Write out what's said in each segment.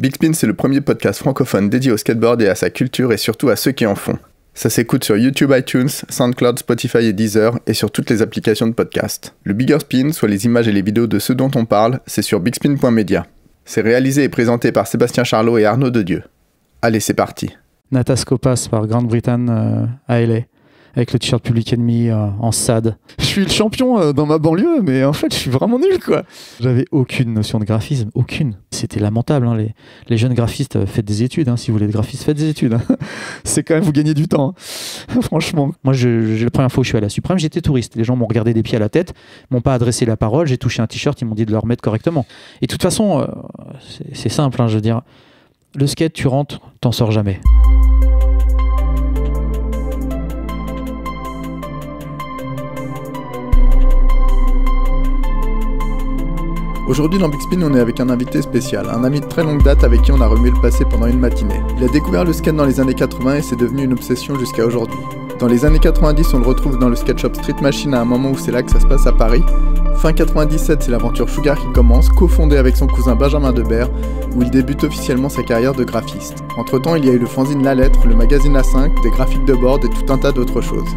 Big Spin, c'est le premier podcast francophone dédié au skateboard et à sa culture et surtout à ceux qui en font. Ça s'écoute sur YouTube, iTunes, SoundCloud, Spotify et Deezer et sur toutes les applications de podcast. Le Bigger Spin, soit les images et les vidéos de ceux dont on parle, c'est sur bigspin.media. C'est réalisé et présenté par Sébastien Charlot et Arnaud De Dieu. Allez, c'est parti. Natas Kaupas par Grande-Bretagne à LA, avec le t-shirt Public Enemy en SAD. Je suis le champion dans ma banlieue, mais en fait, je suis vraiment nul, quoi. J'avais aucune notion de graphisme, aucune. C'était lamentable, hein. Les jeunes graphistes, faites des études, hein. Si vous voulez être graphiste, faites des études. Hein. C'est quand même, vous gagnez du temps, hein. Franchement. Moi, la première fois où je suis allé à la Suprême, j'étais touriste. Les gens m'ont regardé des pieds à la tête, m'ont pas adressé la parole, j'ai touché un t-shirt, ils m'ont dit de le remettre correctement. Et de toute façon, c'est simple, hein, je veux dire. Le skate, tu rentres, t'en sors jamais. Aujourd'hui dans Big Spin, on est avec un invité spécial, un ami de très longue date avec qui on a remué le passé pendant une matinée. Il a découvert le skate dans les années 80 et c'est devenu une obsession jusqu'à aujourd'hui. Dans les années 90, on le retrouve dans le skate shop Street Machine à un moment où c'est là que ça se passe à Paris. Fin 97, c'est l'aventure Sugar qui commence, cofondée avec son cousin Benjamin Deberdt, où il débute officiellement sa carrière de graphiste. Entre temps, il y a eu le fanzine La Lettre, le magazine A5, des graphiques de board et tout un tas d'autres choses.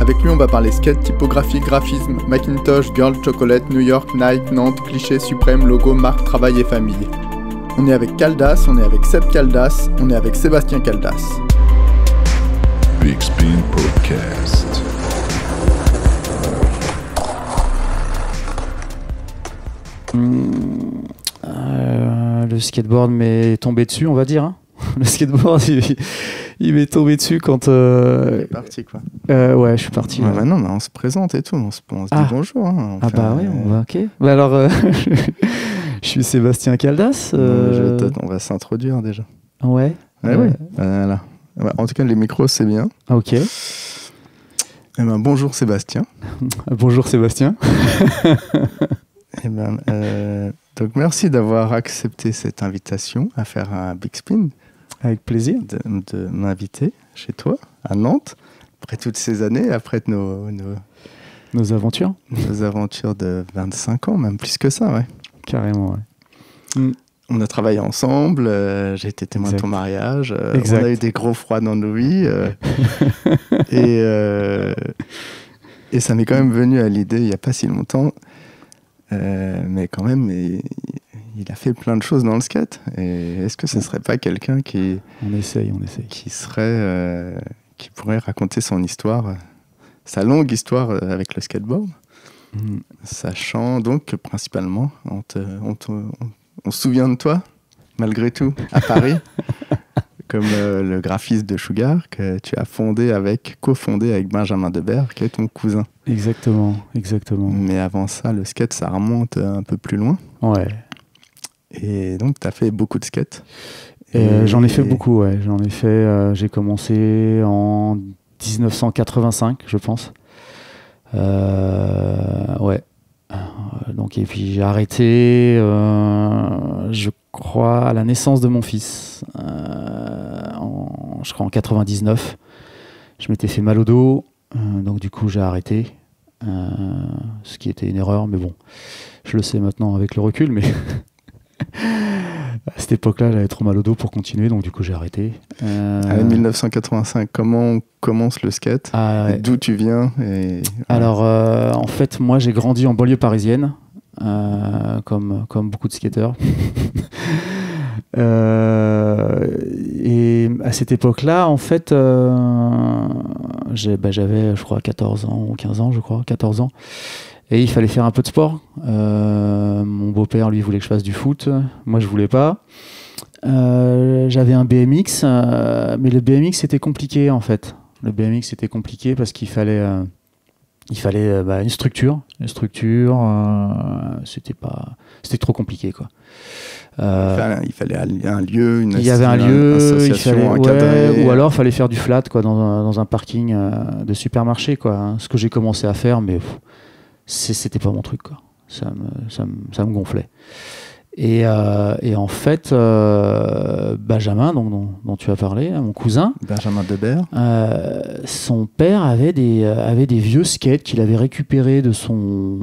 Avec lui, on va parler skate, typographie, graphisme, Macintosh, Girl, Chocolate, New York, Nike, Nantes, cliché, Suprême, logo, marque, travail et famille. On est avec Caldas, on est avec Seb Caldas, on est avec Sébastien Caldas. Big Spin Podcast. Le skateboard m'est tombé dessus, on va dire, hein. Le skateboard, il m'est tombé dessus quand... Il est parti, quoi. Ouais, je suis parti. Ouais. Bah non, mais on se présente et tout, on se dit bonjour. Hein, ok. Bah alors, je suis Sébastien Caldas. On va s'introduire déjà. Ouais. Ouais. Voilà. En tout cas, les micros, c'est bien. Ok. Eh ben, bonjour Sébastien. Bonjour Sébastien. Eh ben, donc merci d'avoir accepté cette invitation à faire un Big Spin. Avec plaisir. De m'inviter chez toi, à Nantes, après toutes ces années, après nos aventures. Nos aventures de 25 ans, même plus que ça, ouais. Carrément, ouais. On a travaillé ensemble, j'ai été témoin de ton mariage, on a eu des gros froids dans nos vies. Et ça m'est quand même venu à l'idée il n'y a pas si longtemps, mais quand même... Il a fait plein de choses dans le skate. Et est-ce que ce ne serait pas quelqu'un qui... On essaye. Qui pourrait raconter son histoire, sa longue histoire avec le skateboard, sachant donc que principalement, on se souvient de toi, malgré tout, à Paris, comme le graphiste de Sugar que tu as cofondé avec Benjamin Deberdt, qui est ton cousin. Exactement. Mais avant ça, le skate, ça remonte un peu plus loin. Ouais. Et donc, tu as fait beaucoup de skate. J'en ai fait beaucoup, ouais. J'ai commencé en 1985, je pense. Ouais. Donc, et puis, j'ai arrêté, je crois, à la naissance de mon fils. Je crois en 99. Je m'étais fait mal au dos. Donc, du coup, j'ai arrêté. Ce qui était une erreur, mais bon. Je le sais maintenant avec le recul, mais... À cette époque-là, j'avais trop mal au dos pour continuer, donc du coup j'ai arrêté. À 1985, comment on commence le skate ? D'où tu viens et... Alors, en fait, moi j'ai grandi en banlieue parisienne, comme beaucoup de skateurs. Et à cette époque-là, en fait, j'avais, je crois, 14 ans ou 15 ans, je crois, 14 ans. Et il fallait faire un peu de sport. Mon beau-père, lui, voulait que je fasse du foot. Moi, je voulais pas. J'avais un BMX, mais le BMX, c'était compliqué, en fait. Le BMX, c'était compliqué parce qu'il fallait, une structure. Une structure, c'était trop compliqué, quoi. Il fallait un lieu, une association encadrée. Ou alors il fallait faire du flat, quoi, dans un parking de supermarché, quoi, hein. Ce que j'ai commencé à faire, mais... C'était pas mon truc, quoi. Ça me gonflait. Et en fait, Benjamin, dont tu as parlé, mon cousin, Benjamin Deberdt, son père avait des vieux skates qu'il avait récupérés de son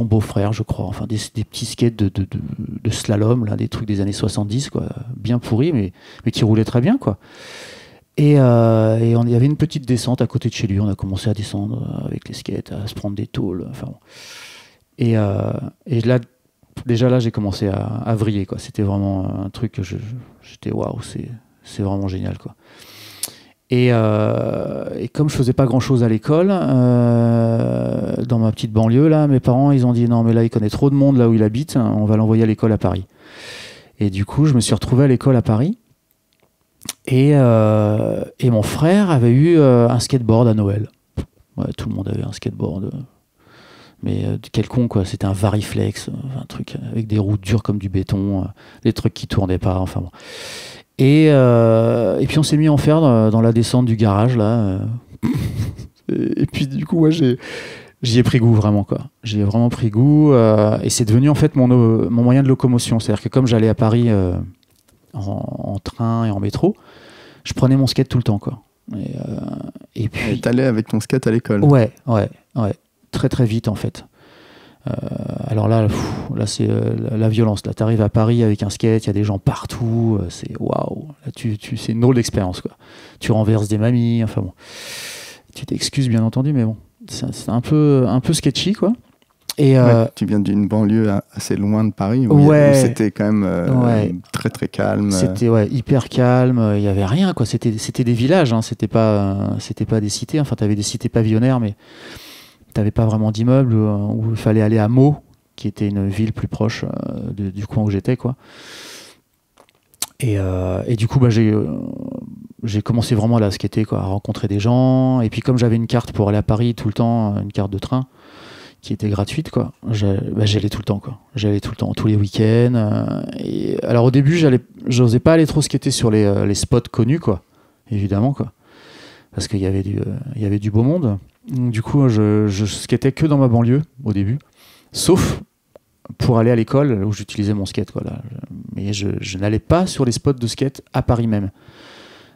beau-frère, je crois. Enfin, des petits skates de slalom, là, des trucs des années 70, quoi, bien pourris, mais qui roulaient très bien, quoi. Et il y avait une petite descente à côté de chez lui. On a commencé à descendre avec les skates, à se prendre des tôles. Enfin, bon. Et là, déjà là, j'ai commencé à vriller, quoi. C'était vraiment un truc que j'étais waouh, c'est vraiment génial, quoi. Et comme je faisais pas grand chose à l'école, dans ma petite banlieue là, mes parents ils ont dit non mais là il connaît trop de monde là où il habite, on va l'envoyer à l'école à Paris. Et du coup je me suis retrouvé à l'école à Paris. Et mon frère avait eu un skateboard à Noël. Ouais, tout le monde avait un skateboard. Mais quelconque, quoi. C'était un Variflex, un truc avec des roues dures comme du béton, des trucs qui tournaient pas, enfin bon. Et puis on s'est mis en fer dans la descente du garage, là. Et puis du coup, ouais, j'y ai pris goût, vraiment, quoi. J'y ai vraiment pris goût, et c'est devenu en fait mon moyen de locomotion. C'est-à-dire que comme j'allais à Paris en train et en métro, je prenais mon skate tout le temps, quoi. Et puis... Et t'allais avec ton skate à l'école. Ouais. Très très vite en fait. Alors là, là c'est la violence. Là, t'arrives à Paris avec un skate, il y a des gens partout. C'est waouh. Là, c'est une drôle d'expérience, quoi. Tu renverses des mamies. Enfin bon, tu t'excuses bien entendu, mais bon, c'est un peu sketchy, quoi. Et ouais, tu viens d'une banlieue assez loin de Paris. Où c'était quand même très très calme. C'était hyper calme. Il y avait rien, quoi. C'était des villages. Hein. C'était pas des cités. Enfin, t'avais des cités pavillonnaires, mais t'avais pas vraiment d'immeubles, où il fallait aller à Meaux, qui était une ville plus proche du coin où j'étais, quoi. Et du coup, bah, j'ai commencé vraiment à skater, quoi, à rencontrer des gens. Et puis comme j'avais une carte pour aller à Paris tout le temps, une carte de train qui était gratuite, quoi, j'allais tout le temps, quoi. J'allais tout le temps, tous les week-ends. Alors au début, j'osais pas aller trop skater sur les spots connus, quoi, évidemment, quoi, parce qu'il y avait du beau monde. Du coup, je skatais que dans ma banlieue au début, sauf pour aller à l'école où j'utilisais mon skate, quoi, là. Mais je n'allais pas sur les spots de skate à Paris même.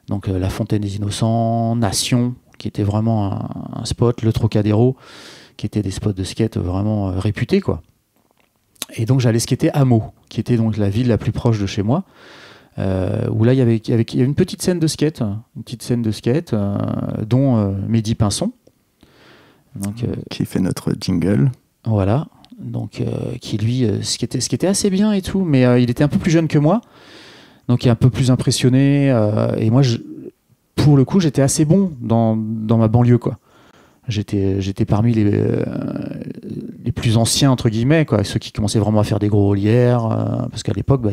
Donc la Fontaine des Innocents, Nation, qui était vraiment un spot, le Trocadéro, qui étaient des spots de skate vraiment réputés, quoi. Et donc j'allais skater à Meaux, qui était donc la ville la plus proche de chez moi. Où là il y avait une petite scène de skate, dont Mehdi Pinson. Donc, qui fait notre jingle. Voilà, donc qui lui skatait assez bien et tout, mais il était un peu plus jeune que moi, donc il est un peu plus impressionné. Et moi, pour le coup, j'étais assez bon dans ma banlieue, quoi. J'étais parmi les plus anciens, entre guillemets, quoi, ceux qui commençaient vraiment à faire des gros haulières, parce qu'à l'époque, bah,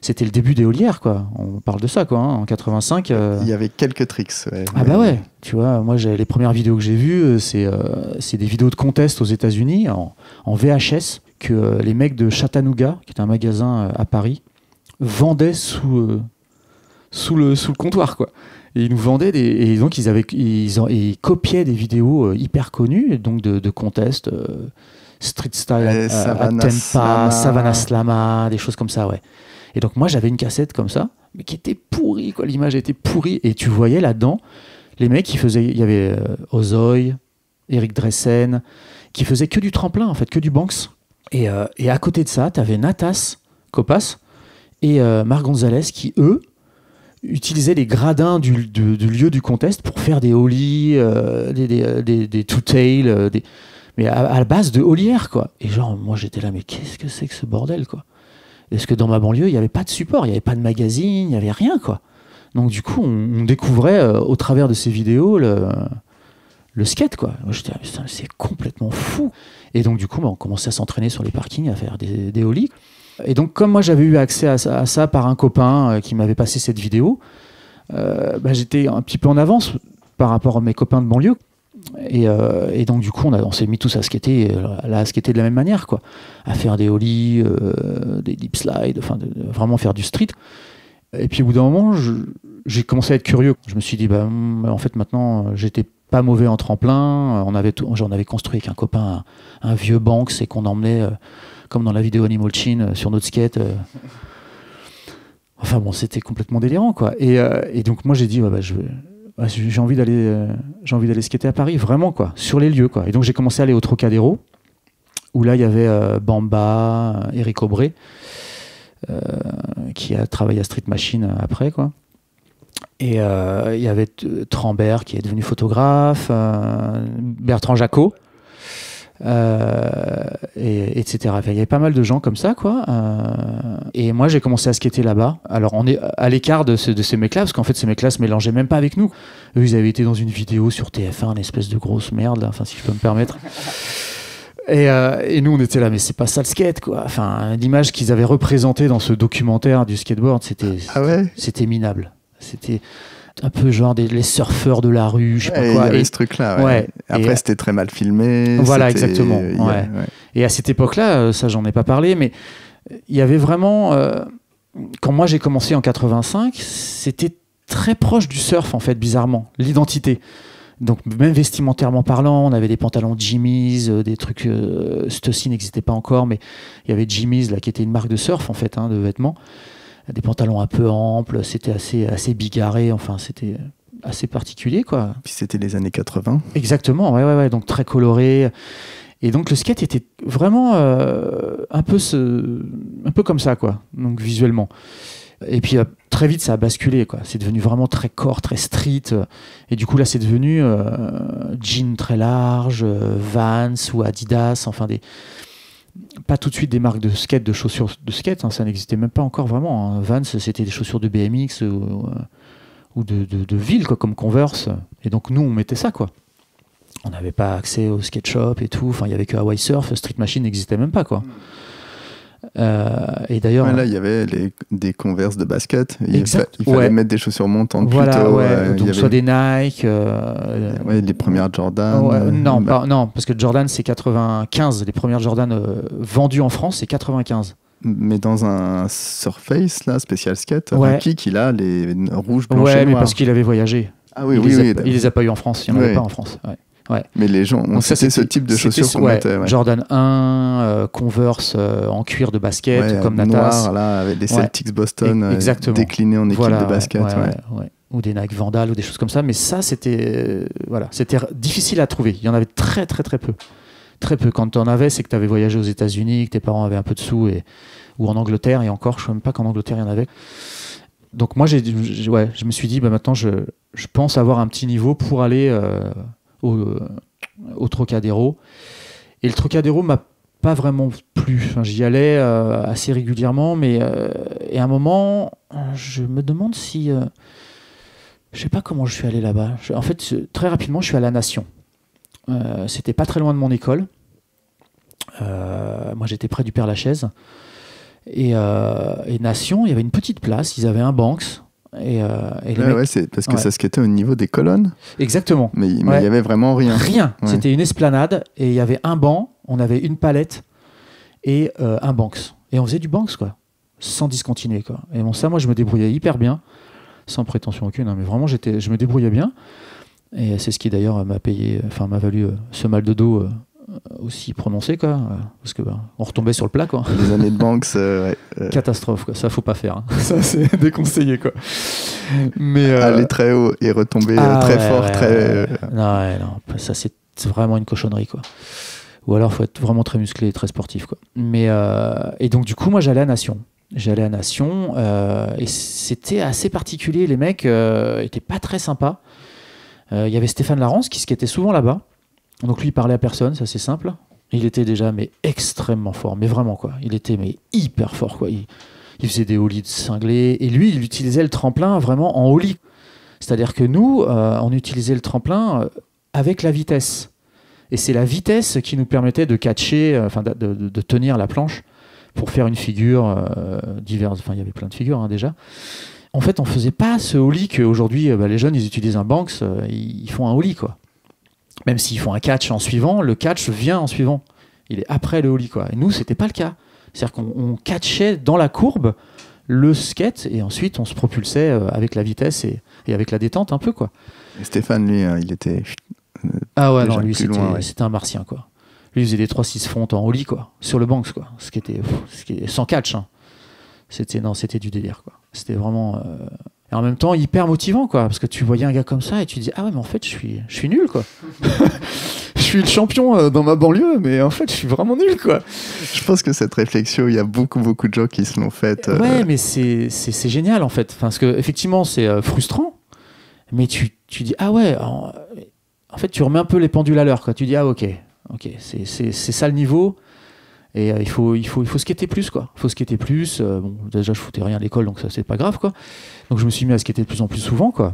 c'était le début des haulières, quoi. On parle de ça, quoi, hein. En 85. Il y avait quelques tricks. Ouais, ah bah ouais, tu vois, moi les premières vidéos que j'ai vues, c'est des vidéos de contest aux États-Unis en VHS que les mecs de Chattanooga, qui est un magasin à Paris, vendaient sous le comptoir, quoi. Et ils nous vendaient et donc ils copiaient des vidéos hyper connues, donc de contests, street style, Tempa, Savannah Slama, des choses comme ça, ouais. Et donc moi j'avais une cassette comme ça, mais qui était pourrie, quoi. L'image était pourrie, et tu voyais là-dedans les mecs qui faisaient, il y avait Ozoï, Eric Dressen, qui faisaient que du tremplin en fait, que du Banks. Et à côté de ça, tu avais Natas Kaupas et Marc Gonzalez qui eux utilisaient les gradins du lieu du contest pour faire des ollies, des two-tail, mais à la base de ollières, quoi. Et genre moi j'étais là, mais qu'est-ce que c'est que ce bordel, quoi. Parce que dans ma banlieue, il n'y avait pas de support, il n'y avait pas de magazine, il n'y avait rien, quoi. Donc du coup, on découvrait au travers de ces vidéos le skate, quoi. Moi, j'étais, putain, c'est complètement fou. Et donc du coup, bah, on commençait à s'entraîner sur les parkings, à faire des ollies. Et donc comme moi, j'avais eu accès à ça par un copain qui m'avait passé cette vidéo, bah, j'étais un petit peu en avance par rapport à mes copains de banlieue. Et donc du coup on s'est mis tous à skater, de la même manière, quoi, à faire des ollies, des deep slides, enfin vraiment faire du street. Et puis au bout d'un moment j'ai commencé à être curieux. Je me suis dit bah, en fait maintenant j'étais pas mauvais en tremplin. J'en avais construit avec un copain un vieux Banks et qu'on emmenait comme dans la vidéo Animal Chin sur notre skate. Enfin bon, c'était complètement délirant, quoi. Et donc moi j'ai dit, ouais, bah, j'ai envie d'aller skater à Paris, vraiment, quoi, sur les lieux, quoi. Et donc j'ai commencé à aller au Trocadéro, où là il y avait Bamba, Eric Aubray, qui a travaillé à Street Machine après, quoi. Et il y avait Trambert qui est devenu photographe, Bertrand Jacot, etc. Il y avait pas mal de gens comme ça, quoi. Et moi, j'ai commencé à skater là-bas. Alors, on est à l'écart de ces mecs-là, parce qu'en fait, ces mecs-là se mélangeaient même pas avec nous. Eux, ils avaient été dans une vidéo sur TF1, une espèce de grosse merde, là, enfin, si je peux me permettre. Et nous, on était là, mais c'est pas ça le skate, quoi. Enfin, l'image qu'ils avaient représentée dans ce documentaire du skateboard, c'était minable. C'était un peu genre les surfeurs de la rue, je sais pas quoi. Il y avait ce truc-là. Ouais. Ouais. Après, c'était très mal filmé. Voilà, exactement. Ouais. Ouais. Et à cette époque-là, ça, j'en ai pas parlé, mais il y avait vraiment... Quand moi, j'ai commencé en 85, c'était très proche du surf, en fait, bizarrement. L'identité. Donc, même vestimentairement parlant, on avait des pantalons Jimmy's, des trucs... Stussy n'existait pas encore, mais il y avait Jimmy's, là, qui était une marque de surf, en fait, hein, de vêtements. Des pantalons un peu amples, c'était assez bigarré, enfin c'était assez particulier, quoi. Puis c'était les années 80. Exactement, ouais, donc très coloré. Et donc le skate était vraiment un peu comme ça, quoi, donc visuellement. Et puis très vite ça a basculé, quoi. C'est devenu vraiment très corps, très street. Et du coup là c'est devenu jeans très larges, Vans ou Adidas, enfin des... Pas tout de suite des marques de skate, de chaussures de skate, hein, ça n'existait même pas encore vraiment. Hein. Vans, c'était des chaussures de BMX ou de ville, quoi, comme Converse. Et donc nous, on mettait ça, quoi. On n'avait pas accès au skate shop et tout. Enfin, il n'y avait que Hawaii Surf, Street Machine n'existait même pas, quoi. Et d'ailleurs, ouais, là, il y avait des Converse de basket. Il fallait mettre des chaussures montantes. Voilà, plutôt, ouais. Donc soit des Nike. Ouais, les premières Jordan. Ouais, non, bah... non, parce que Jordan, c'est 95. Les premières Jordan vendues en France, c'est 95. Mais dans un Surface, là, spécial skate, ouais. Ricky, il a les rouges, blanches, ouais, et mais parce qu'il avait voyagé. Ah oui, il les a pas eu en France. Il n'y en avait pas en France. Ouais. Ouais. Mais les gens, c'était ce type de chaussures qu'on mettait. Ouais. Jordan 1, Converse en cuir de basket, ouais, comme Natas. Noir, là, avec des Celtics Boston déclinés en équipe de basket. Ouais, ouais. Ouais. Ou des Nike Vandal ou des choses comme ça. Mais ça, c'était c'était difficile à trouver. Il y en avait très peu. Très peu. Quand tu en avais, c'est que tu avais voyagé aux États-Unis, que tes parents avaient un peu de sous, ou en Angleterre. Et encore, je ne sais même pas qu'en Angleterre, il y en avait. Donc moi, je me suis dit, bah, maintenant, je pense avoir un petit niveau pour aller... Au Trocadéro, et le Trocadéro m'a pas vraiment plu, enfin, j'y allais assez régulièrement, mais et à un moment je me demande si je sais pas comment je suis allé là-bas, en fait très rapidement je suis à la Nation, c'était pas très loin de mon école, moi j'étais près du Père Lachaise, et Nation, il y avait une petite place, ils avaient un Banks. Et ouais, mecs... ouais, c'est parce que ça skatait au niveau des colonnes. Exactement. Mais il n'y avait vraiment rien. Rien. Ouais. C'était une esplanade et il y avait un banc, on avait une palette et un Banks. Et on faisait du Banks, quoi. Sans discontinuer, quoi. Et bon, ça, moi, je me débrouillais hyper bien. Sans prétention aucune, hein, mais vraiment, je me débrouillais bien. Et c'est ce qui, d'ailleurs, m'a valu ce mal de dos aussi prononcé, quoi. Parce que, bah, on retombait sur le plat, quoi. Les années de Banks, catastrophe, quoi. Ça faut pas faire, hein. Ça c'est déconseillé, quoi. Mais aller très haut et retomber très fort, non, ça c'est vraiment une cochonnerie, quoi. Ou alors faut être vraiment très musclé et très sportif, quoi. Mais et donc du coup moi j'allais à Nation et c'était assez particulier, les mecs étaient pas très sympas. Il y avait Stéphane Larance qui skatait souvent là-bas. Donc lui, il parlait à personne, ça c'est simple. Il était déjà extrêmement fort, mais vraiment, quoi. Il était hyper fort, quoi. Il faisait des ollies de cinglés, et lui, il utilisait le tremplin vraiment en ollie. C'est-à-dire que nous, on utilisait le tremplin avec la vitesse. Et c'est la vitesse qui nous permettait de catcher, enfin de tenir la planche pour faire une figure diverse. Enfin, il y avait plein de figures, hein, déjà. En fait, on faisait pas ce ollie qu'aujourd'hui, les jeunes, ils utilisent un Banks, ils font un ollie, quoi. Même s'ils font un catch en suivant, le catch vient en suivant. Il est après le ollie, quoi. Et nous, c'était pas le cas. C'est-à-dire qu'on catchait dans la courbe le skate et ensuite on se propulsait avec la vitesse et avec la détente un peu, quoi. Et Stéphane, lui, il était... Ah ouais, non, lui, c'était un martien, quoi. Lui, il faisait des 3-6 fontes en holly, quoi, sur le banks, quoi. Ce qui était, sans catch, hein. C'était, non, c'était du délire, quoi. C'était vraiment... Et en même temps, hyper motivant, quoi. Parce que tu voyais un gars comme ça et tu dis, ah ouais, mais en fait, je suis nul, quoi. Je suis le champion dans ma banlieue, mais en fait, je suis vraiment nul, quoi. Je pense que cette réflexion, il y a beaucoup, beaucoup de gens qui se l'ont faite. Ouais, mais c'est génial, en fait. Enfin, parce que, effectivement, c'est frustrant, mais tu dis, ah ouais... En fait, tu remets un peu les pendules à l'heure, quoi. Tu dis, ah ok, c'est ça le niveau. Et il faut skater plus, quoi. Il faut skater plus. Bon, déjà, je foutais rien à l'école, donc ça, c'est pas grave, quoi. Donc, je me suis mis à skater de plus en plus souvent, quoi.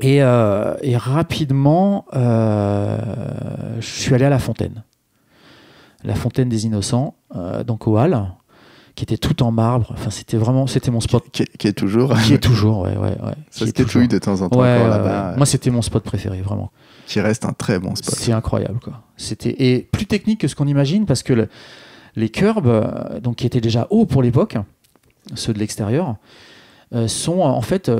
Et rapidement, je suis allé à la fontaine. La Fontaine des Innocents, donc au Hall, qui était tout en marbre. Enfin, c'était vraiment, c'était mon spot. Qui est toujours. Qui est toujours, ouais. Ça skatouille de temps en temps, ouais, là-bas. Moi, c'était mon spot préféré, vraiment. Qui reste un très bon spot. C'est incroyable, quoi. C'était, et plus technique que ce qu'on imagine, parce que les curbs, donc qui étaient déjà hauts pour l'époque, ceux de l'extérieur, sont en fait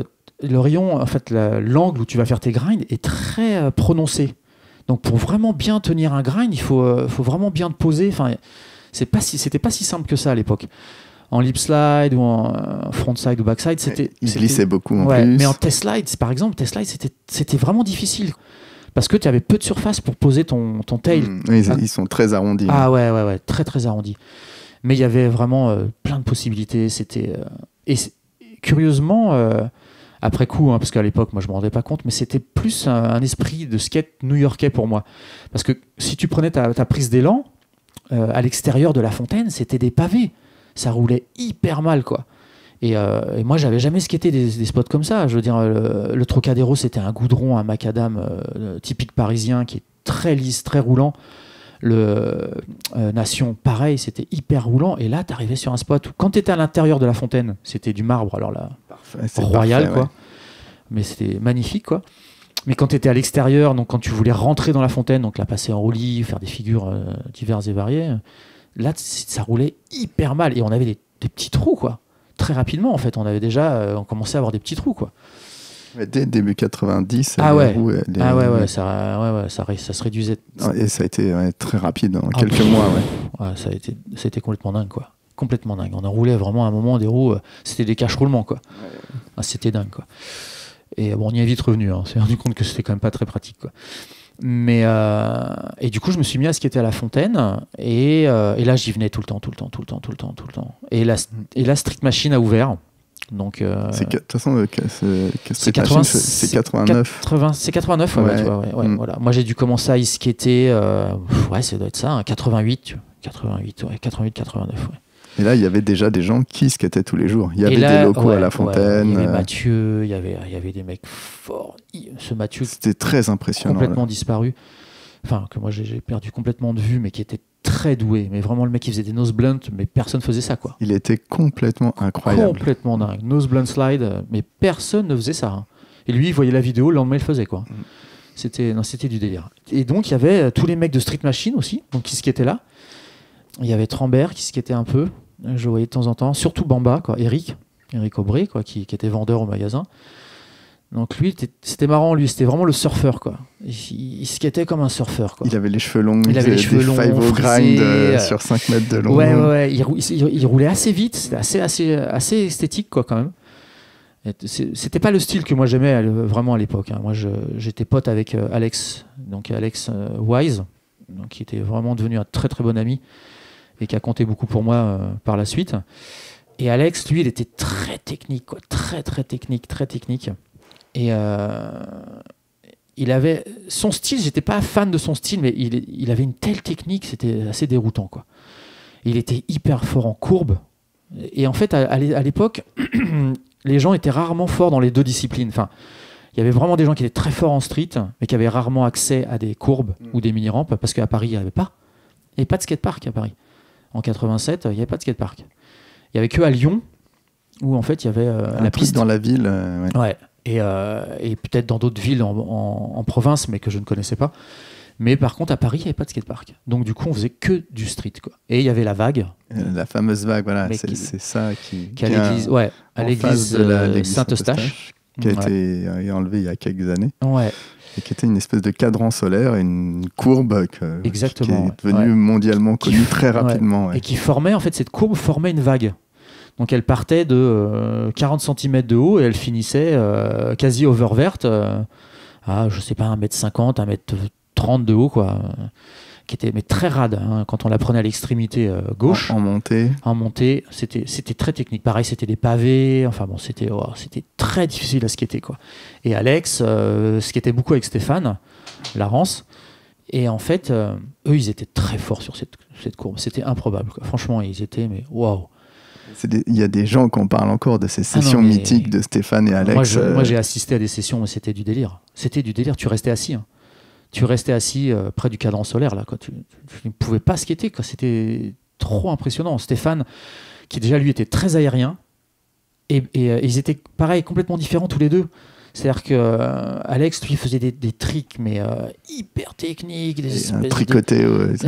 le rayon, en fait l'angle où tu vas faire tes grinds est très prononcé. Donc pour vraiment bien tenir un grind, il faut vraiment bien te poser. Enfin, c'était pas si simple que ça à l'époque. En lip slide ou en front side ou back side, c'était. Il glissait beaucoup en plus. Mais en test slide, par exemple, test slide, c'était vraiment difficile. Parce que tu avais peu de surface pour poser ton tail. Ils sont très arrondis. Ah ouais, très très arrondis. Mais il y avait vraiment plein de possibilités. C'était et curieusement, après coup, hein, parce qu'à l'époque, moi je me rendais pas compte, mais c'était plus un esprit de skate new-yorkais pour moi. Parce que si tu prenais ta prise d'élan à l'extérieur de la fontaine, c'était des pavés. Ça roulait hyper mal, quoi. Et moi, j'avais jamais skaté des spots comme ça. Je veux dire, le Trocadéro, c'était un goudron, un macadam typique parisien qui est très lisse, très roulant. Le Nation, pareil, c'était hyper roulant. Et là, tu arrivais sur un spot où, quand tu étais à l'intérieur de la fontaine, c'était du marbre, alors là, royal, parfait, quoi. Ouais. Mais c'était magnifique, quoi. Mais quand tu étais à l'extérieur, donc quand tu voulais rentrer dans la fontaine, donc la passer en roulis, faire des figures diverses et variées, là, ça roulait hyper mal. Et on avait des petits trous, quoi. Très rapidement, en fait, on avait déjà commencé à avoir des petits trous, quoi. Dès début 90, ça se réduisait. Et ça a été très rapide en quelques mois. Ouais. Ouais, ça a été complètement dingue, quoi. Complètement dingue. On enroulait vraiment à un moment des roues, c'était des caches roulements, quoi. Ouais. Ah, c'était dingue, quoi. Et bon, on y est vite revenu, hein. On s'est rendu compte que c'était quand même pas très pratique, quoi. Mais et du coup, je me suis mis à skater à la fontaine et là j'y venais tout le temps. Et la Street Machine a ouvert. Donc c'est de toute façon c'est 89. C'est 89 ouais. Tu vois, ouais, voilà. Moi j'ai dû commencer à y skater ouais, ça doit être ça, hein, 88, 89. Ouais. Et là, il y avait déjà des gens qui skataient tous les jours. Il y avait des locaux à la fontaine. Il y avait Mathieu, il y avait des mecs forts. Ce Mathieu, c'était très impressionnant. Complètement disparu. Enfin, que moi, j'ai perdu complètement de vue, mais qui était très doué. Mais vraiment, le mec, il faisait des nose blunt, mais personne faisait ça, quoi. Il était complètement incroyable. Complètement dingue. Nose blunt slide, mais personne ne faisait ça. Hein. Et lui, il voyait la vidéo, le lendemain, il le faisait, quoi. C'était du délire. Et donc, il y avait tous les mecs de Street Machine aussi, donc qui skataient là. Il y avait Trambert qui skatait un peu. Je le voyais de temps en temps, surtout Bamba, quoi, Eric Aubry, quoi, qui était vendeur au magasin. Donc lui, c'était marrant, lui, c'était vraiment le surfeur, quoi. Il skatait comme un surfeur, quoi. Il avait les cheveux longs, il avait les cheveux longs, des 5-0 grind sur 5 mètres de long. Ouais, il roulait assez vite, c'était assez esthétique, quoi, quand même. C'était pas le style que moi j'aimais vraiment à l'époque, hein. Moi, j'étais pote avec Alex Wise, donc qui était vraiment devenu un très très bon ami. Et qui a compté beaucoup pour moi par la suite. Et Alex, lui, il était très technique, quoi. Très technique. Et il avait son style, j'étais pas fan de son style, mais il avait une telle technique, c'était assez déroutant, quoi. Il était hyper fort en courbe. Et en fait, à l'époque, les gens étaient rarement forts dans les deux disciplines. Enfin, il y avait vraiment des gens qui étaient très forts en street, mais qui avaient rarement accès à des courbes ou des mini-rampes, parce qu'à Paris, il n'y avait pas. Il n'y avait pas de skatepark à Paris. En 87, il n'y avait pas de skatepark. Il n'y avait que à Lyon, où en fait il y avait la piste. Dans la ville. Ouais. Et peut-être dans d'autres villes en province, mais que je ne connaissais pas. Mais par contre, à Paris, il n'y avait pas de skatepark. Donc du coup, on faisait que du street, quoi. Et il y avait la vague. La fameuse vague, voilà. C'est ça qui. À l'église Saint-Eustache. qui a été enlevé il y a quelques années. Ouais. Et qui était une espèce de cadran solaire, une courbe qui est devenue mondialement connue très rapidement. Ouais. Et qui formait, en fait, cette courbe formait une vague. Donc elle partait de 40 cm de haut et elle finissait quasi oververte à, je sais pas, 1m50, 1m30 de haut, quoi. Qui était mais très rade, hein, quand on la prenait à l'extrémité gauche. En montée. En montée, c'était très technique. Pareil, c'était des pavés. Enfin bon, c'était très difficile à skater, quoi. Et Alex skatait beaucoup avec Stéphane Larance. Et en fait, eux, ils étaient très forts sur cette courbe. C'était improbable, quoi. Franchement, ils étaient, mais waouh! Il y a des gens qui en parlent encore de ces sessions mythiques de Stéphane et Alex. Moi, j'ai assisté à des sessions où c'était du délire. C'était du délire. Tu restais assis, hein. Tu restais assis près du cadran solaire, là, quoi. Tu ne pouvais pas skater, quoi. C'était trop impressionnant. Stéphane, qui déjà lui était très aérien, et ils étaient pareil, complètement différents tous les deux. C'est-à-dire que Alex, lui, faisait des tricks, mais hyper techniques, des tricotages,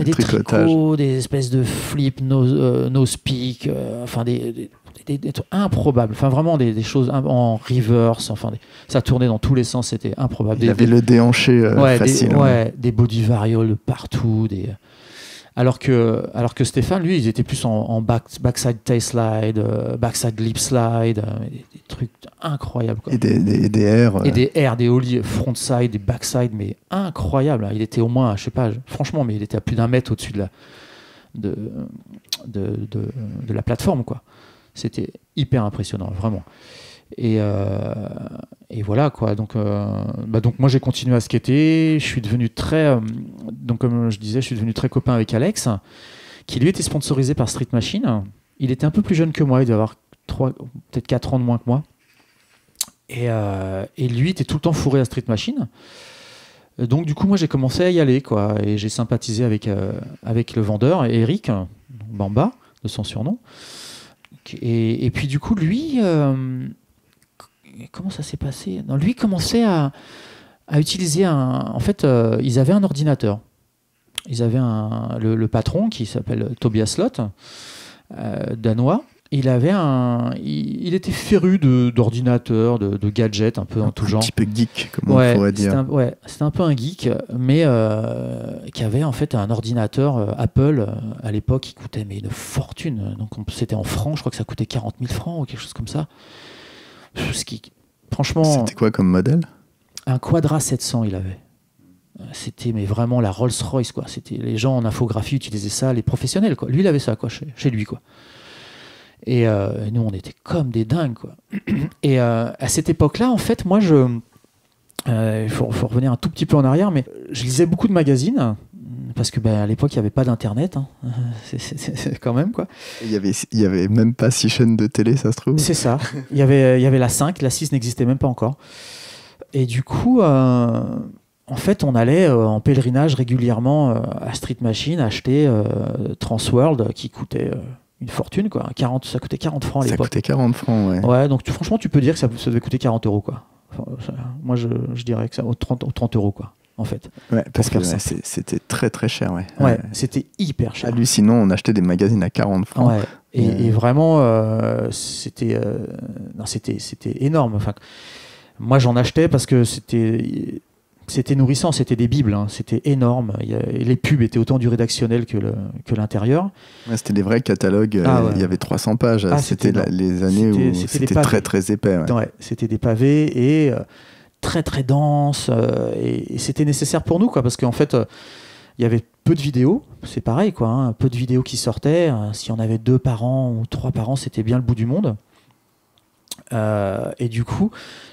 des espèces de flips, nose-peak, enfin des trucs improbables, enfin vraiment des choses en reverse, enfin ça tournait dans tous les sens, c'était improbable. Il avait le déhanché facile. Des body varioles partout, alors que Stéphane, lui, ils étaient plus en backside tail slide, backside lip slide, des trucs incroyables, quoi. Et des ollies frontside, des backside, mais incroyables, hein. Il était au moins, je sais pas, franchement, mais il était à plus d'1 mètre au-dessus de la plateforme, quoi. C'était hyper impressionnant, vraiment. Et voilà, quoi. Donc moi, j'ai continué à skater. Je suis devenu très... donc, comme je disais, je suis devenu très copain avec Alex, qui lui était sponsorisé par Street Machine. Il était un peu plus jeune que moi. Il devait avoir peut-être 4 ans de moins que moi. Et lui était tout le temps fourré à Street Machine. Donc, du coup, moi, j'ai commencé à y aller, quoi. Et j'ai sympathisé avec le vendeur, Eric, Bamba, de son surnom. Et puis du coup, lui, comment ça s'est passé? Non, lui commençait à utiliser en fait, ils avaient un ordinateur. Ils avaient le patron qui s'appelle Tobias Lott, danois. Il était féru d'ordinateurs, de gadgets, un peu en tout genre. Un petit peu geek, comme on pourrait dire. C'était un peu un geek, mais qui avait en fait un ordinateur Apple à l'époque qui coûtait mais une fortune. Donc c'était en francs, je crois que ça coûtait 40 000 francs ou quelque chose comme ça. Ce qui, franchement. C'était quoi comme modèle? Un Quadra 700, il avait. C'était mais vraiment la Rolls-Royce, quoi. Les gens en infographie utilisaient ça, les professionnels, quoi. Lui, il avait ça, quoi, chez lui, quoi. Et nous, on était comme des dingues, quoi. Et à cette époque-là, en fait, moi, faut revenir un tout petit peu en arrière, mais je lisais beaucoup de magazines, parce que à l'époque, il n'y avait pas d'Internet, hein. C'est quand même, quoi. Il n'y avait même pas 6 chaînes de télé, ça se trouve. C'est ça. Il y avait la 5, la 6 n'existait même pas encore. Et du coup, en fait, on allait en pèlerinage régulièrement à Street Machine acheter Transworld, qui coûtait... une fortune, quoi. Ça coûtait 40 francs à l'époque. Ça coûtait 40 francs, ouais. Ouais, donc franchement, tu peux dire que ça devait coûter 40 euros, quoi. Enfin, moi, je dirais que ça, aux 30 euros, quoi, en fait. Ouais, parce que c'était très, très cher, ouais. Ouais, c'était hyper cher. Hallucinant, on achetait des magazines à 40 francs. Ouais, et vraiment, c'était énorme. Enfin, moi, j'en achetais parce que c'était nourrissant, c'était des bibles, hein. C'était énorme. Les pubs étaient autant du rédactionnel que l'intérieur. Ouais, c'était des vrais catalogues, il y avait 300 pages. Ah, c'était les années où c'était très très épais. Ouais. Ouais, c'était des pavés et très très dense. Et c'était nécessaire pour nous, quoi, parce qu'en fait, il y avait peu de vidéos, c'est pareil, quoi, hein, peu de vidéos qui sortaient. Si on avait 2 par an ou 3 par an, c'était bien le bout du monde. Et du coup,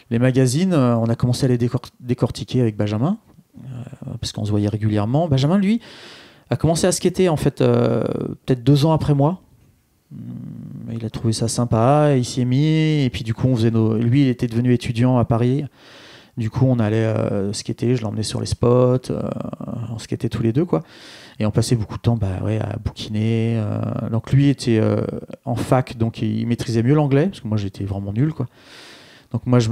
les magazines, on a commencé à les décortiquer avec Benjamin, parce qu'on se voyait régulièrement. Benjamin, lui, a commencé à skater, en fait, peut-être 2 ans après moi. Il a trouvé ça sympa, il s'y est mis, et puis du coup, lui, il était devenu étudiant à Paris. Du coup, on allait skater, je l'emmenais sur les spots, on skatait tous les deux, quoi. Et on passait beaucoup de temps à bouquiner. Donc lui était en fac, donc il maîtrisait mieux l'anglais, parce que moi j'étais vraiment nul, quoi. Donc moi je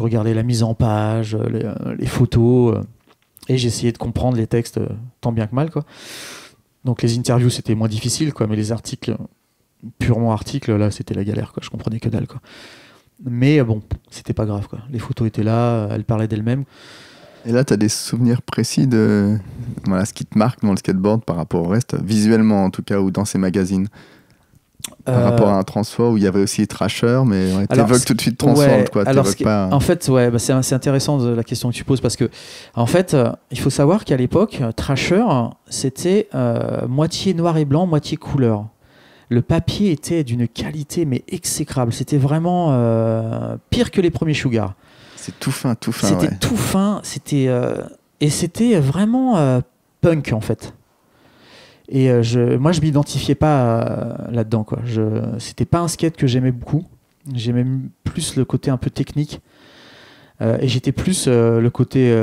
regardais la mise en page, les photos, et j'essayais de comprendre les textes tant bien que mal, quoi. Donc les interviews, c'était moins difficile, quoi, mais les articles, purement articles, là c'était la galère, quoi. Je comprenais que dalle, quoi. Mais bon, c'était pas grave, quoi. Les photos étaient là, elles parlaient d'elles-mêmes. Et là, tu as des souvenirs précis de voilà, ce qui te marque dans le skateboard par rapport au reste, visuellement en tout cas, ou dans ces magazines? Par rapport à un Transworld où il y avait aussi les trashers, mais ouais, tu évoques tout de suite Transworld. Ouais, alors pas... En fait, ouais, bah c'est intéressant la question que tu poses, parce que en fait, il faut savoir qu'à l'époque, trasher, c'était moitié noir et blanc, moitié couleur. Le papier était d'une qualité mais exécrable. C'était vraiment pire que les premiers Sugar. C'est tout fin, tout fin. C'était ouais. Tout fin, c'était et c'était vraiment punk en fait. Et moi, je m'identifiais pas là-dedans, quoi. C'était pas un skate que j'aimais beaucoup. J'aimais plus le côté un peu technique. Et j'étais plus le côté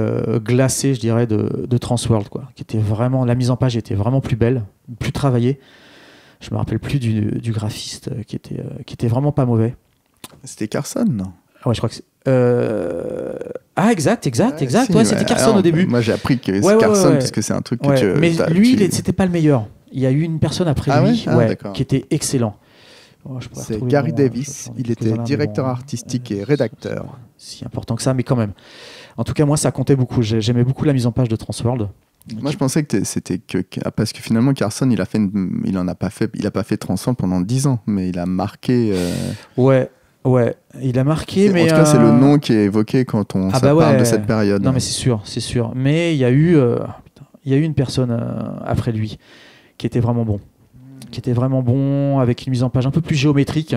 glacé, je dirais, de Transworld, quoi. Qui était vraiment, la mise en page était vraiment plus belle, plus travaillée. Je me rappelle plus du graphiste qui était vraiment pas mauvais. C'était Carson, non? Ouais, je crois que c'est... Ah, exact. Si, ouais, c'était Carson au début. Moi, j'ai appris que c'est Carson parce que c'est un truc que tu... Mais lui, c'était pas le meilleur. Il y a eu une personne après lui qui était excellent. Oh, c'est Gary Davis. Il était directeur artistique et rédacteur. Si important que ça, mais quand même. En tout cas, moi, ça comptait beaucoup. J'aimais beaucoup la mise en page de Transworld. Moi, je pensais que c'était que... Parce que finalement, Carson, il a pas fait Transworld pendant 10 ans, mais il a marqué... Ouais, il a marqué, mais en tout cas, c'est le nom qui est évoqué quand on parle de cette période. Non, mais c'est sûr, c'est sûr. Mais il y a eu, une personne après lui qui était vraiment bon, avec une mise en page un peu plus géométrique,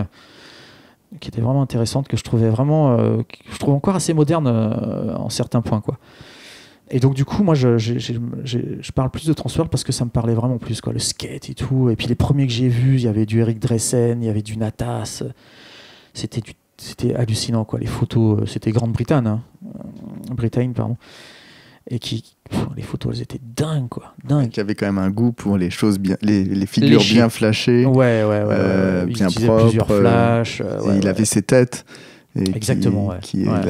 qui était vraiment intéressante, que je trouvais vraiment, que je trouve encore assez moderne en certains points, quoi. Et donc du coup, moi, je parle plus de Transworld parce que ça me parlait vraiment plus, quoi, le skate et tout. Et puis les premiers que j'ai vus, il y avait du Eric Dressen, il y avait du Natas. C'était hallucinant, quoi. Les photos, c'était Grande-Bretagne, pardon. Et les photos, elles étaient dingues, quoi. Dingues. Il y avait quand même un goût pour les choses bien, les figures bien flashées. Il bien utilisait propre, plusieurs flashs. Il avait ses têtes. Exactement, qu'il a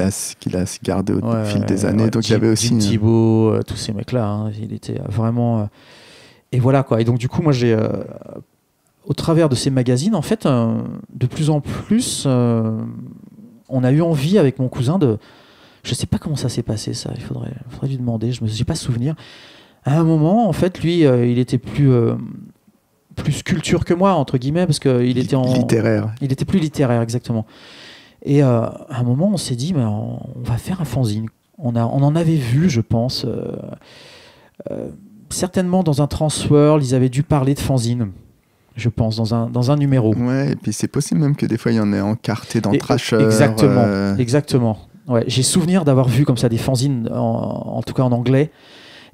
gardé au fil des années. Donc il y avait aussi Jim Thibault, tous ces mecs-là. Il était vraiment. Et voilà, quoi. Et donc du coup, moi, j'ai. Au travers de ces magazines, en fait, de plus en plus, on a eu envie avec mon cousin de... Je sais pas comment ça s'est passé, ça. Il faudrait lui demander. Je n'ai pas souvenir. À un moment, en fait, lui, il était plus culture que moi, entre guillemets, parce qu'il était en... Littéraire. Il était plus littéraire, exactement. Et à un moment, on s'est dit, mais on va faire un fanzine. On en avait vu, je pense. Certainement, dans un Transworld, ils avaient dû parler de fanzine. Je pense, dans un numéro. Ouais, et puis c'est possible même que des fois, il y en ait encarté dans Trasher. Exactement, exactement. Ouais, j'ai souvenir d'avoir vu comme ça des fanzines, en tout cas en anglais.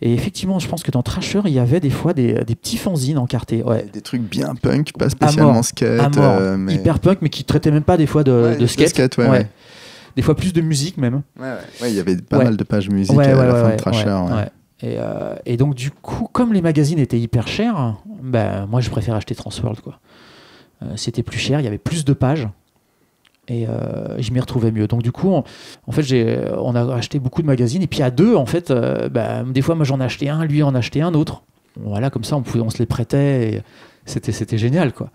Et effectivement, je pense que dans Trasher, il y avait des fois des petits fanzines encartés. Ouais. Des trucs bien punk, pas spécialement skate. Mais... Hyper punk, mais qui ne traitaient même pas des fois de skate. De skate. Des fois plus de musique même. Ouais, il y avait pas mal de pages musique à la fin de Trasher. Ouais. Et donc du coup, comme les magazines étaient hyper chers, ben, moi je préfère acheter Transworld, quoi. C'était plus cher, il y avait plus de pages et je m'y retrouvais mieux. Donc du coup, en fait, on a acheté beaucoup de magazines et puis à deux, en fait, ben, des fois moi j'en achetais un, lui en achetait un autre. Voilà, comme ça on se les prêtait, c'était génial, quoi.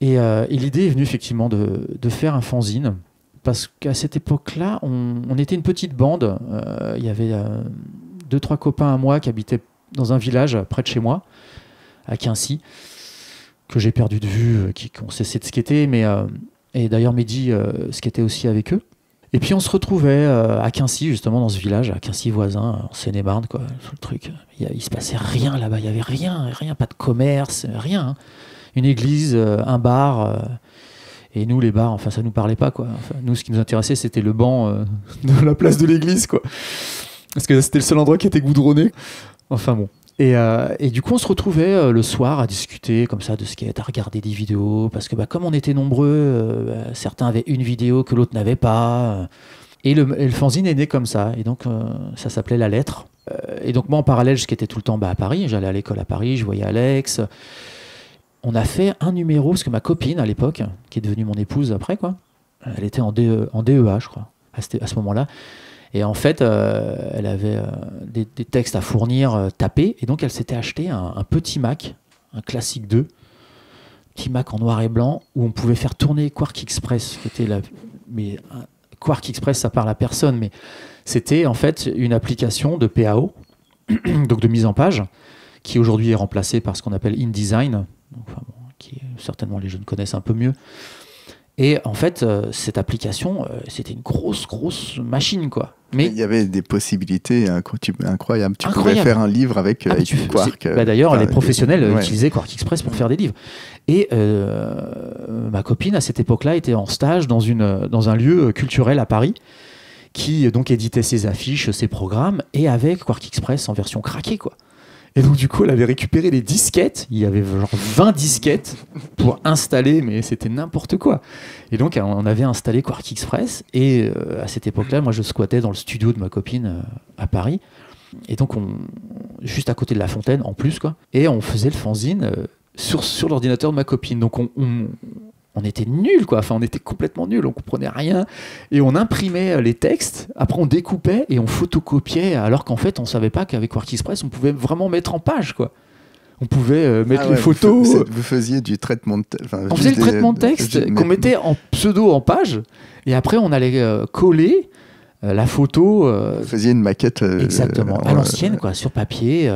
Et l'idée est venue effectivement de faire un fanzine. Parce qu'à cette époque-là, on était une petite bande. Il y avait 2-3 copains à moi qui habitaient dans un village près de chez moi, à Quincy, que j'ai perdu de vue, qui ont cessé de skater. Et d'ailleurs, Mehdi skatait aussi avec eux. Et puis, on se retrouvait à Quincy, justement, dans ce village, à Quincy voisin, en Seine-et-Marne, quoi, tout le truc. Il se passait rien là-bas. Il n'y avait rien, pas de commerce, rien. Une église, un bar... Et nous, les bars, enfin, ça nous parlait pas, quoi. Enfin, nous, ce qui nous intéressait, c'était le banc de la place de l'église, quoi. Parce que c'était le seul endroit qui était goudronné. Enfin bon. Et du coup, on se retrouvait le soir à discuter comme ça de skate, à regarder des vidéos. Parce que bah, comme on était nombreux, certains avaient une vidéo que l'autre n'avait pas. Et le fanzine est né comme ça. Et donc, ça s'appelait La Lettre. Et donc, moi, en parallèle, je skatais tout le temps à Paris. J'allais à l'école à Paris, je voyais Alex... On a fait un numéro, parce que ma copine à l'époque, qui est devenue mon épouse après, quoi, elle était en DEA, je crois, à ce moment-là. Et en fait, elle avait des textes à fournir, tapés, et donc elle s'était acheté un petit Mac, un classique 2, petit Mac en noir et blanc, où on pouvait faire tourner Quark Express, qui était mais Quark Express, ça parle à personne, mais c'était en fait une application de PAO, donc de mise en page, qui aujourd'hui est remplacée par ce qu'on appelle InDesign, donc, enfin, bon, qui certainement les jeunes connaissent un peu mieux. Et en fait, cette application, c'était une grosse machine, quoi. Mais il y avait des possibilités incroyables. Tu pourrais faire un livre avec, avec Quark. Bah, d'ailleurs, les professionnels utilisaient Quark Express pour faire des livres. Et ma copine, à cette époque-là, était en stage dans, un lieu culturel à Paris, qui donc éditait ses affiches, ses programmes, et avec Quark Express en version craquée, quoi. Et donc, du coup, elle avait récupéré les disquettes. Il y avait genre 20 disquettes pour installer, mais c'était n'importe quoi. Et donc, on avait installé Quark Express. Et à cette époque-là, moi, je squattais dans le studio de ma copine à Paris. Et donc, juste à côté de la fontaine, en plus, quoi. Et on faisait le fanzine sur l'ordinateur de ma copine. Donc, on était nuls, quoi. Enfin, on était complètement nuls. On comprenait rien. Et on imprimait les textes. Après, on découpait et on photocopiait. Alors qu'en fait, on savait pas qu'avec Quark Express, on pouvait vraiment mettre en page, quoi. On pouvait mettre les photos. Vous faisiez du traitement de texte. On faisait le traitement de texte qu'on mettait en pseudo en page. Et après, on allait coller la photo. Vous faisiez une maquette. Exactement. À l'ancienne, quoi. Sur papier,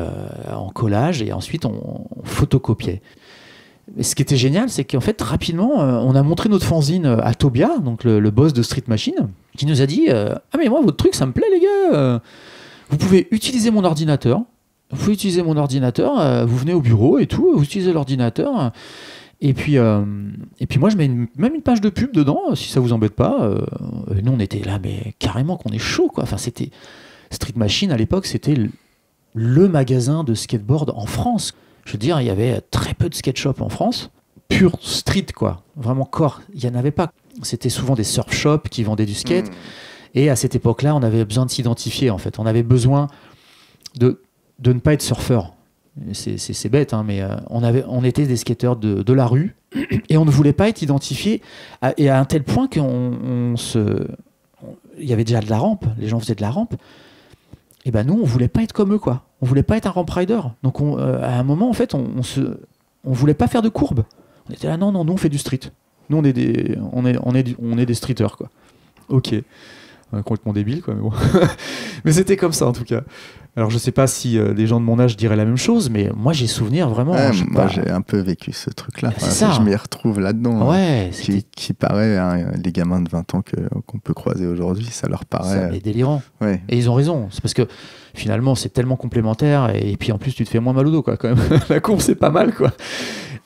en collage. Et ensuite, on photocopiait. Et ce qui était génial, c'est qu'en fait, rapidement, on a montré notre fanzine à Tobia, donc le boss de Street Machine, qui nous a dit « Ah mais moi, votre truc, ça me plaît, les gars. Vous pouvez utiliser mon ordinateur. Vous pouvez utiliser mon ordinateur. Vous venez au bureau et tout. Vous utilisez l'ordinateur. Et puis moi, je mets même une page de pub dedans, si ça vous embête pas. Nous, on était là, mais carrément qu'on est chaud, quoi. Enfin, c'était Street Machine, à l'époque, c'était le magasin de skateboard en France. Je veux dire, il y avait très peu de skate shops en France, pur street, quoi. Vraiment corps, il n'y en avait pas. C'était souvent des surf shops qui vendaient du skate. Mmh. Et à cette époque-là, on avait besoin de s'identifier, en fait. On avait besoin de ne pas être surfeur. C'est bête, hein, mais on était des skateurs de la rue et on ne voulait pas être identifié à un tel point qu'il y avait déjà de la rampe, les gens faisaient de la rampe. Et ben nous, on voulait pas être comme eux, quoi. On voulait pas être un ramp rider. Donc à un moment, en fait, on voulait pas faire de courbes. On était là, non, nous on fait du street. Nous on est des streeters, quoi. Ok, complètement débile, quoi. Mais bon, mais c'était comme ça en tout cas. Alors je sais pas si les gens de mon âge diraient la même chose, mais moi j'ai souvenir vraiment. Ouais, moi j'ai un peu vécu ce truc-là. Enfin, je m'y retrouve là-dedans. Ouais. Hein, qui paraît, hein, les gamins de 20 ans qu'on peut croiser aujourd'hui, ça leur paraît. C'est délirant. Ouais. Et ils ont raison. C'est parce que finalement, c'est tellement complémentaire et puis en plus, tu te fais moins mal au dos, quoi, quand même. La courbe, c'est pas mal, quoi.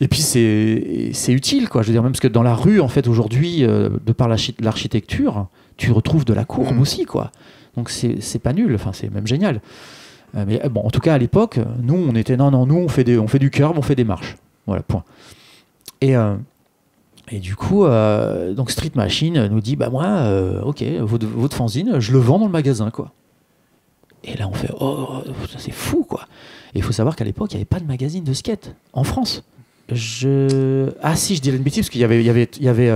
Et puis, c'est utile, quoi. Je veux dire, même parce que dans la rue, en fait, aujourd'hui, de par l'architecture, tu retrouves de la courbe aussi, quoi. Donc, c'est pas nul. Enfin, c'est même génial. Mais bon, en tout cas, à l'époque, nous, on était nous, on fait du curb, on fait des marches. Voilà, point. Et du coup, donc Street Machine nous dit, bah moi, ok, votre fanzine, je le vends dans le magasin, quoi. Et là, on fait, oh, c'est fou, quoi. Et il faut savoir qu'à l'époque, il n'y avait pas de magazine de skate en France. Ah si, je dis une bêtise, parce qu'il y avait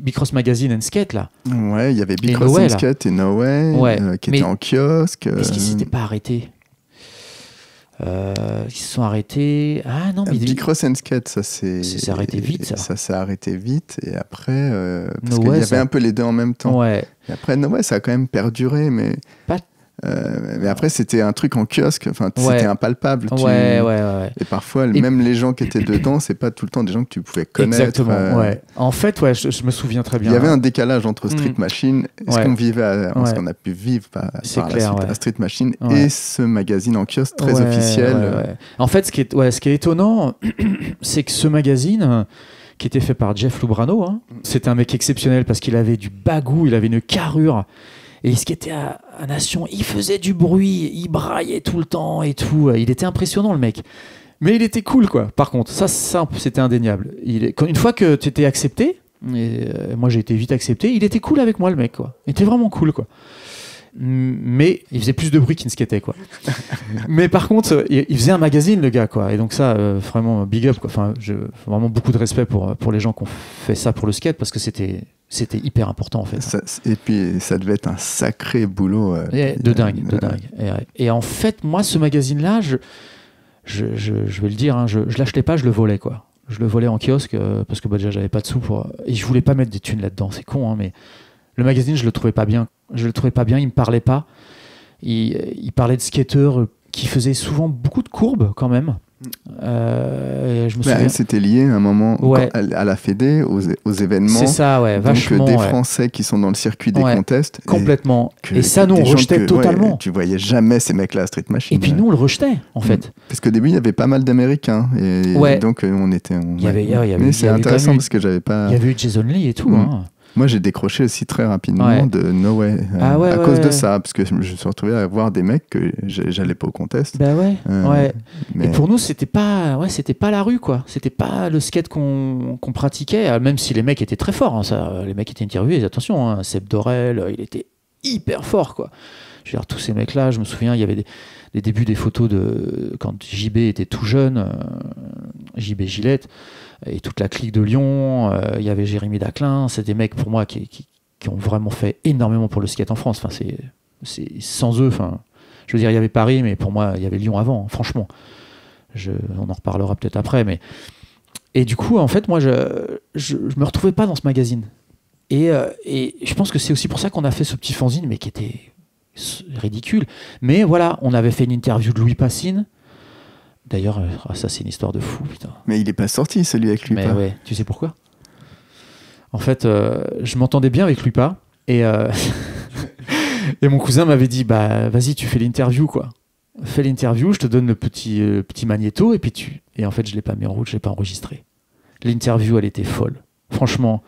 Bicross Magazine and Skate, là. Ouais, il y avait Bicross and Skate et No Way, ouais. Qui était en kiosque. Est-ce qu'ils ne s'étaient pas arrêtés? Ils se sont arrêtés. Ah non, mais Bicross and Skate, ça s'est arrêté vite. Ça s'est arrêté vite. Et après, parce qu'il y avait un peu les deux en même temps. Ouais. Et après, No Way, ça a quand même perduré, mais... mais après c'était un truc en kiosque, enfin, c'était impalpable, et parfois même les gens qui étaient dedans, c'est pas tout le temps des gens que tu pouvais connaître. Exactement, ouais. En fait, ouais, je me souviens très bien. Il y avait un décalage entre Street Machine et ce qu'on vivait, ce qu'on a pu vivre par la suite à Street Machine et ce magazine en kiosque très officiel. En fait, ce qui est étonnant, c'est que ce magazine qui était fait par Jeff Lubrano, hein, c'était un mec exceptionnel parce qu'il avait du bagou, il avait une carrure. Et ce qui était à Nation, il faisait du bruit, il braillait tout le temps et tout. Il était impressionnant, le mec. Mais il était cool, quoi. Par contre, ça c'était indéniable. Une fois que tu étais accepté, et moi j'ai été vite accepté, il était cool avec moi, le mec, quoi. Il était vraiment cool, quoi. Mais il faisait plus de bruit qu'il ne skatait, quoi. Mais par contre, il faisait un magazine, le gars, quoi. Et donc ça, vraiment big up, quoi. Enfin, vraiment beaucoup de respect pour les gens qui ont fait ça pour le skate, parce que c'était hyper important, en fait. Et puis, ça devait être un sacré boulot. De dingue. Et en fait, moi, ce magazine-là, je vais le dire, hein, je lâchais pas, je le volais, quoi. je le volais en kiosque parce que bah, déjà j'avais pas de sous pour... et je voulais pas mettre des thunes là-dedans, c'est con hein, mais le magazine je le trouvais pas bien, il me parlait pas, il parlait de skateurs qui faisaient souvent beaucoup de courbes quand même. Souviens... C'était lié à un moment à la Fédé, aux événements. C'est ça, ouais, vachement. Donc des Français qui sont dans le circuit des contests. Complètement. Et ça, nous, on rejetait totalement. Ouais, tu voyais jamais ces mecs-là à Street Machine. Et puis nous, on le rejetait, en fait. Parce qu'au début, il y avait pas mal d'Américains. Et donc, on était. Mais c'est intéressant parce que j'avais pas. Il y avait eu Jason Lee et tout. Ouais. Hein. Moi, j'ai décroché aussi très rapidement de No Way à cause de ça, parce que je me suis retrouvé à voir des mecs que j'allais pas au contest. Mais... Et pour nous, c'était pas la rue, quoi. C'était pas le skate qu'on pratiquait, même si les mecs étaient très forts. Hein, ça, les mecs étaient interviewés. Attention, hein, Seb Dorel, il était hyper fort, quoi. Je veux dire, tous ces mecs-là, je me souviens, il y avait les débuts des photos de quand JB était tout jeune, JB Gillette, et toute la clique de Lyon, il y avait Jérémy Daclin, c'est des mecs pour moi qui ont vraiment fait énormément pour le skate en France. Enfin, c'est sans eux, enfin, je veux dire, il y avait Paris, mais pour moi, il y avait Lyon avant, franchement. On en reparlera peut-être après, mais... Et du coup, en fait, moi, je me retrouvais pas dans ce magazine. Et je pense que c'est aussi pour ça qu'on a fait ce petit fanzine, mais qui était... ridicule, mais voilà, on avait fait une interview de Louis Passine d'ailleurs, ça c'est une histoire de fou, putain. Mais il est pas sorti celui avec Louis Passine. Ouais, tu sais pourquoi? En fait, je m'entendais bien avec Louis Passine et, et mon cousin m'avait dit bah vas-y, tu fais l'interview, quoi, fais l'interview, je te donne le petit magnéto, et puis et en fait je l'ai pas mis en route, je l'ai pas enregistré. L'interview, elle était folle, franchement,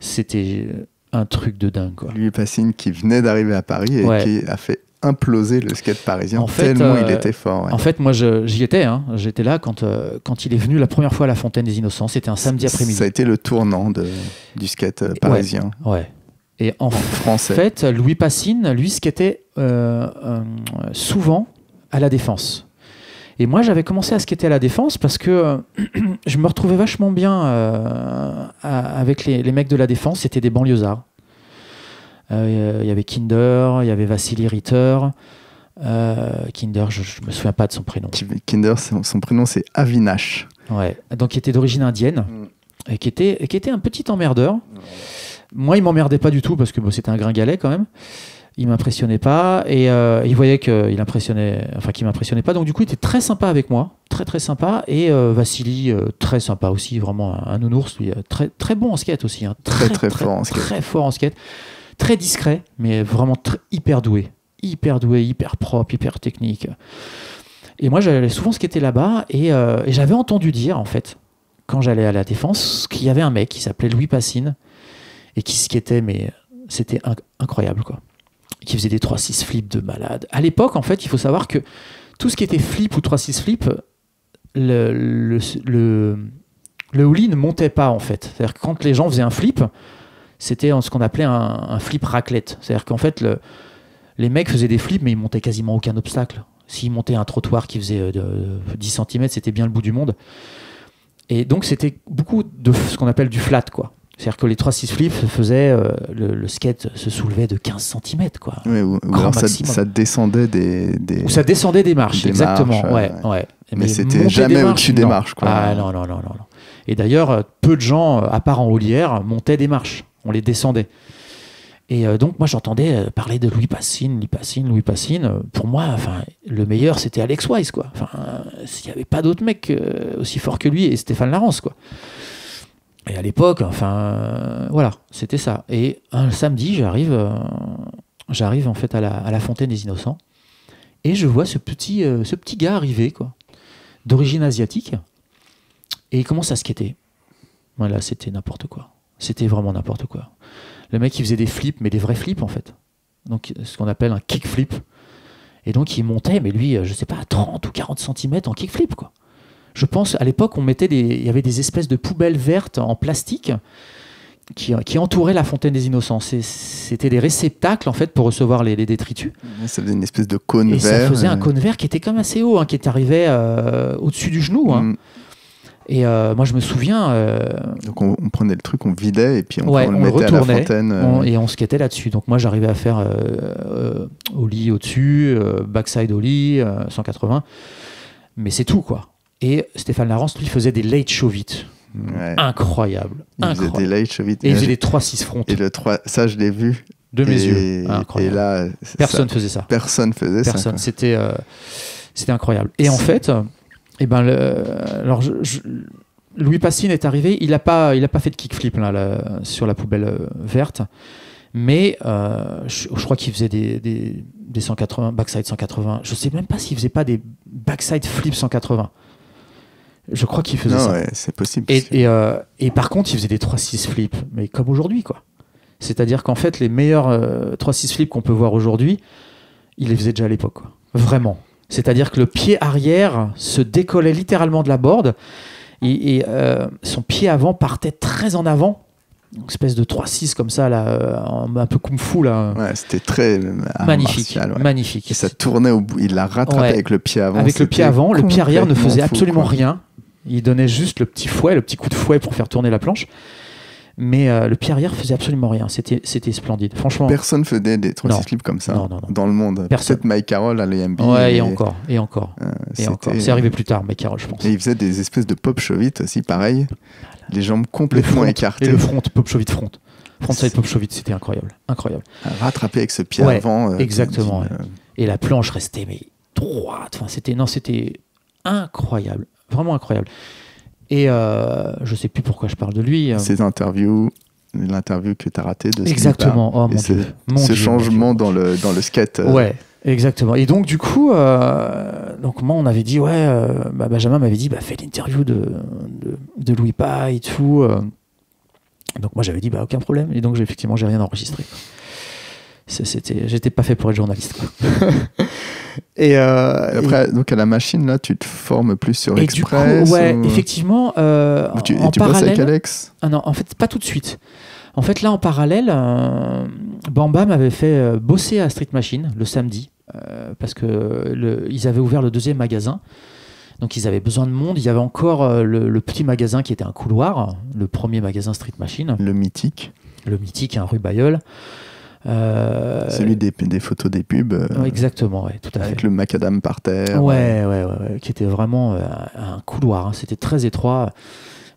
c'était un truc de dingue, quoi. Louis Passine qui venait d'arriver à Paris et qui a fait imploser le skate parisien, en fait, tellement il était fort. Ouais. En fait, moi, j'y étais. Hein. J'étais là quand il est venu la première fois à la Fontaine des Innocents. C'était un samedi après-midi. Ça a été le tournant du skate parisien. Ouais. Et en fait, Louis Passine, lui, skatait souvent à la Défense. Et moi, j'avais commencé à skater à la Défense parce que je me retrouvais vachement bien avec les mecs de la Défense. C'était des banlieusards. Il y avait Kinder, il y avait Vassili Ritter. Kinder, je ne me souviens pas de son prénom. Kinder, son prénom, c'est Avinash. Ouais. Donc, il était d'origine indienne et qui était un petit emmerdeur. Moi, il ne m'emmerdait pas du tout parce que bon, c'était un gringalet quand même. Il m'impressionnait pas et il voyait qu'il m'impressionnait pas, donc du coup il était très sympa avec moi, très très sympa, et Vassili très sympa aussi, vraiment un nounours, lui, très très bon en skate aussi, hein. très fort en skate, très discret, mais vraiment hyper doué, hyper propre, hyper technique. Et moi j'allais souvent skater là-bas et j'avais entendu dire, en fait, quand j'allais à la Défense, qu'il y avait un mec qui s'appelait Louis Passine et qui skatait, mais c'était incroyable, quoi. Qui faisait des 3-6 flips de malade. À l'époque, en fait, il faut savoir que tout ce qui était flip ou 3-6 flip, le ollie ne montait pas, en fait. C'est-à-dire que quand les gens faisaient un flip, c'était ce qu'on appelait un flip raclette. C'est-à-dire qu'en fait, les mecs faisaient des flips, mais ils montaient quasiment aucun obstacle. S'ils montaient un trottoir qui faisait 10 cm, c'était bien le bout du monde. Et donc, c'était beaucoup de ce qu'on appelle du flat, quoi. C'est-à-dire que les 3-6 flips faisaient... le skate se soulevait de 15 cm, quoi. Oui, ou alors ça descendait des... Ou ça descendait des marches, exactement. Ouais. Mais c'était jamais au-dessus des marches, quoi. Ah non. Et d'ailleurs, peu de gens, à part en haulière, montaient des marches. On les descendait. Et donc, moi, j'entendais parler de Louis Passine. Pour moi, enfin, le meilleur, c'était Alex Wise, quoi. Enfin, s'il n'y avait pas d'autres mecs aussi forts que lui, et Stéphane Larance, quoi. Et à l'époque, enfin, voilà, c'était ça. Et un samedi, j'arrive en fait à la Fontaine des Innocents, et je vois ce petit gars arriver, quoi, d'origine asiatique, et il commence à skater. Voilà, c'était n'importe quoi. C'était vraiment n'importe quoi. Le mec, il faisait des flips, mais des vrais flips, en fait. Donc, ce qu'on appelle un kick flip. Et donc, il montait, mais lui, je sais pas, à 30 ou 40 cm en kick flip, quoi. Je pense, à l'époque, il y avait des espèces de poubelles vertes en plastique qui entouraient la Fontaine des Innocents. C'était des réceptacles, en fait, pour recevoir les détritus. Ça faisait une espèce de cône vert. Et ça faisait un cône vert qui était quand même assez haut, hein, qui arrivait au-dessus du genou. Hein. Et moi, je me souviens... Donc, on prenait le truc, on vidait, et puis on le mettait à la fontaine. Et on skatait là-dessus. Donc, moi, j'arrivais à faire ollie au-dessus, backside ollie, 180. Mais c'est tout, quoi. Et Stéphane Larance, lui, faisait des late show vite. Ouais. Incroyable. Ils faisaient des light show vite. Et ils faisaient des 3-6 fronts. Et le 3, ça je l'ai vu. De mes yeux. Incroyable. Et là, personne faisait ça. Personne faisait ça. C'était incroyable. Et en fait, eh ben, Louis Passine est arrivé. Il a pas fait de kickflip là, sur la poubelle verte. Mais je crois qu'il faisait des 180, backside 180. Je sais même pas s'il faisait pas des backside flip 180. Je crois qu'il faisait ça. Ouais, c'est possible. Et par contre, il faisait des 3-6 flips, mais comme aujourd'hui, quoi. C'est-à-dire qu'en fait, les meilleurs 3-6 flips qu'on peut voir aujourd'hui, il les faisait déjà à l'époque, quoi. Vraiment. C'est-à-dire que le pied arrière se décollait littéralement de la board et son pied avant partait très en avant. Une espèce de 3-6 comme ça, là, un peu kung-fu. Ouais, c'était très magnifique. Martial, ouais. Magnifique. Et ça tournait au bout. Il l'a rattrapé avec le pied avant. Avec le pied avant. Le pied arrière ne faisait absolument rien. Il donnait juste le petit fouet, le petit coup de fouet pour faire tourner la planche. Mais le pied arrière faisait absolument rien. C'était splendide. Franchement. Personne faisait des 3-6 flips comme ça non. dans le monde. Peut-être Mike Carroll à l'EMB. Ouais, et encore. C'est arrivé plus tard, Mike Carroll, je pense. Et il faisait des espèces de pop shove it aussi, pareil. Voilà. Les jambes complètement écartées. Et le front, pop shove it front. Frontside pop shove it, c'était incroyable. Rattrapé avec ce pied avant. Exactement. Et la planche restait mais droite. Enfin, c'était incroyable. Vraiment incroyable. Et je sais plus pourquoi je parle de lui. Ces interviews, l'interview que tu as ratée de exactement. Oh, mon Dieu. Ce changement dans le skate. Ouais, exactement. Et donc, du coup, moi, on avait dit, Benjamin m'avait dit, fais l'interview de Louis Pas et tout. Donc, moi, j'avais dit, aucun problème. Et donc, effectivement, j'ai rien enregistré. J'étais pas fait pour être journaliste. Et après, donc à la machine, là, tu te formes plus sur l'Express. Effectivement. Tu bosses avec Alex ? Ah non, en fait, pas tout de suite. En fait, là, en parallèle, Bamba m'avait fait bosser à Street Machine le samedi, parce que ils avaient ouvert le deuxième magasin. Donc, ils avaient besoin de monde. Il y avait encore le petit magasin qui était un couloir, le premier magasin Street Machine. Le mythique. Le mythique, rue Bayeul. Celui des photos des pubs. Exactement, tout à fait. Avec le macadam par terre. Ouais, qui était vraiment un couloir. C'était très étroit,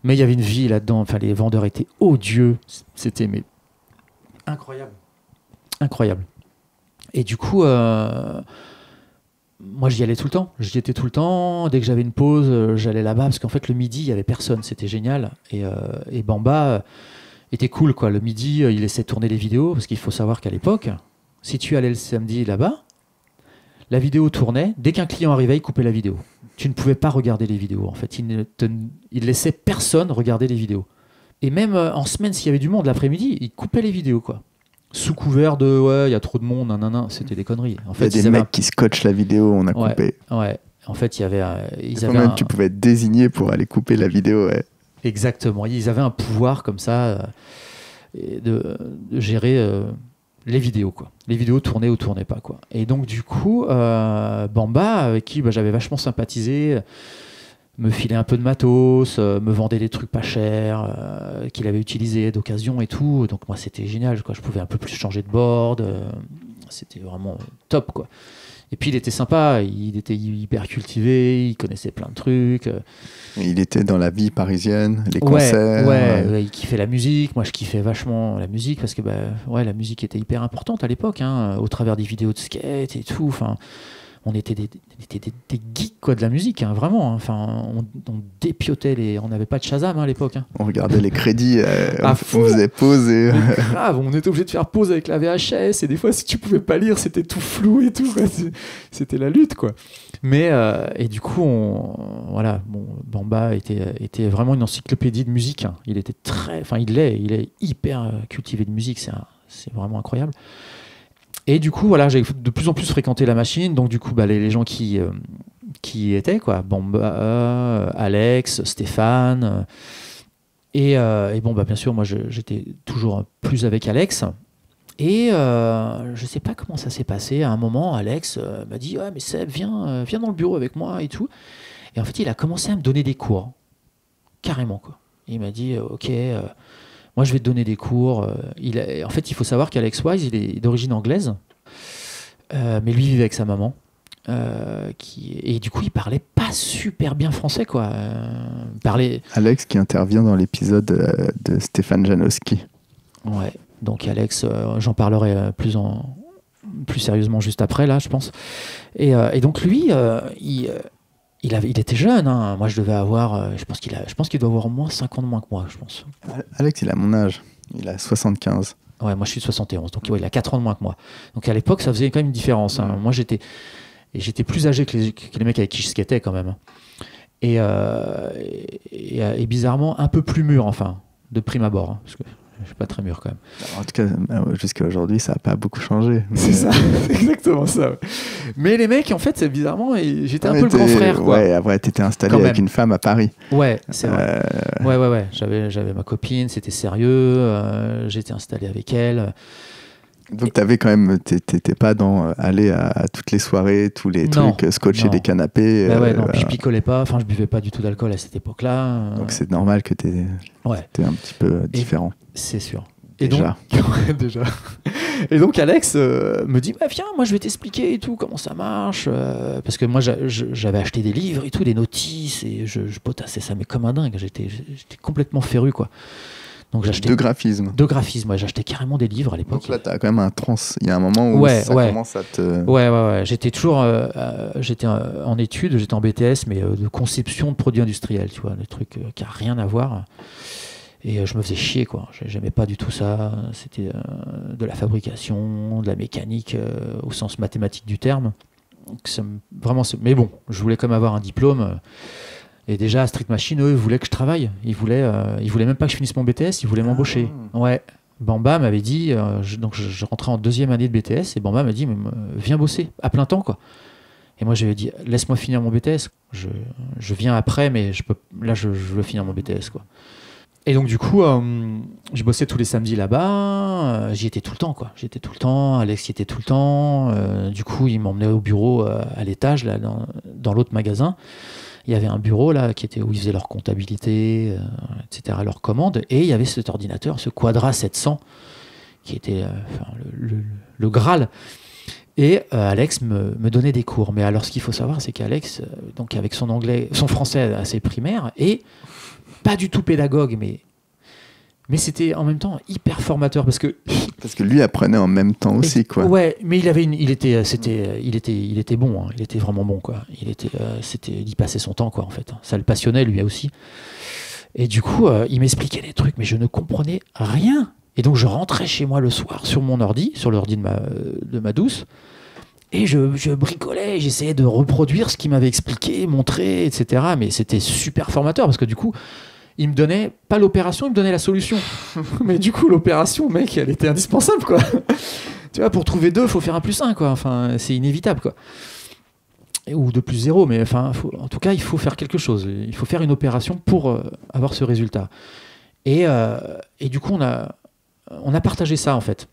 mais il y avait une vie là-dedans. Enfin, les vendeurs étaient odieux. C'était incroyable. Et du coup, moi, j'y allais tout le temps. J'y étais tout le temps. Dès que j'avais une pause, j'allais là-bas parce qu'en fait, le midi, il n'y avait personne. C'était génial. Et Bamba était cool, quoi. Le midi, il laissait tourner les vidéos, parce qu'il faut savoir qu'à l'époque, si tu allais le samedi là-bas, la vidéo tournait. Dès qu'un client arrivait, il coupait la vidéo. Tu ne pouvais pas regarder les vidéos, en fait. Il laissait personne regarder les vidéos. Et même en semaine, s'il y avait du monde l'après-midi, il coupait les vidéos, quoi. Sous couvert de « ouais, il y a trop de monde, nanana », c'était des conneries. En fait, il y a des mecs qui scotchent la vidéo, on a coupé. Ouais. En fait, il y avait... tu pouvais être désigné pour aller couper la vidéo, Exactement, ils avaient un pouvoir comme ça de gérer les vidéos, quoi. Les vidéos tournaient ou tournaient pas, quoi. Et donc du coup, Bamba, avec qui j'avais vachement sympathisé, me filait un peu de matos, me vendait des trucs pas chers qu'il avait utilisés d'occasion et tout. Donc moi c'était génial, quoi. Je pouvais un peu plus changer de board, c'était vraiment top, quoi. Et puis il était sympa, il était hyper cultivé, il connaissait plein de trucs. Il était dans la vie parisienne, les concerts. Ouais, il kiffait la musique. Moi, je kiffais vachement la musique parce que la musique était hyper importante à l'époque, au travers des vidéos de skate et tout. Enfin, on était des geeks, quoi, de la musique, vraiment. Enfin, on dépiotait on n'avait pas de Shazam à l'époque. On regardait les crédits, on faisait pause. On était obligé de faire pause avec la VHS, et des fois, si tu pouvais pas lire, c'était tout flou et tout. C'était la lutte, quoi. Mais et du coup, Bamba était vraiment une encyclopédie de musique. Il est hyper cultivé de musique. C'est vraiment incroyable. Et du coup, j'ai de plus en plus fréquenté la machine. Donc, du coup, les gens qui y étaient, quoi. Bamba, Alex, Stéphane. Bien sûr, moi, j'étais toujours plus avec Alex. Et je sais pas comment ça s'est passé. À un moment, Alex m'a dit « Ah, mais Seb, viens dans le bureau avec moi et tout. » Et en fait, il a commencé à me donner des cours. Carrément, quoi. Il m'a dit « Ok... moi, je vais te donner des cours. » En fait, il faut savoir qu'Alex Wise, il est d'origine anglaise, mais lui vivait avec sa maman. Et du coup, il parlait pas super bien français, quoi. Alex qui intervient dans l'épisode de Stéphane Janowski. Ouais, donc Alex, j'en parlerai plus sérieusement juste après, là, je pense. Et donc lui, il était jeune, hein. Moi je devais avoir, je pense qu'il doit avoir au moins 5 ans de moins que moi, je pense. Alex, il a mon âge, il a 75. Ouais, moi je suis 71, donc ouais, il a 4 ans de moins que moi. Donc à l'époque, ça faisait quand même une différence, hein. Ouais. Moi j'étais plus âgé que les mecs avec qui je skatais quand même. Et bizarrement, un peu plus mûr, enfin, de prime abord, hein, parce que je suis pas très mûr quand même. En tout cas, jusqu'à aujourd'hui, ça n'a pas beaucoup changé. C'est ça, c'est exactement ça. Ouais. Mais les mecs, en fait, c'est bizarrement, j'étais un peu le grand frère. Quoi. Ouais, après, t'étais installé quand avec même. Une femme à Paris. Ouais, c'est vrai. Ouais. J'avais ma copine, c'était sérieux, j'étais installé avec elle. Donc, t'étais pas dans aller à toutes les soirées, tous les trucs, scotcher des canapés. Bah ouais, non, puis je picolais pas, enfin, je buvais pas du tout d'alcool à cette époque-là. Donc, c'est normal que t'es un petit peu différent. C'est sûr. Et déjà. Donc, déjà. Et donc, Alex me dit, bah, viens, moi, je vais t'expliquer et tout, comment ça marche. Parce que moi, j'avais acheté des livres et tout, des notices, et je potassais ça, mais comme un dingue. J'étais complètement féru, quoi. Donc j'achetais de graphisme, ouais, j'achetais carrément des livres à l'époque. Donc là t'as quand même un il y a un moment où commence à te... Ouais. J'étais toujours j'étais en études, j'étais en BTS, mais de conception de produits industriels, tu vois, des trucs qui a rien à voir. Et je me faisais chier, quoi. J'aimais pas du tout ça. C'était de la fabrication, de la mécanique au sens mathématique du terme. Donc, vraiment, mais bon, je voulais quand même avoir un diplôme. Et déjà, Street Machine, eux, voulaient que je travaille. Ils voulaient même pas que je finisse mon BTS, ils voulaient m'embaucher. Ouais. Bamba m'avait dit, donc je rentrais en deuxième année de BTS, et Bamba m'a dit, mais, viens bosser, à plein temps, quoi. Et moi, j'avais dit, laisse-moi finir mon BTS. Je viens après, mais je veux finir mon BTS, quoi. Et donc, du coup, je bossais tous les samedis là-bas, j'y étais tout le temps, quoi. J'étais tout le temps, Alex y était tout le temps. Du coup, il m'emmenait au bureau à l'étage, là, dans l'autre magasin. Il y avait un bureau là qui était où ils faisaient leur comptabilité, etc., leurs commandes. Et il y avait cet ordinateur, ce Quadra 700, qui était le Graal. Et Alex me donnait des cours. Mais alors, ce qu'il faut savoir, c'est qu'Alex, donc avec son français assez primaire, et pas du tout pédagogue, mais c'était en même temps hyper formateur parce que lui apprenait en même temps aussi, quoi. Ouais, mais il était bon, hein. Il était vraiment bon, quoi. Il passait son temps, quoi, en fait. Ça le passionnait lui aussi. Et du coup, il m'expliquait des trucs, mais je ne comprenais rien. Et donc je rentrais chez moi le soir sur mon ordi, sur l'ordi de ma douce, et je bricolais, j'essayais de reproduire ce qu'il m'avait expliqué, montré, etc. Mais c'était super formateur parce que du coup, il me donnait pas l'opération, il me donnait la solution. Mais du coup, l'opération, mec, elle était indispensable, quoi. Tu vois, pour trouver 2, faut faire 1 + 1, quoi. Enfin, c'est inévitable, quoi. Ou 2 + 0, mais enfin, en tout cas, il faut faire quelque chose. Il faut faire une opération pour avoir ce résultat. Et du coup, on a partagé ça, en fait.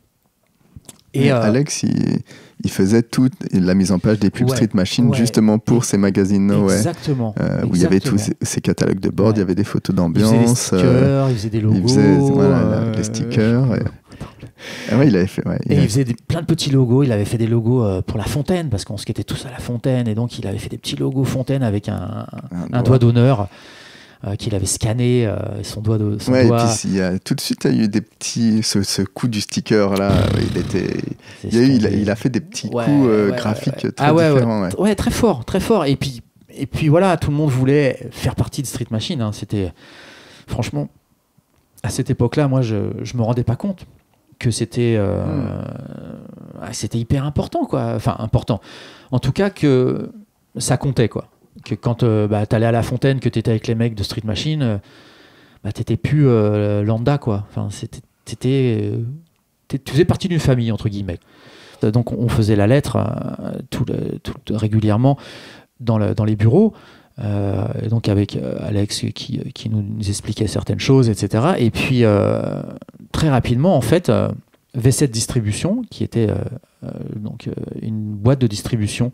Et Alex, il faisait toute la mise en page des pubs Street Machine, justement pour ces magazines Noël. Exactement. Où il y avait tous ces catalogues de bord, il y avait des photos d'ambiance. Il faisait des stickers, il faisait des logos. Il faisait les stickers. Il faisait plein de petits logos. Il avait fait des logos pour la fontaine, parce qu'on skatait tous à la fontaine. Et donc, il avait fait des petits logos fontaine avec un doigt d'honneur. Qu'il avait scanné son doigt de son doigt. Et puis tout de suite il y a eu des petits ce coup du sticker là. Il a fait des petits coups graphiques très différents. Ouais, très fort. Et puis voilà, tout le monde voulait faire partie de Street Machine, hein. C'était franchement à cette époque-là, moi je me rendais pas compte que c'était c'était hyper important, quoi. Enfin important. En tout cas que ça comptait, quoi. Que quand t'allais à la fontaine, que t'étais avec les mecs de Street Machine, t'étais plus lambda, quoi. Enfin, tu faisais partie d'une famille, entre guillemets. Donc on faisait la lettre régulièrement dans les bureaux, et donc avec Alex qui nous expliquait certaines choses, etc. Et puis très rapidement, en fait, V7 Distribution, qui était donc une boîte de distribution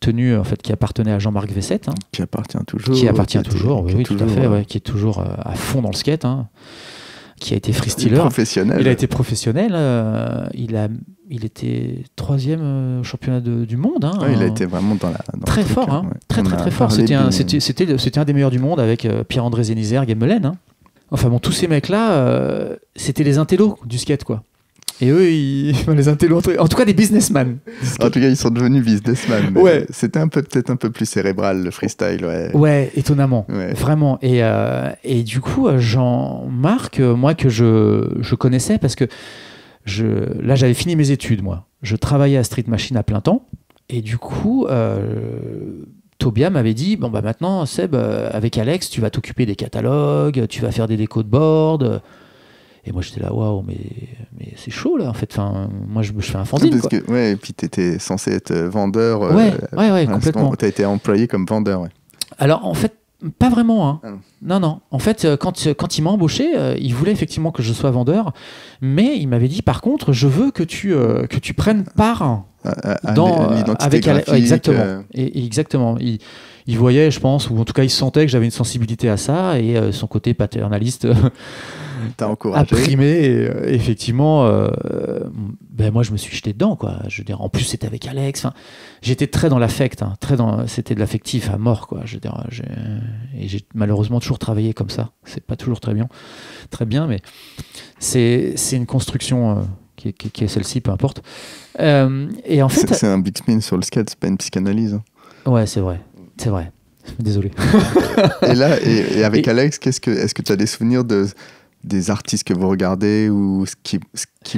tenue, en fait, qui appartenait à Jean-Marc Vessette, hein, qui appartient toujours, oui, tout à fait, qui est toujours à fond dans le skate, hein, qui a été freestyler. Professionnel. Il a été professionnel. Il était 3e championnat du monde. Hein, ouais, il a été vraiment dans la... Dans très fort. Hein, ouais. Très fort. C'était un des meilleurs du monde avec Pierre-André Zénizer, Gamelin. Hein. Enfin bon, tous ces mecs-là, c'était les intellos du skate, quoi. Et eux, les intellos, en tout cas des businessmen. En tout cas, ils sont devenus businessmen. Ouais. C'était peut-être un peu plus cérébral, le freestyle. Ouais, étonnamment. Ouais. Vraiment. Et du coup, Jean-Marc, moi, que je connaissais, parce que là, j'avais fini mes études, moi. Je travaillais à Street Machine à plein temps. Et du coup... Tobia m'avait dit, bon bah maintenant Seb, avec Alex, tu vas t'occuper des catalogues, tu vas faire des décos de board. Et moi j'étais là, waouh, mais c'est chaud là en fait. Enfin, moi je fais un fanzine. Parce que, ouais, et puis t'étais censé être vendeur. Ouais, complètement. T'as été employé comme vendeur. Ouais. Alors en fait, pas vraiment. Hein. Ah non. Non. En fait, quand il m'a embauché, il voulait effectivement que je sois vendeur, mais il m'avait dit, par contre, je veux que tu prennes part. Exactement. Il voyait, je pense, ou en tout cas il sentait que j'avais une sensibilité à ça, et son côté paternaliste t'a encouragé, imprimé, et effectivement moi je me suis jeté dedans, quoi. Je veux dire, en plus c'était avec Alex, j'étais très dans l'affect, hein, c'était de l'affectif à mort, quoi. Je veux dire, j'ai malheureusement toujours travaillé comme ça, c'est pas toujours très bien, mais c'est une construction qui est celle-ci, peu importe. Et en fait, c'est un big spin sur le skate, c'est pas une psychanalyse. Ouais, c'est vrai. Désolé. Et là, et avec Alex, est-ce que tu as des souvenirs des artistes que vous regardez, ou ce qui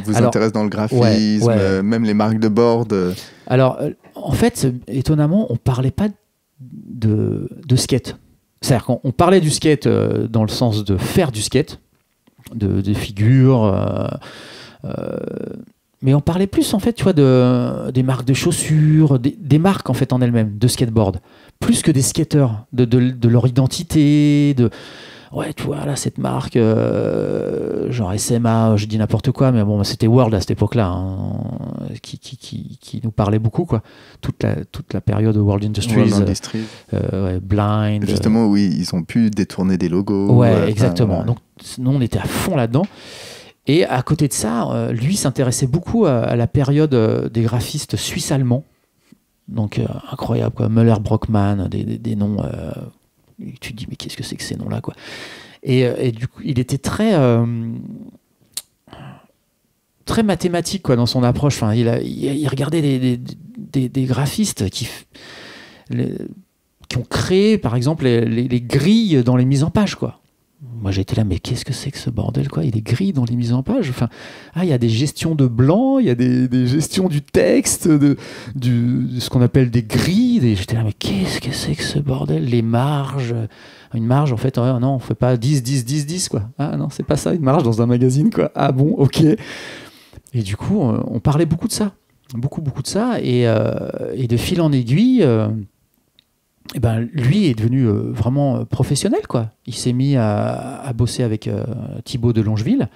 vous intéresse dans le graphisme, même les marques de board? Alors, en fait, étonnamment, on parlait pas de skate. C'est-à-dire qu'on parlait du skate dans le sens de faire du skate, des figures. Mais on parlait plus en fait, tu vois, des marques de chaussures, des marques en fait en elles-mêmes, de skateboard, plus que des skateurs, de leur identité, ouais, tu vois, là cette marque, genre SMA, je dis n'importe quoi, mais bon, c'était World à cette époque-là, hein, qui nous parlait beaucoup, quoi. Toute la période World Industries, Blind. Justement, oui, ils ont pu détourner des logos. Ouais, exactement. Ouais. Donc, nous, on était à fond là-dedans. Et à côté de ça, lui s'intéressait beaucoup à la période des graphistes suisses-allemands. Donc incroyable, quoi. Müller, Brockmann, des noms... tu te dis, mais qu'est-ce que c'est que ces noms-là, quoi. Et du coup, il était très mathématique, quoi, dans son approche. Enfin, il regardait des graphistes qui ont créé, par exemple, les grilles dans les mises en page, quoi. Moi j'étais là, mais qu'est-ce que c'est que ce bordel, quoi. Il est gris dans les mises en page. Enfin, il y a des gestions de blanc, il y a des gestions du texte, de ce qu'on appelle des grilles. J'étais là, mais qu'est-ce que c'est que ce bordel? Les marges. Une marge, en fait, non, on fait pas 10, 10, 10, 10, quoi. Ah non, c'est pas ça, une marge dans un magazine, quoi. Ah bon, ok. Et du coup, on parlait beaucoup de ça. Beaucoup de ça. Et de fil en aiguille... Et ben, lui est devenu vraiment professionnel, quoi. Il s'est mis à bosser avec Thibaut de Longeville,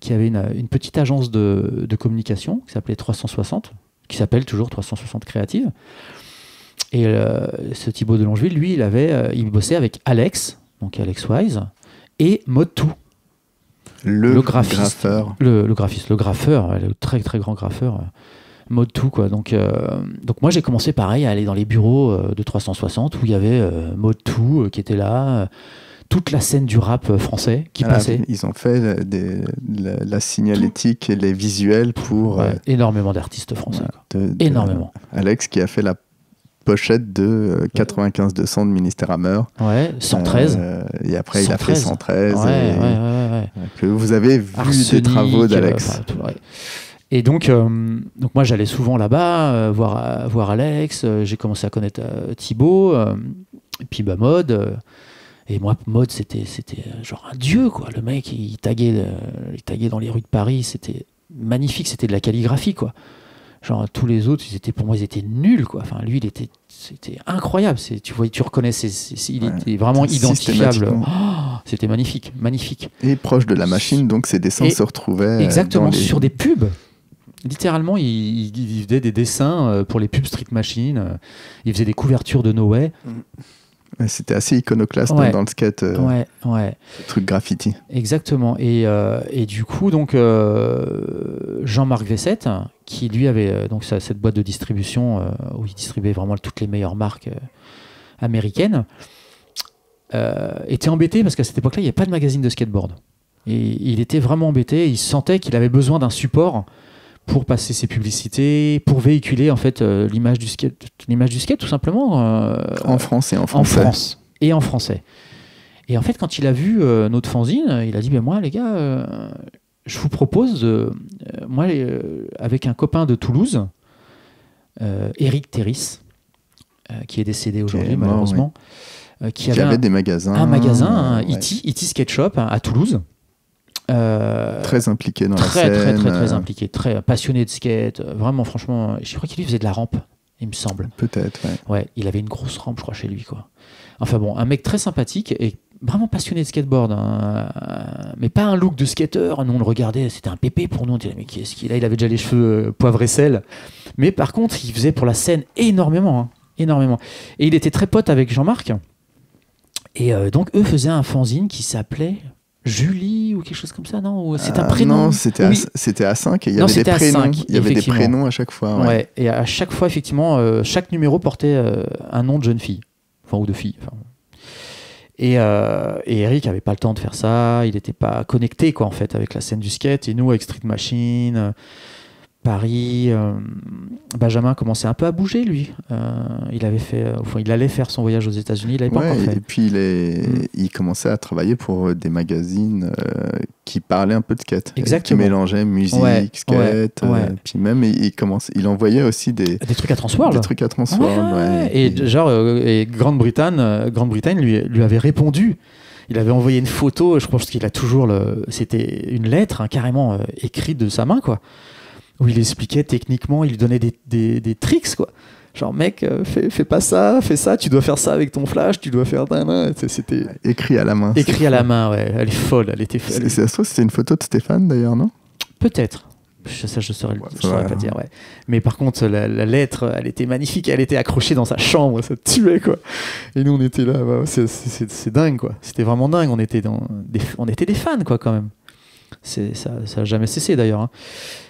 qui avait une petite agence de communication qui s'appelait 360, qui s'appelle toujours 360 Créative. Et ce Thibaut de Longeville, lui, il bossait avec Alex, donc Alex Wise, et Motu, le grapheur, le très très grand graffeur. Motu, quoi. Donc moi j'ai commencé pareil à aller dans les bureaux de 360 où il y avait Motu qui était là, toute la scène du rap français qui passait. Ils ont fait la signalétique et les visuels pour... énormément d'artistes français. Énormément. Alex qui a fait la pochette de 95-200 de Ministère Hammer. Ouais, 113. Et après 113. Il a fait 113. Ouais, et que vous avez vu des travaux d'Alex. Et donc moi j'allais souvent là-bas voir Alex, j'ai commencé à connaître Thibaut, et puis bah Maud, et moi Maud c'était genre un dieu, quoi. Le mec il taguait dans les rues de Paris, c'était magnifique, c'était de la calligraphie, quoi. Genre tous les autres pour moi ils étaient nuls, quoi. Enfin lui c'était incroyable, tu vois, tu reconnais, il était vraiment identifiable. C'était magnifique. Et proche de la machine, donc ces dessins se retrouvaient exactement sur des pubs. Littéralement, il faisait des dessins pour les pubs Street Machine. Il faisait des couvertures de No Way. C'était assez iconoclaste ouais. dans le skate, ouais, ouais. truc graffiti. Exactement. Et du coup, donc Jean-Marc Vessette, qui lui avait donc cette boîte de distribution où il distribuait vraiment toutes les meilleures marques américaines, était embêté parce qu'à cette époque-là, il n'y avait pas de magazine de skateboard. Et il était vraiment embêté. Il sentait qu'il avait besoin d'un support pour passer ses publicités, pour véhiculer en fait l'image du skate tout simplement. En France et en français. En France et en français. Et en fait, quand il a vu notre fanzine, il a dit ben moi les gars, je vous propose de, moi avec un copain de Toulouse, Eric Terris, qui est décédé aujourd'hui malheureusement, oui. qui avait des magasins, un magasin, E.T. Skate Shop à Toulouse. Très impliqué dans la scène. Très impliqué, très passionné de skate. Vraiment, franchement, je crois qu'il faisait de la rampe, il me semble. Peut-être, ouais. Ouais, il avait une grosse rampe, je crois, chez lui, quoi. Enfin bon, un mec très sympathique et vraiment passionné de skateboard. Hein. Mais pas un look de skater. Nous, on le regardait, c'était un pépé pour nous. On disait, mais qu'est-ce qu'il a ? Il avait déjà les cheveux poivre et sel. Mais par contre, il faisait pour la scène énormément. Hein, énormément. Et il était très pote avec Jean-Marc. Et donc, eux faisaient un fanzine qui s'appelait... Julie ou quelque chose comme ça, non? C'est un prénom? Non, c'était à 5 et il y avait des prénoms à chaque fois. Ouais. Ouais, et à chaque fois, effectivement, chaque numéro portait un nom de jeune fille, enfin, ou de fille. Enfin. Et Eric n'avait pas le temps de faire ça, il n'était pas connecté quoi, en fait, avec la scène du skate. Et nous, avec Street Machine, Paris, Benjamin commençait un peu à bouger, lui. Il allait faire son voyage aux États-Unis, il l'avait pas encore fait. Et puis il commençait à travailler pour des magazines qui parlaient un peu de skate. Exactement. Qui mélangeaient musique, skate. Ouais, ouais. Puis même, il envoyait aussi des trucs à Transworld. Des trucs à Transworld, ouais. Et genre, Grande-Bretagne lui avait répondu. Il avait envoyé une photo, je pense qu'il a toujours c'était une lettre, hein, carrément écrite de sa main, quoi. Où il expliquait techniquement, il lui donnait des tricks, quoi. Genre, mec, fais pas ça, fais ça, tu dois faire ça avec ton flash, tu dois faire... C'était écrit à la main. Écrit à la main, ouais. Elle est folle, elle était folle. Ça se trouve, c'était une photo de Stéphane, d'ailleurs, non? Peut-être. Ça, je saurais pas dire, ouais. Mais par contre, la lettre, elle était magnifique, elle était accrochée dans sa chambre, ça tuait, quoi. Et nous, on était là, bah, c'est dingue, quoi. C'était vraiment dingue, on était des fans, quoi, quand même. Ça n'a jamais cessé d'ailleurs. Hein.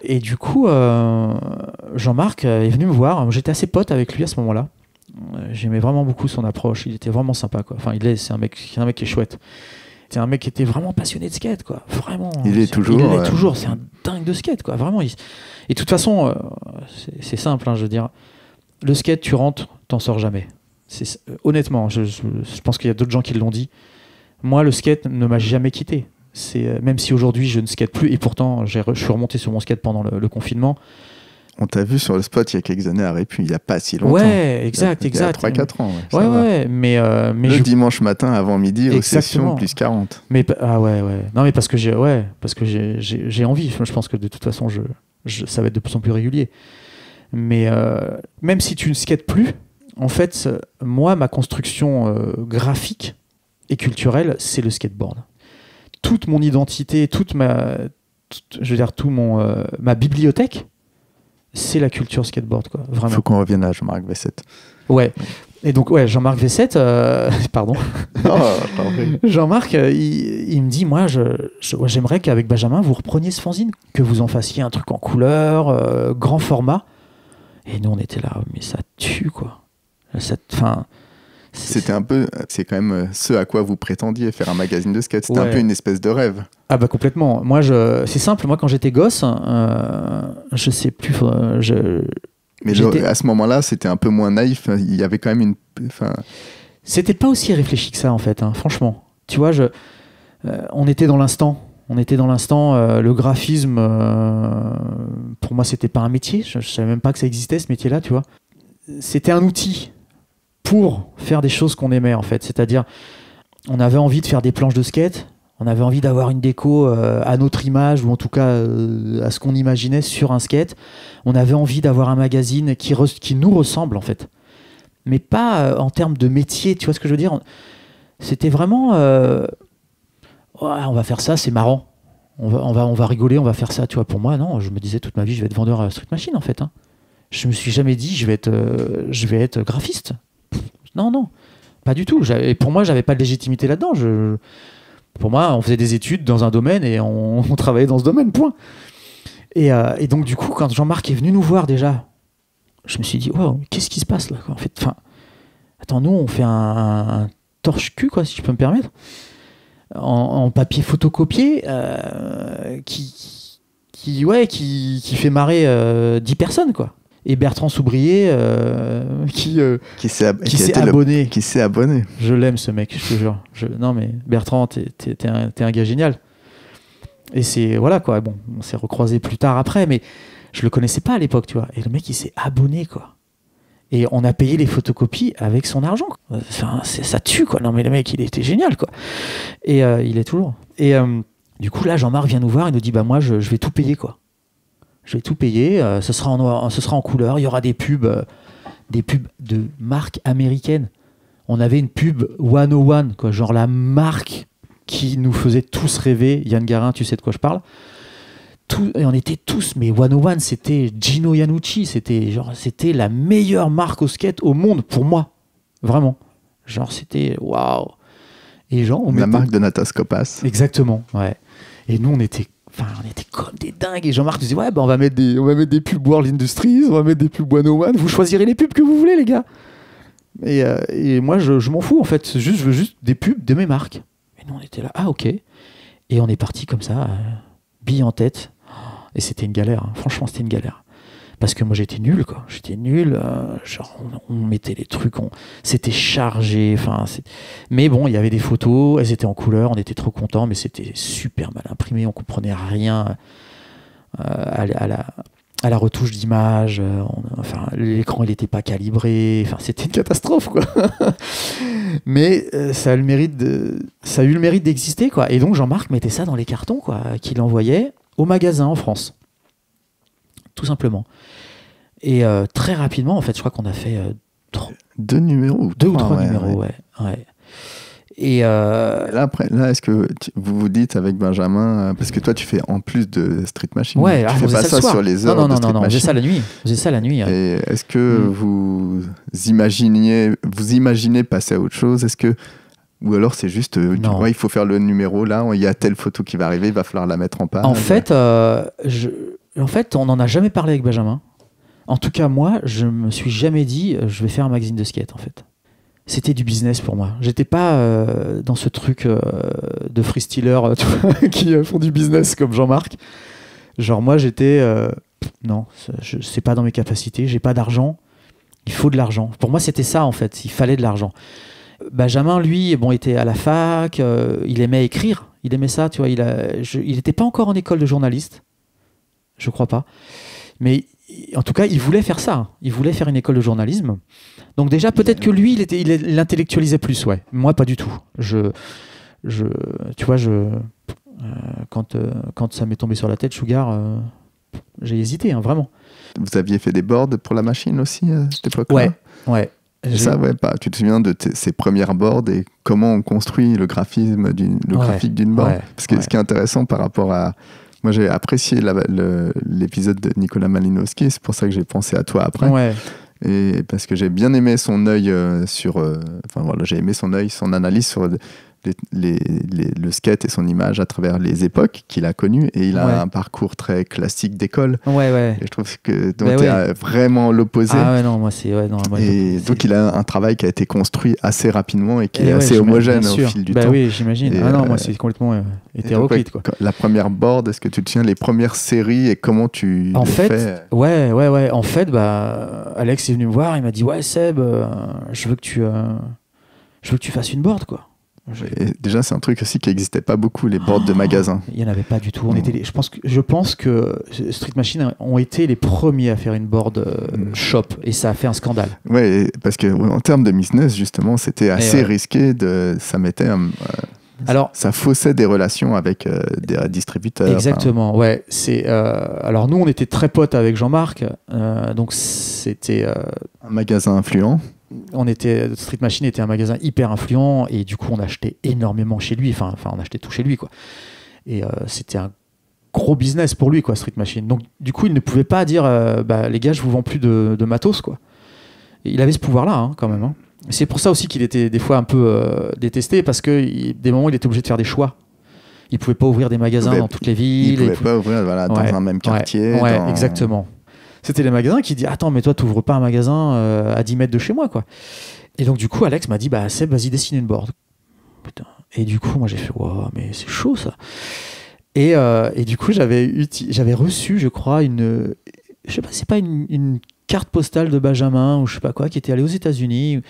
Et du coup, Jean-Marc est venu me voir. J'étais assez pote avec lui à ce moment-là. J'aimais vraiment beaucoup son approche. Il était vraiment sympa. Quoi. Enfin, c'est un mec qui est chouette. C'est un mec qui était vraiment passionné de skate. Quoi. Vraiment. Il est toujours. C'est un dingue de skate. Quoi. Vraiment. Et de toute façon, c'est simple. Hein, je veux dire, le skate, tu rentres, t'en sors jamais. Honnêtement, je pense qu'il y a d'autres gens qui l'ont dit. Moi, le skate ne m'a jamais quitté. Même si aujourd'hui je ne skate plus et pourtant je suis remonté sur mon skate pendant le confinement. On t'a vu sur le spot il y a quelques années à Répu, il n'y a pas si longtemps. Ouais, exact, exact. Il y a 3-4 ans. Ouais, ouais. Mais le dimanche matin avant midi aux sessions +40. Mais, ah ouais, ouais. Non, mais parce que j'ai envie. Je pense que de toute façon, ça va être de plus en plus régulier. Mais même si tu ne skates plus, en fait, moi, ma construction graphique et culturelle, c'est le skateboard. Toute mon identité, ma bibliothèque, c'est la culture skateboard, quoi. Vraiment. Faut qu'on revienne à Jean-Marc Vessette. Ouais. Et donc ouais, Jean-Marc Vessette, pardon. Jean-Marc, il me dit, moi, j'aimerais qu'avec Benjamin, vous repreniez ce fanzine, que vous en fassiez un truc en couleur, grand format. Et nous, on était là, mais ça tue, quoi. C'était un peu, c'est quand même ce à quoi vous prétendiez faire un magazine de skate. C'était un peu une espèce de rêve. Ah bah complètement. Moi, c'est simple. Moi, quand j'étais gosse, je sais plus. Mais à ce moment-là, c'était un peu moins naïf. Il y avait quand même une. Enfin. C'était pas aussi réfléchi que ça en fait. Hein, franchement, tu vois, on était dans l'instant. On était dans l'instant. Le graphisme, pour moi, c'était pas un métier. Je savais même pas que ça existait ce métier-là. Tu vois, c'était un outil. Pour faire des choses qu'on aimait en fait, c'est-à-dire on avait envie de faire des planches de skate, on avait envie d'avoir une déco à notre image ou en tout cas à ce qu'on imaginait sur un skate, on avait envie d'avoir un magazine qui nous ressemble en fait, mais pas en termes de métier, tu vois ce que je veux dire, c'était vraiment on va faire ça, c'est marrant, on va rigoler, on va faire ça, tu vois, pour moi non, je me disais toute ma vie je vais être vendeur à Street Machine en fait, hein. Je me suis jamais dit je vais être graphiste. Non, non. Pas du tout. Pour moi, j'avais pas de légitimité là-dedans. Pour moi, on faisait des études dans un domaine et on travaillait dans ce domaine, point. Et donc, du coup, quand Jean-Marc est venu nous voir déjà, je me suis dit, wow, qu'est-ce qui se passe là, quoi, en fait, enfin, attends, nous, on fait un torche-cul, quoi, si je peux me permettre, en papier photocopié, qui fait marrer 10 personnes, quoi. Et Bertrand Soubrier qui s'est abonné. Je l'aime, ce mec, je te jure. Non, mais Bertrand, t'es un gars génial. Et c'est, voilà, quoi. Bon, on s'est recroisés plus tard après, mais je le connaissais pas à l'époque, tu vois. Et le mec, il s'est abonné, quoi. Et on a payé les photocopies avec son argent, quoi. Enfin, ça tue, quoi. Non, mais le mec, il était génial, quoi. Et il est toujours. Et du coup, là, Jean-Marc vient nous voir et nous dit, bah, moi, je vais tout payer, quoi. Je vais tout payer, ce sera en noir, ce sera en couleur, il y aura des pubs de marques américaines. On avait une pub 101, quoi, genre la marque qui nous faisait tous rêver. Yann Garin, tu sais de quoi je parle. Et on était tous, mais 101, c'était Gino Iannucci, c'était la meilleure marque au skate au monde pour moi, vraiment. Genre c'était waouh. Et genre on la marque de Natas Kaupas. Exactement, ouais. Et nous on était comme des dingues. Et Jean-Marc nous disait, ouais, bah, on va mettre des pubs World Industries, on va mettre des pubs 101, vous choisirez les pubs que vous voulez, les gars. Et moi, je m'en fous, en fait. Je veux juste des pubs de mes marques. Et nous, on était là, ah, ok. Et on est parti comme ça, billes en tête. Et c'était une galère, hein. Franchement, c'était une galère. Parce que moi, j'étais nul, quoi. J'étais nul. Genre, on mettait les trucs, c'était chargé. Mais bon, il y avait des photos, elles étaient en couleur, on était trop contents, mais c'était super mal imprimé, on comprenait rien à la retouche d'image. Enfin, l'écran, il n'était pas calibré. Enfin, c'était une catastrophe, quoi. Mais ça a eu le mérite d'exister, quoi. Et donc, Jean-Marc mettait ça dans les cartons, quoi, qu'il envoyait au magasin en France. Tout simplement. Et très rapidement, en fait, je crois qu'on a fait deux numéros. Deux ou trois numéros, ouais. Et là est-ce que vous vous dites avec Benjamin, parce que toi, tu fais en plus de Street Machine, ouais, tu fais pas ça sur les heures. Non, j'ai ça la nuit. Et est-ce que vous imaginez passer à autre chose? Est-ce que... Ou alors c'est juste, ouais, il faut faire le numéro, là, il y a telle photo qui va arriver, il va falloir la mettre en page. En fait, en fait, on n'en a jamais parlé avec Benjamin. En tout cas, moi, je me suis jamais dit, je vais faire un magazine de skate, en fait. C'était du business pour moi. J'étais pas dans ce truc de freestyler qui font du business comme Jean-Marc. Genre moi, j'étais... non, c'est pas dans mes capacités, j'ai pas d'argent, il faut de l'argent. Pour moi, c'était ça, en fait, il fallait de l'argent. Benjamin, lui, bon, était à la fac, il aimait écrire, il aimait ça, tu vois. Il n'était pas encore en école de journaliste. Je crois pas. Mais en tout cas, il voulait faire ça. Il voulait faire une école de journalisme. Donc déjà, peut-être que lui, il intellectualisait plus, ouais. Moi, pas du tout. Tu vois, quand ça m'est tombé sur la tête, Sugar, j'ai hésité, hein, vraiment. Vous aviez fait des boards pour la machine aussi, à cette époque-là? Ouais. Ça, ouais, tu te souviens de ces premières boards et comment on construit le graphisme, graphique d'une board? Parce que ce qui est intéressant par rapport à... Moi, j'ai apprécié l'épisode de Nicolas Malinowski, c'est pour ça que j'ai pensé à toi après. Ouais. Et parce que j'ai bien aimé son œil son analyse sur le skate et son image à travers les époques qu'il a connues. Et il a un parcours très classique d'école. Ouais. Et je trouve que tu es vraiment l'opposé. Ah ouais, non, moi c'est... Ouais, et donc il a un travail qui a été construit assez rapidement et qui est assez homogène au fil du temps. Oui, j'imagine. Ah non, moi c'est complètement hétéroclite, quoi. La première board, est-ce que tu te tiens les premières séries et comment tu les fais? Ouais. En fait, bah, Alex est venu me voir, il m'a dit, ouais Seb, je veux que tu fasses une board, quoi. Et déjà, c'est un truc aussi qui n'existait pas beaucoup, les boards de magasins. Il n'y en avait pas du tout. Je pense que Street Machine ont été les premiers à faire une board shop et ça a fait un scandale. Oui, parce qu'en termes de business, justement, c'était assez risqué. Ça mettait ça faussait des relations avec des distributeurs. Exactement, ouais. Alors nous, on était très potes avec Jean-Marc. Donc c'était... un magasin influent. Street Machine était un magasin hyper influent et du coup on achetait énormément chez lui, enfin on achetait tout chez lui, quoi. Et c'était un gros business pour lui, quoi, Street Machine. Donc du coup il ne pouvait pas dire bah les gars je vous vends plus de matos, quoi. Et il avait ce pouvoir là, hein, quand même, hein. C'est pour ça aussi qu'il était des fois un peu détesté, parce que des moments il était obligé de faire des choix. Il pouvait pas ouvrir des magasins dans toutes les villes. Il pouvait pas ouvrir dans un même quartier. Ouais, dans... exactement. C'était les magasins qui disaient « Attends, mais toi, t'ouvres pas un magasin à 10 mètres de chez moi, quoi. » Et donc, du coup, Alex m'a dit « Bah, Seb, vas-y, dessine une board. » Putain. Et du coup, moi, j'ai fait « Wow, mais c'est chaud, ça. » et du coup, j'avais reçu, je crois, une... Je sais pas, c'est pas une carte postale de Benjamin ou je sais pas quoi, qui était allée aux États-Unis.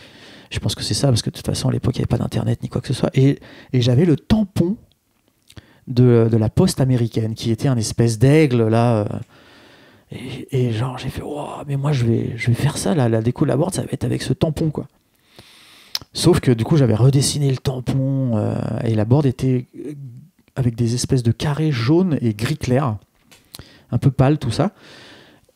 Je pense que c'est ça, parce que de toute façon, à l'époque, il n'y avait pas d'Internet ni quoi que ce soit. Et j'avais le tampon de la poste américaine, qui était un espèce d'aigle, là... Et genre, j'ai fait, wow, mais moi, je vais faire ça, la déco de la board, ça va être avec ce tampon, quoi. Sauf que, du coup, j'avais redessiné le tampon, et la board était avec des espèces de carrés jaunes et gris clair, un peu pâle, tout ça.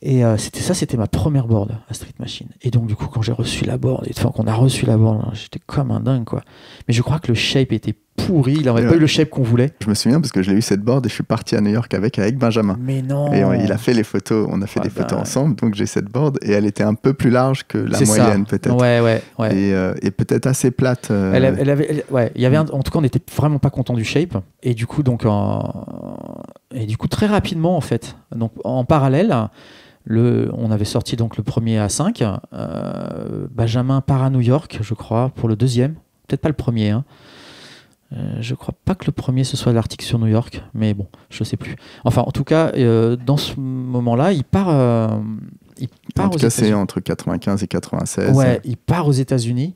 Et c'était ma première board à Street Machine. Et donc, du coup, quand j'ai reçu la board, enfin, qu'on a reçu la board, j'étais comme un dingue, quoi. Mais je crois que le shape était pourri, il n'aurait pas eu le shape qu'on voulait. Je me souviens parce que je l'ai eu cette board et je suis parti à New York avec Benjamin. Mais non. Et il a fait les photos, on a fait des photos ensemble, donc j'ai cette board et elle était un peu plus large que la moyenne peut-être. Ouais. Et peut-être assez plate. En tout cas, on n'était vraiment pas content du shape et du coup très rapidement en fait. Donc en parallèle, on avait sorti donc le premier A5, Benjamin part à New York, je crois, pour le deuxième, peut-être pas le premier. Hein. Je crois pas que le premier ce soit l'article sur New York, mais bon, je sais plus. Enfin, en tout cas, dans ce moment-là, il part en tout cas, c'est entre 95 et 96. Ouais, il part aux États-Unis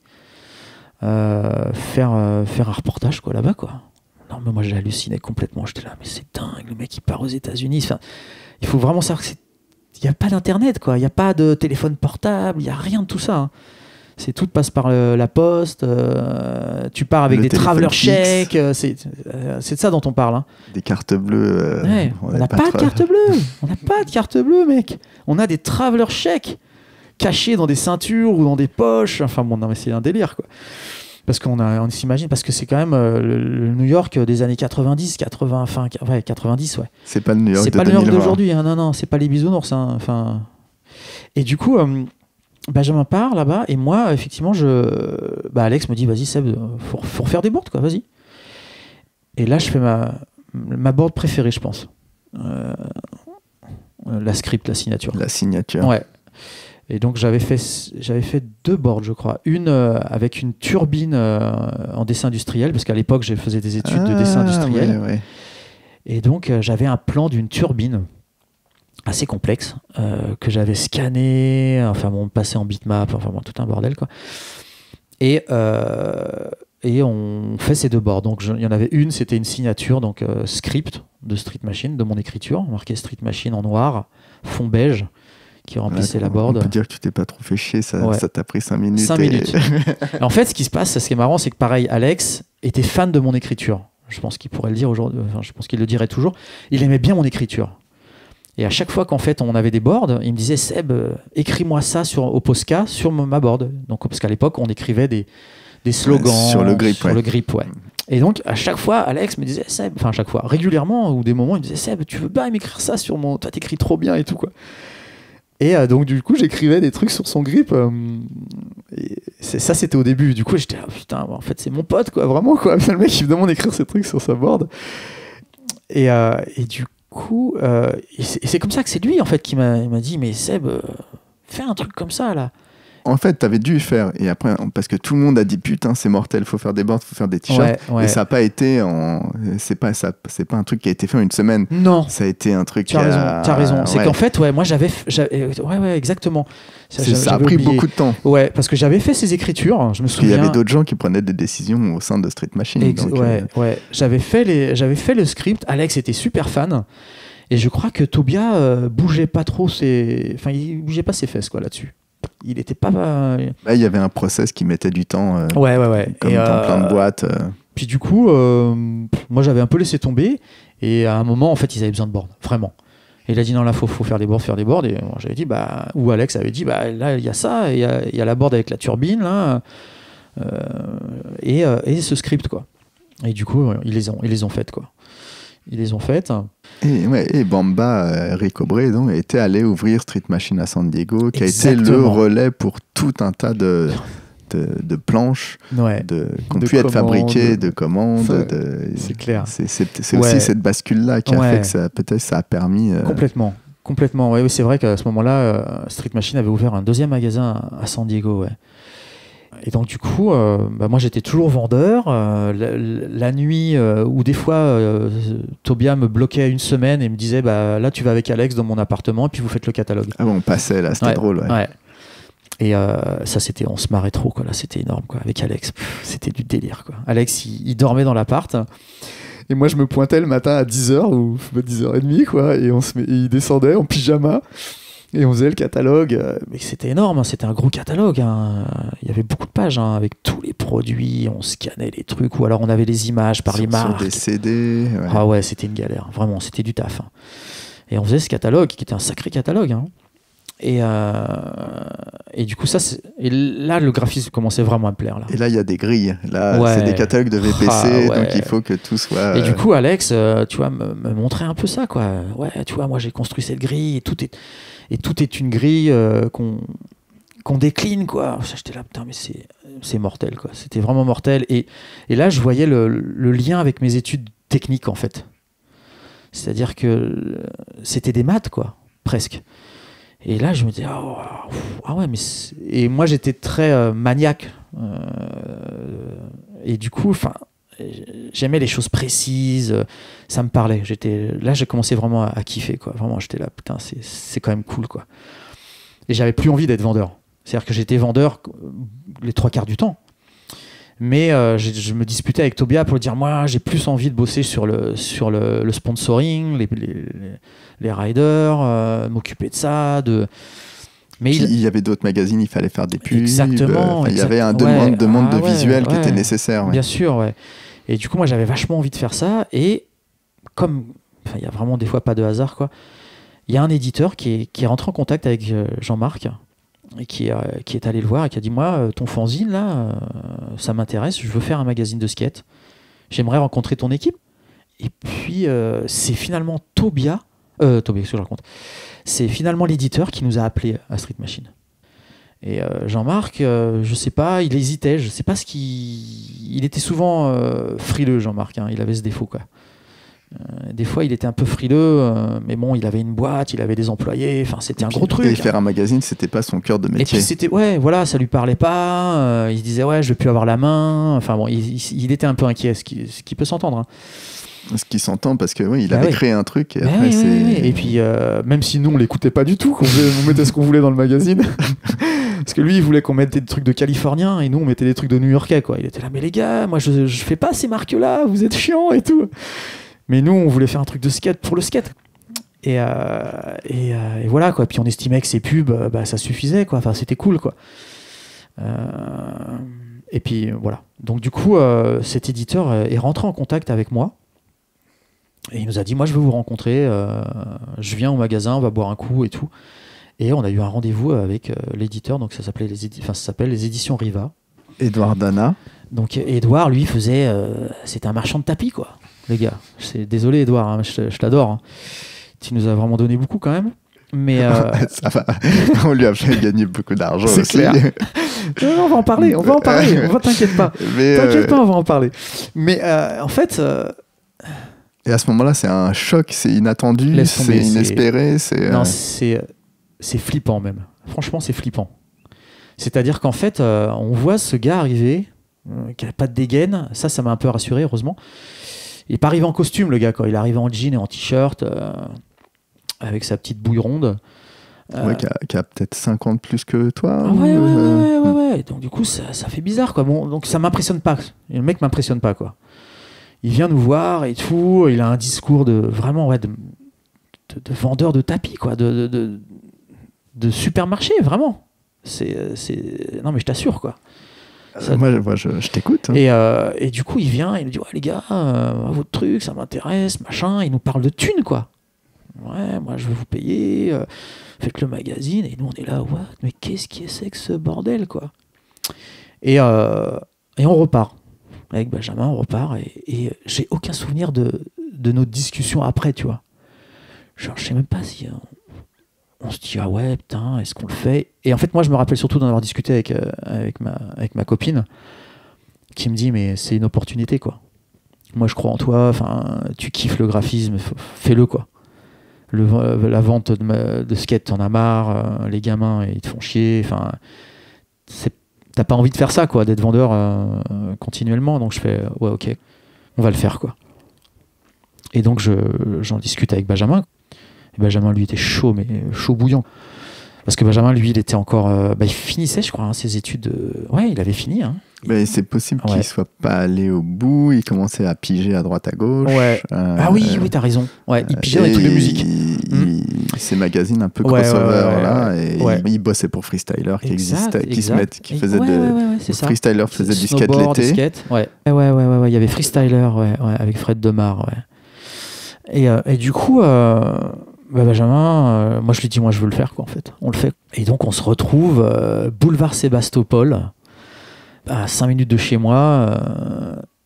faire un reportage quoi là-bas quoi. Non, mais moi j'ai halluciné complètement. J'étais là, mais c'est dingue, le mec il part aux États-Unis. Enfin, il faut vraiment savoir qu'il n'y a pas d'internet quoi, il n'y a pas de téléphone portable, il n'y a rien de tout ça. Hein. C'est tout passe par la poste, tu pars avec des traveler chèques, c'est de ça dont on parle. Hein. Des cartes bleues. On n'a pas de carte bleue, on n'a pas de carte bleue, mec. On a des traveler chèques cachés dans des ceintures ou dans des poches. Enfin bon, non, mais c'est un délire quoi. Parce qu'on s'imagine, parce que c'est quand même le New York des années 90, ouais. C'est pas le New York d'aujourd'hui, hein. Non, c'est pas les bisounours. Hein. Enfin... Et du coup. Benjamin part là-bas et moi effectivement Alex me dit vas-y Seb, faut refaire des boards quoi, vas-y. Et là je fais ma board préférée je pense, la signature. Ouais. Et donc j'avais fait deux boards je crois, une avec une turbine en dessin industriel parce qu'à l'époque je faisais des études de dessin industriel. Ouais. Et donc j'avais un plan d'une turbine assez complexe, que j'avais scanné, enfin bon, passé en bitmap, enfin bon, tout un bordel quoi. Et on fait ces deux boards. Donc il y en avait une, c'était une signature, donc script de Street Machine, de mon écriture, marqué Street Machine en noir, fond beige, qui remplissait la board. On peut dire que tu t'es pas trop fait chier, ça t'a pris 5 minutes. 5 minutes. En fait, ce qui est marrant, c'est que pareil, Alex était fan de mon écriture. Je pense qu'il pourrait le dire aujourd'hui, enfin je pense qu'il le dirait toujours. Il aimait bien mon écriture. Et à chaque fois qu'en fait on avait des boards, il me disait Seb, écris-moi ça au Posca sur ma board. Donc, parce qu'à l'époque on écrivait des slogans sur le grip. Ouais. Et donc à chaque fois Alex me disait Seb, enfin à chaque fois, régulièrement ou des moments il me disait Seb, tu veux bien m'écrire ça sur mon. Toi t'écris trop bien et tout quoi. Et donc du coup j'écrivais des trucs sur son grip. Ça c'était au début. Du coup j'étais là, putain, en fait c'est mon pote quoi, vraiment quoi. Le mec il me demande d'écrire ces trucs sur sa board. Et du coup. C'est comme ça que c'est lui en fait qui m'a dit mais Seb fais un truc comme ça là. En fait t'avais dû faire et après parce que tout le monde a dit putain c'est mortel, faut faire des boards, faut faire des t-shirts et ça n'a pas été c'est pas un truc qui a été fait en une semaine. Non. Ça a été un truc. T'as raison. C'est qu'en fait moi j'avais exactement. Ça a pris beaucoup de temps. Ouais parce que j'avais fait ces écritures. Je me souviens. Il y avait d'autres gens qui prenaient des décisions au sein de Street Machine. J'avais fait le script. Alex était super fan et je crois que Tobia bougeait pas trop il bougeait pas ses fesses quoi là-dessus. Il était pas. Bah, il y avait un process qui mettait du temps. Comme dans plein de boîtes. Puis du coup, moi j'avais un peu laissé tomber. Et à un moment, en fait, ils avaient besoin de boards, vraiment. Et il a dit non, là, faut faire des boards. Et moi j'avais dit bah, ou Alex avait dit bah là il y a ça, il y a la board avec la turbine là, et ce script quoi. Et du coup, ils les ont faites quoi. Ils les ont faites. Et Bamba, Rick Aubrey, donc, était allé ouvrir Street Machine à San Diego, qui a été le relais pour tout un tas de, de planches ouais. Qui ont pu être fabriquées, de commandes. C'est clair. C'est ouais. aussi cette bascule-là qui a ouais. fait que ça, peut-être ça a permis... Complètement. Complètement. Ouais, oui, c'est vrai qu'à ce moment-là, Street Machine avait ouvert un deuxième magasin à San Diego. Ouais. Et donc du coup, bah, moi j'étais toujours vendeur. La nuit, ou des fois, Tobia me bloquait une semaine et me disait bah, « Là, tu vas avec Alex dans mon appartement et puis vous faites le catalogue. » Ah bon, on passait là, c'était ouais, drôle. Ouais. Ouais. Et ça, c'était, on se marrait trop, quoi. Là, c'était énorme, quoi. Avec Alex, c'était du délire, quoi. Alex, il dormait dans l'appart. Et moi, je me pointais le matin à 10h ou 10h30, quoi. Et, il descendait en pyjama. Et on faisait le catalogue. Mais c'était énorme, hein. C'était un gros catalogue. Hein. Il y avait beaucoup de pages, hein, avec tous les produits. On scannait les trucs. Ou alors, on avait les images par les marques. Sur des CD. Ouais. Ah ouais, c'était une galère. Vraiment, c'était du taf. Hein. Et on faisait ce catalogue, qui était un sacré catalogue, hein. Et du coup, ça, et là, le graphisme commençait vraiment à me plaire. Là. Et là, il y a des grilles. Là, ouais. C'est des catalogues de VPC, ah, ouais. Donc il faut que tout soit... Et du coup, Alex, tu vois, me montrait un peu ça, quoi. Ouais, tu vois, moi, j'ai construit cette grille, et tout est une grille qu'on décline, quoi. J'étais là, putain, mais c'est mortel, quoi. C'était vraiment mortel. Et là, je voyais le lien avec mes études techniques, en fait. C'est-à-dire que c'était des maths, quoi, presque. Et là, je me disais, oh, ah ouais, mais. Et moi, j'étais très maniaque. Et du coup, j'aimais les choses précises. Ça me parlait. Là, j'ai commencé vraiment à kiffer, quoi. Vraiment, j'étais là, putain, c'est quand même cool, quoi. Et j'avais plus envie d'être vendeur. C'est-à-dire que j'étais vendeur les 3 quarts du temps. Mais je me disputais avec Tobia pour dire, moi, j'ai plus envie de bosser sur le sponsoring, les riders, m'occuper de ça. Mais il y avait d'autres magazines, il fallait faire des pubs. Exactement. Il y avait une demande de visuel qui était nécessaire. Ouais. Bien sûr, ouais. Et du coup, moi, j'avais vachement envie de faire ça. Et comme il y a vraiment des fois pas de hasard, quoi, il y a un éditeur qui est rentré en contact avec Jean-Marc. Et qui est allé le voir et qui a dit, moi, ton fanzine, là, ça m'intéresse, je veux faire un magazine de skate, j'aimerais rencontrer ton équipe. Et puis, c'est finalement Tobia, qu'est-ce que je raconte ? C'est finalement l'éditeur qui nous a appelés à Street Machine. Et Jean-Marc, je sais pas, il hésitait, je sais pas ce qu'il... Il était souvent frileux, Jean-Marc, hein, il avait ce défaut, quoi. Des fois, il était un peu frileux, mais bon, il avait une boîte, il avait des employés, enfin, c'était un gros truc. Et faire un magazine, c'était pas son cœur de métier. Et puis c'était, ouais, voilà, ça lui parlait pas. Il se disait, ouais, je vais plus avoir la main. Enfin bon, il était un peu inquiet, ce qui peut s'entendre. Hein. Ce qui s'entend parce que oui, il avait créé un truc. Et, après, et puis, même si nous, on l'écoutait pas du tout, on mettait ce qu'on voulait dans le magazine. Parce que lui, il voulait qu'on mette des trucs de Californiens et nous, on mettait des trucs de New-Yorkais, quoi. Il était là, mais les gars, moi, je fais pas ces marques-là. Vous êtes chiants et tout. Mais nous, on voulait faire un truc de skate pour le skate. Et voilà, quoi. Puis on estimait que ces pubs, bah, ça suffisait, quoi. Enfin, c'était cool, quoi. Et puis, voilà. Donc, du coup, cet éditeur est rentré en contact avec moi. Et il nous a dit, moi, je veux vous rencontrer. Je viens au magasin, on va boire un coup et tout. Et on a eu un rendez-vous avec l'éditeur. Donc, ça s'appelle les éditions Riva. Édouard Dana. Donc, Édouard, lui, faisait... c'était un marchand de tapis, quoi. Les gars, désolé Edouard, hein, je t'adore. Hein. Tu nous as vraiment donné beaucoup quand même. Mais ça va. On lui a fait gagner beaucoup d'argent. C'est clair. Non, on va en parler, t'inquiète pas. T'inquiète pas, on va en parler. Mais en fait... Et à ce moment-là, c'est un choc, c'est inattendu, c'est inespéré. Non, c'est flippant même. Franchement, c'est flippant. C'est-à-dire qu'en fait, on voit ce gars arriver, qui n'a pas de dégaine. Ça m'a un peu rassuré, heureusement. Il n'est pas arrivé en costume, le gars, quoi. Il arrive en jean et en t-shirt, avec sa petite bouille ronde. Ouais, qui a peut-être 50 plus que toi. Ah ouais, ouais. Donc, du coup, ça fait bizarre, quoi. Bon, donc, ça ne m'impressionne pas. Et le mec ne m'impressionne pas, quoi. Il vient nous voir et tout. Il a un discours de vraiment, ouais, de vendeur de tapis, quoi. De supermarché, vraiment. Non, mais je t'assure, quoi. Ça... Moi, je t'écoute. Hein. Et du coup, il vient, il nous dit, ouais, les gars, votre truc, ça m'intéresse, machin. Il nous parle de thunes, quoi. Ouais, moi, je vais vous payer, faites le magazine. Et nous, on est là, what? Mais qu'est-ce qui est que ce bordel, quoi? Et on repart. Avec Benjamin, on repart. Et j'ai aucun souvenir de notre discussion après, tu vois. Genre, je sais même pas si on se dit, ah ouais, putain, est-ce qu'on le fait? Et en fait, moi, je me rappelle surtout d'en avoir discuté avec ma copine, qui me dit, mais c'est une opportunité, quoi. Moi, je crois en toi, enfin, tu kiffes le graphisme, fais-le, quoi. La vente de skate, t'en as marre, les gamins, ils te font chier, enfin, t'as pas envie de faire ça, quoi, d'être vendeur continuellement. Donc, je fais, ouais, ok, on va le faire, quoi. Et donc, j'en discute avec Benjamin. Et Benjamin, lui, était chaud, mais chaud bouillant. Parce que Benjamin, lui, il était encore... il finissait, je crois, hein, ses études. Ouais, il avait fini. Hein. Mais c'est possible qu'il ne soit pas allé au bout. Il commençait à piger à droite, à gauche. Ouais. Ah oui, oui, t'as raison. Ouais, il pigeait dans les trucs de musique. Ces magazines un peu crossover, là. Et il bossait pour Freestyler qui existait, qui faisait de... Freestyler faisait du skate l'été. Ouais, ouais. Il y avait Freestyler avec Fred Demar. Ouais. Et du coup... Benjamin, moi je lui dis, moi je veux le faire, quoi, en fait. On le fait. Et donc on se retrouve boulevard Sébastopol, à 5 minutes de chez moi,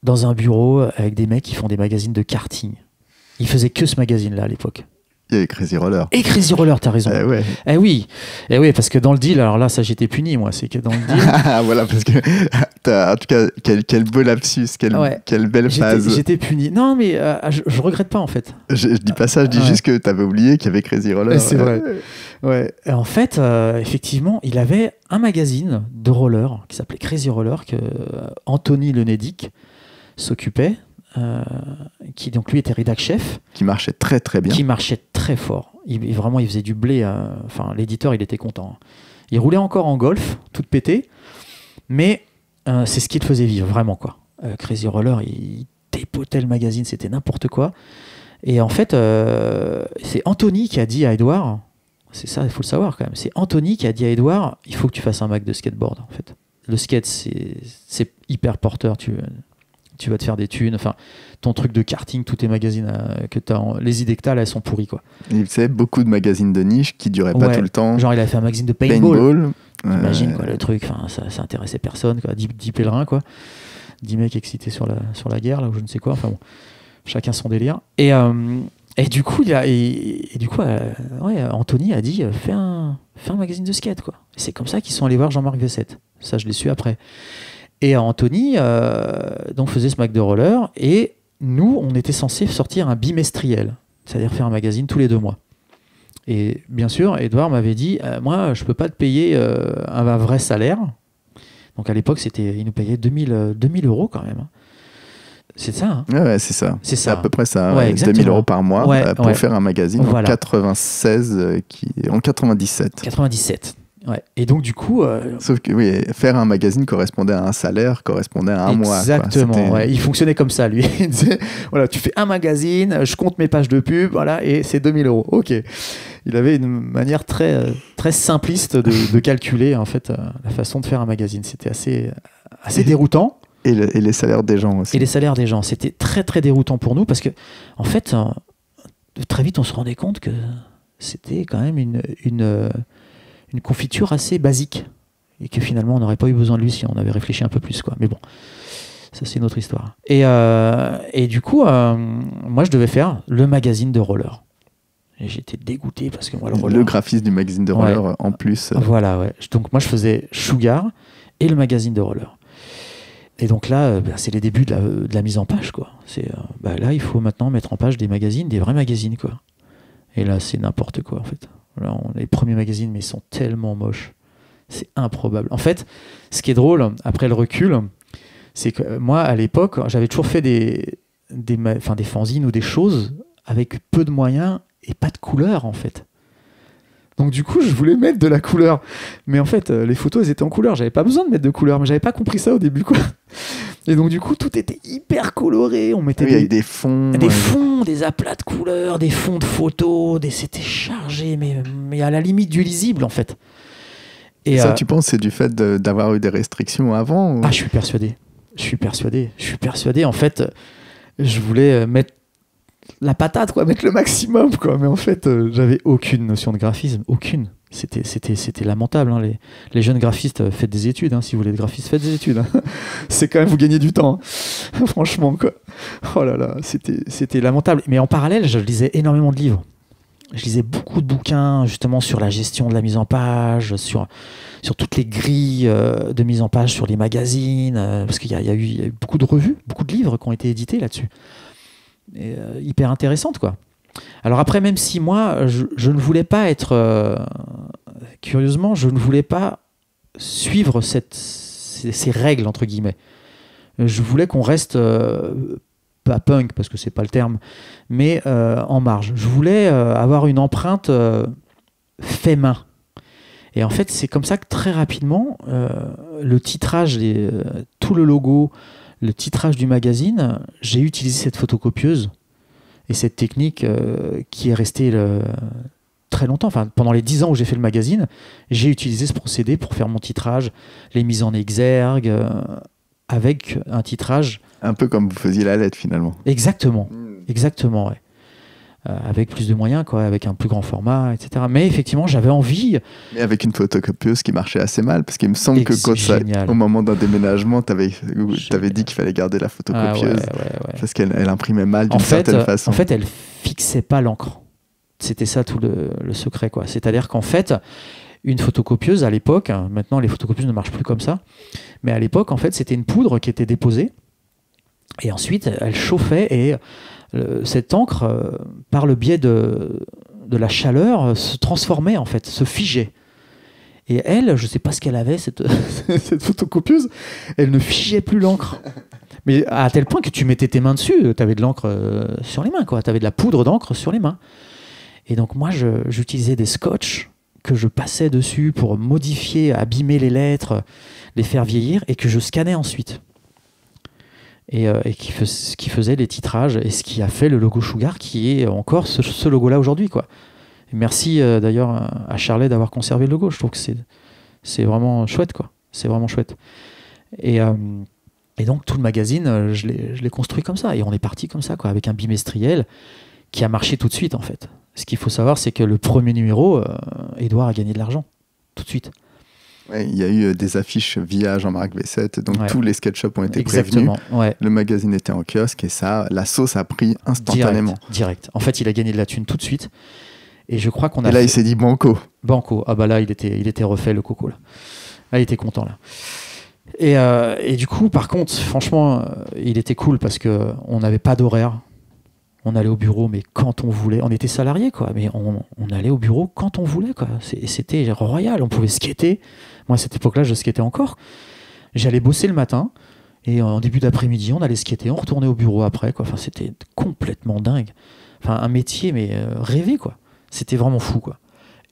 dans un bureau avec des mecs qui font des magazines de karting. Ils faisaient que ce magazine-là à l'époque. Il y avait Crazy Roller. Et Crazy Roller, t'as raison. Eh oui, parce que dans le deal, alors là, ça j'étais puni, moi, c'est que dans le deal. Voilà, parce que, en tout cas, quel beau lapsus, quelle belle phase. J'étais puni. Non, mais je regrette pas, en fait. Je dis pas ça, je dis juste que t'avais oublié qu'il y avait Crazy Roller. C'est vrai. Ouais. Et en fait, effectivement, il avait un magazine de roller qui s'appelait Crazy Roller, que Anthony Lenedic s'occupait. Qui donc lui était rédac chef, qui marchait très très bien, qui marchait très fort, il faisait du blé, enfin l'éditeur il était content, il roulait encore en Golf tout pété, mais c'est ce qui le faisait vivre vraiment, quoi. Crazy Roller, il dépotait le magazine, c'était n'importe quoi. Et en fait c'est Anthony qui a dit à Edouard, c'est ça, il faut le savoir quand même, c'est Anthony qui a dit à Edouard, il faut que tu fasses un mag de skateboard, en fait. Le skate c'est hyper porteur, tu vas te faire des thunes, enfin ton truc de karting, tous tes magazines que t'as, les idées que t'as là, elles sont pourries, quoi. Il faisait beaucoup de magazines de niche qui duraient pas tout le temps, genre il a fait un magazine de paintball. T'imagines, quoi, le truc, enfin ça intéressait personne, quoi. 10 pèlerins, quoi, 10 mecs excités sur la guerre là, ou je ne sais quoi, enfin bon, chacun son délire. Et du coup Anthony a dit, fais un magazine de skate, quoi. C'est comme ça qu'ils sont allés voir Jean-Marc Vessette, ça je l'ai su après. Et Anthony donc faisait ce mag de roller, et nous, on était censés sortir un bimestriel, c'est-à-dire faire un magazine tous les 2 mois. Et bien sûr, Edouard m'avait dit, moi, je ne peux pas te payer un vrai salaire. Donc à l'époque, il nous payait 2000 euros quand même. C'est ça, hein. Ouais, c'est ça. C'est à peu près ça. Ouais, 2000 euros par mois pour faire un magazine, voilà. En 97. 97. Ouais. Et donc, du coup. Sauf que, oui, faire un magazine correspondait à un salaire, correspondait à un mois. Exactement, ouais. Il fonctionnait comme ça, lui. Il disait, voilà, tu fais un magazine, je compte mes pages de pub, voilà, et c'est 2000 euros. Ok. Il avait une manière très, très simpliste de calculer, en fait, la façon de faire un magazine. C'était assez déroutant. Et les salaires des gens aussi. Et les salaires des gens. C'était très, très déroutant pour nous parce que, en fait, très vite, on se rendait compte que c'était quand même une confiture assez basique, et que finalement on n'aurait pas eu besoin de lui si on avait réfléchi un peu plus, quoi. Mais bon, ça c'est une autre histoire. Et du coup moi je devais faire le magazine de roller, et j'étais dégoûté parce que moi le graphisme du magazine de roller, en plus voilà, ouais. Donc moi je faisais Sugar et le magazine de roller, et donc là c'est les débuts de la mise en page, quoi. C'est là il faut maintenant mettre en page des magazines, des vrais magazines, quoi. Et là c'est n'importe quoi, en fait. Là, les premiers magazines, mais ils sont tellement moches, c'est improbable. En fait, ce qui est drôle, après le recul, c'est que moi, à l'époque, j'avais toujours fait des fanzines ou des choses avec peu de moyens et pas de couleur, en fait. Donc du coup, je voulais mettre de la couleur, mais en fait, les photos, elles étaient en couleur. J'avais pas besoin de mettre de couleur, mais j'avais pas compris ça au début, quoi. Et donc du coup, tout était hyper coloré. On mettait avec des fonds, des aplats de couleurs, des fonds de photos, c'était chargé, mais à la limite du lisible, en fait. Et ça, tu penses, c'est du fait d'avoir eu des restrictions avant ou... Ah, je suis persuadé. En fait, je voulais mettre la patate, quoi, mettre le maximum, quoi. Mais en fait, j'avais aucune notion de graphisme, aucune. C'était lamentable, hein. Les jeunes graphistes, faites des études, hein. Si vous voulez être graphiste, faites des études, hein. C'est quand même, vous gagnez du temps, hein. Franchement, quoi. Oh là là, c'était lamentable. Mais en parallèle, je lisais énormément de livres. je lisais beaucoup de bouquins justement sur la gestion de la mise en page, sur toutes les grilles de mise en page, sur les magazines, parce qu'il y a eu beaucoup de revues, beaucoup de livres qui ont été édités là-dessus. Hyper intéressante, quoi. Alors après, même si moi, je ne voulais pas être... curieusement, je ne voulais pas suivre ces règles, entre guillemets. Je voulais qu'on reste... pas punk parce que c'est pas le terme, mais en marge. Je voulais avoir une empreinte fait main. Et en fait, c'est comme ça que très rapidement, le titrage, tout le logo, le titrage du magazine, j'ai utilisé cette photocopieuse et cette technique qui est restée très longtemps. Enfin, pendant les 10 ans où j'ai fait le magazine, j'ai utilisé ce procédé pour faire mon titrage, les mises en exergue, avec un titrage... Un peu comme vous faisiez la lettre, finalement. Exactement, exactement, ouais. Avec plus de moyens, quoi, avec un plus grand format, etc. Mais effectivement, j'avais envie... Mais avec une photocopieuse qui marchait assez mal, parce qu'il me semble que quand ça, au moment d'un déménagement, t'avais dit qu'il fallait garder la photocopieuse, parce qu'elle imprimait mal d'une certaine façon. En fait, elle fixait pas l'encre. C'était ça tout le secret, quoi. C'est-à-dire qu'en fait... Une photocopieuse à l'époque, maintenant les photocopieuses ne marchent plus comme ça, mais à l'époque en fait c'était une poudre qui était déposée et ensuite elle chauffait et cette encre par le biais de la chaleur se transformait en fait, se figeait. Et elle, je sais pas ce qu'elle avait cette photocopieuse, elle ne figeait plus l'encre. Mais à tel point que tu mettais tes mains dessus, tu avais de l'encre sur les mains, quoi, tu avais de la poudre d'encre sur les mains. Et donc moi j'utilisais des scotch que je passais dessus pour modifier, abîmer les lettres, les faire vieillir, et que je scannais ensuite. Et qui faisait les titrages, et ce qui a fait le logo Sugar, qui est encore ce logo-là aujourd'hui, quoi. Et merci d'ailleurs à Charlet d'avoir conservé le logo, je trouve que c'est vraiment chouette, quoi. C'est vraiment chouette. Et donc tout le magazine, je l'ai construit comme ça, et on est parti comme ça, quoi, avec un bimestriel qui a marché tout de suite, en fait. Ce qu'il faut savoir, c'est que le premier numéro, Edouard a gagné de l'argent, tout de suite. Ouais, il y a eu des affiches via Jean-Marc Vessette, donc ouais. Tous les sketch-ups ont été Exactement, prévenus. Ouais. Le magazine était en kiosque et ça, la sauce a pris instantanément. Direct. En fait, il a gagné de la thune tout de suite. Et je crois qu'on a. Et là, il s'est dit banco. Banco. Ah bah là, il était refait le coco là. Là, il était content là. Et du coup, par contre, franchement, il était cool parce que on n'avait pas d'horaire. On allait au bureau, mais quand on voulait. On était salariés, quoi. Mais on allait au bureau quand on voulait, quoi. C'était royal. On pouvait skater. Moi, à cette époque-là, je skatais encore. J'allais bosser le matin. Et en début d'après-midi, on allait skater. On retournait au bureau après, quoi. Enfin, c'était complètement dingue. Enfin, un métier, mais rêvé, quoi. C'était vraiment fou, quoi.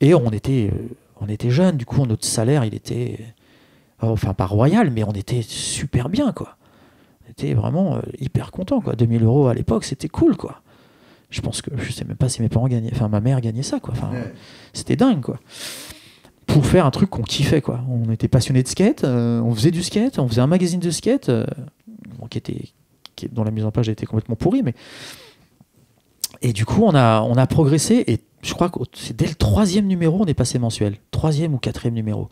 Et on était jeunes. Du coup, notre salaire, il était... Enfin, pas royal, mais on était super bien, quoi. On était vraiment hyper contents, quoi. 2000 € à l'époque, c'était cool, quoi. Je pense que je sais même pas si mes parents gagnaient, enfin ma mère gagnait ça, quoi. Enfin, c'était dingue, quoi. Pour faire un truc qu'on kiffait, quoi. On était passionnés de skate, on faisait du skate, on faisait un magazine de skate, bon, dont la mise en page était complètement pourrie, mais et du coup on a progressé et je crois que c'est dès le 3e numéro on est passé mensuel, 3e ou 4e numéro.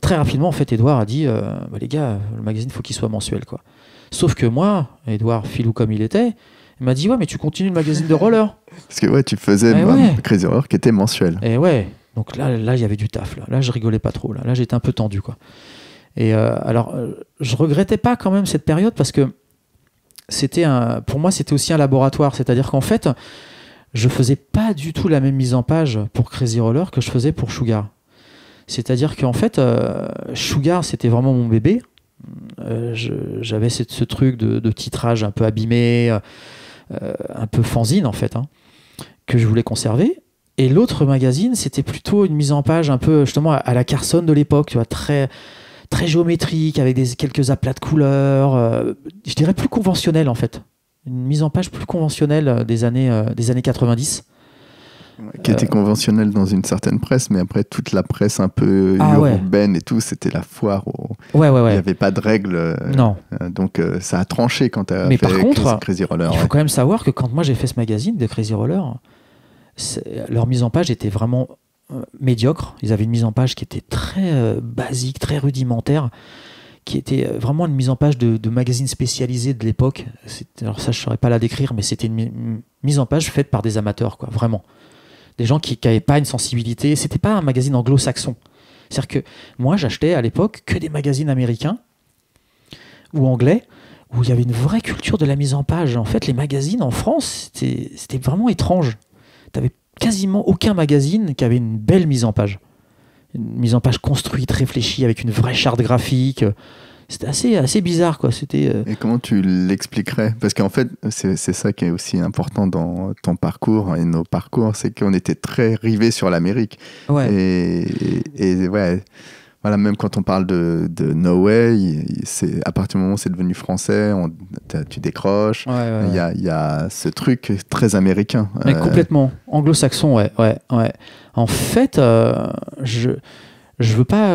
Très rapidement en fait, Edouard a dit bah, les gars, le magazine faut qu'il soit mensuel, quoi. Sauf que moi, Edouard, filou comme il était, il m'a dit « Ouais, mais tu continues le magazine de roller. » Parce que ouais, tu faisais Crazy Roller qui était mensuel. Et ouais, donc là, il y avait du taf. Là, je rigolais pas trop. Là j'étais un peu tendu, quoi. Et alors, je regrettais pas quand même cette période parce que pour moi, c'était aussi un laboratoire. C'est-à-dire qu'en fait, je faisais pas du tout la même mise en page pour Crazy Roller que je faisais pour Sugar. C'est-à-dire qu'en fait, Sugar, c'était vraiment mon bébé. J'avais ce truc de titrage un peu abîmé, un peu fanzine en fait, hein, que je voulais conserver. Et l'autre magazine, c'était plutôt une mise en page un peu justement à la Carson de l'époque, tu vois, très, très géométrique, avec quelques aplats de couleurs, je dirais plus conventionnel en fait. Une mise en page plus conventionnelle des années 90. Qui était conventionnel dans une certaine presse, mais après toute la presse un peu urbaine et tout, c'était la foire. Il n'y avait pas de règles. Non. Donc ça a tranché quand tu as fait par contre, Crazy Roller. Il faut quand même savoir que quand moi j'ai fait ce magazine de Crazy Roller, leur mise en page était vraiment médiocre. Ils avaient une mise en page qui était très basique, très rudimentaire, qui était vraiment une mise en page de magazine spécialisé de l'époque. Alors ça, je ne saurais pas la décrire, mais c'était une mise en page faite par des amateurs, quoi, vraiment. des gens qui n'avaient pas une sensibilité. C'était pas un magazine anglo-saxon. C'est-à-dire que moi, j'achetais à l'époque que des magazines américains ou anglais où il y avait une vraie culture de la mise en page. En fait, les magazines en France, c'était vraiment étrange. Tu n'avais quasiment aucun magazine qui avait une belle mise en page. Une mise en page construite, réfléchie, avec une vraie charte graphique. C'était assez bizarre, quoi. Et comment tu l'expliquerais? Parce qu'en fait, c'est ça qui est aussi important dans ton parcours et nos parcours, c'est qu'on était très rivés sur l'Amérique. Ouais. Et ouais, voilà, même quand on parle de No Way, à partir du moment où c'est devenu français, tu décroches. Ouais, ouais, il y a ce truc très américain. Mais complètement. Anglo-saxon, ouais, ouais, ouais. En fait, je veux pas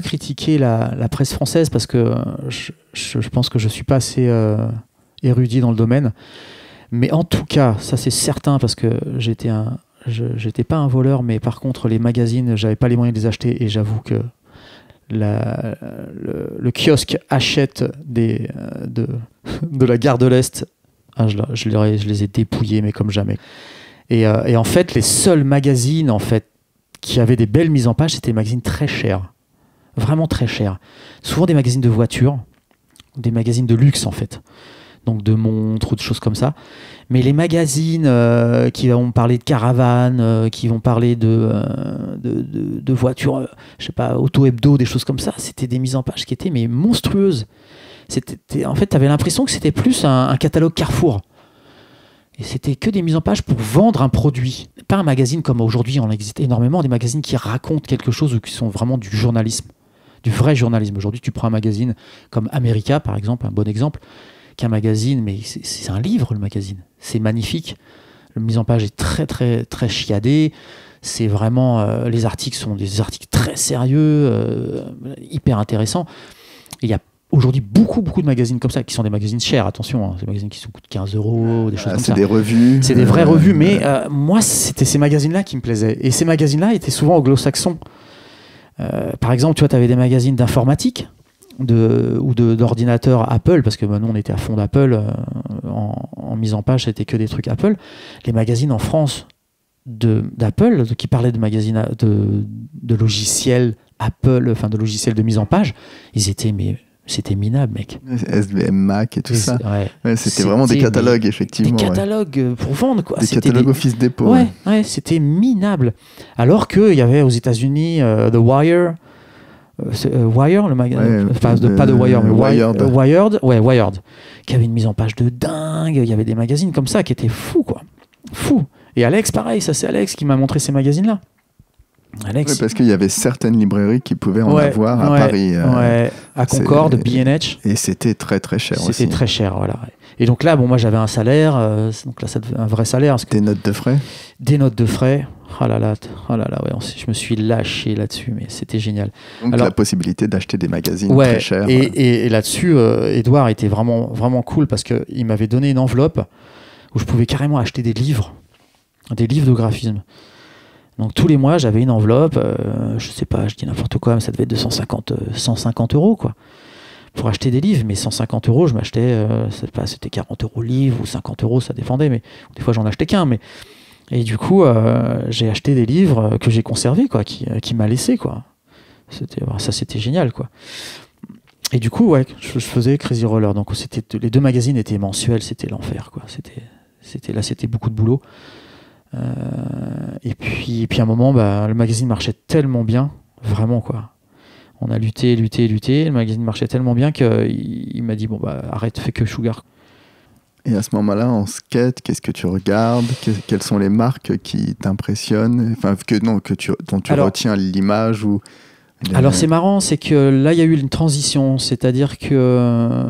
critiquer la presse française parce que je pense que je suis pas assez érudit dans le domaine. Mais en tout cas, ça c'est certain, parce que j'étais pas un voleur, mais par contre les magazines, j'avais pas les moyens de les acheter, et j'avoue que le kiosque Hachette de la gare de l'Est, hein, je les ai dépouillés, mais comme jamais. Et en fait, les seuls magazines qui avaient des belles mises en page, c'était des magazines très chers. Vraiment très chers. Souvent des magazines de voitures, des magazines de luxe en fait. Donc de montres ou de choses comme ça. Mais les magazines qui vont parler de caravanes, qui vont parler de voitures, je sais pas, auto-hebdo, des choses comme ça, c'était des mises en page qui étaient mais monstrueuses. En fait, tu avais l'impression que c'était plus un catalogue Carrefour. Et c'était que des mises en page pour vendre un produit. Pas un magazine comme aujourd'hui, on existe énormément, des magazines qui racontent quelque chose ou qui sont vraiment du journalisme, du vrai journalisme. Aujourd'hui, tu prends un magazine comme America, par exemple, un bon exemple, qui est un magazine, mais c'est un livre, le magazine. C'est magnifique. La mise en page est très, très, très chiadée. C'est vraiment... les articles sont des articles très sérieux, hyper intéressants. Il y a aujourd'hui beaucoup de magazines comme ça, qui sont des magazines chers, attention, hein, des magazines qui coûtent 15 €, des choses comme ça. C'est des revues. C'est des vraies revues, mais moi, c'était ces magazines-là qui me plaisaient. Et ces magazines-là étaient souvent anglo-saxons. Par exemple, tu vois, tu avais des magazines d'informatique ou d'ordinateurs Apple, parce que bah, nous, on était à fond d'Apple, en mise en page, c'était que des trucs Apple. Les magazines en France d'Apple, qui parlaient de magazines de logiciels Apple, enfin de logiciels de mise en page, ils étaient... C'était minable, mec. SBM Mac et tout ça. Ouais. Ouais, c'était vraiment des catalogues, effectivement. Des catalogues pour vendre, quoi. Des catalogues Office Depot. Ouais, ouais. Ouais, c'était minable. Alors qu'il y avait aux États-Unis The Wire. Wire, le magazine. Ouais, pas de Wire, mais Wired. Wired. Ouais, Wired. Qui avait une mise en page de dingue. Il y avait des magazines comme ça qui étaient fous, quoi. Fous. Et Alex, pareil, ça c'est Alex qui m'a montré ces magazines-là. Alex. Oui, parce qu'il y avait certaines librairies qui pouvaient en avoir à Paris. Ouais, à Concorde, B&H. Et c'était très très cher aussi. C'était très cher, voilà. Et donc là, bon, moi j'avais un salaire, donc là, un vrai salaire. Des notes de frais. Des notes de frais. Oh là là, ouais, je me suis lâché là-dessus, mais c'était génial. Donc alors, la possibilité d'acheter des magazines très chers. Et là-dessus, Edouard était vraiment, vraiment cool, parce qu'il m'avait donné une enveloppe où je pouvais carrément acheter des livres de graphisme. Donc tous les mois, j'avais une enveloppe, je sais pas, je dis n'importe quoi, mais ça devait être de 150 € quoi, pour acheter des livres. Mais 150 €, je m'achetais, c'était 40 € livre ou 50 €, ça dépendait, mais des fois j'en achetais qu'un. Et du coup, j'ai acheté des livres que j'ai conservés, quoi, qui m'a laissé, quoi. Ça, c'était génial, quoi. Et du coup, ouais, je faisais Crazy Roller. Donc les deux magazines étaient mensuels, c'était l'enfer, quoi. Là, c'était beaucoup de boulot. Et puis à un moment, bah, le magazine marchait tellement bien, vraiment, quoi. On a lutté, le magazine marchait tellement bien qu'il m'a dit, bon bah arrête, fais que Sugar. Et à ce moment-là, en skate, qu'est-ce que tu regardes? Quelles sont les marques qui t'impressionnent, enfin dont tu retiens l'image ou... Alors c'est marrant, c'est que là il y a eu une transition, c'est-à-dire que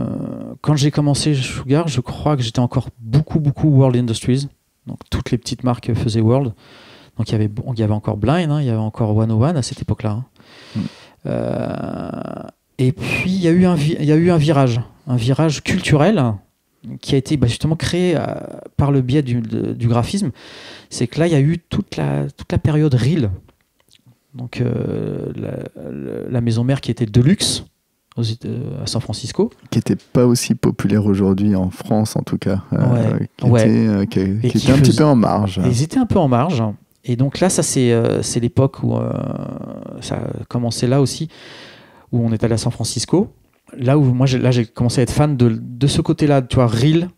quand j'ai commencé Sugar, je crois que j'étais encore beaucoup World Industries. Donc, toutes les petites marques faisaient World. Donc, il y avait encore Blind, hein, il y avait encore 101 à cette époque-là. Hein. Et puis, il y a eu un virage culturel qui a été justement créé par le biais du graphisme. C'est que là, il y a eu toute la période Reel. Donc, la maison mère qui était Deluxe à San Francisco, qui n'était pas aussi populaire aujourd'hui en France en tout cas, qui était un petit peu en marge. Ils étaient un peu en marge, Et donc là, ça c'est l'époque où ça a commencé là aussi, où on est allé à San Francisco. Là où moi j'ai commencé à être fan de ce côté-là, tu vois, reel,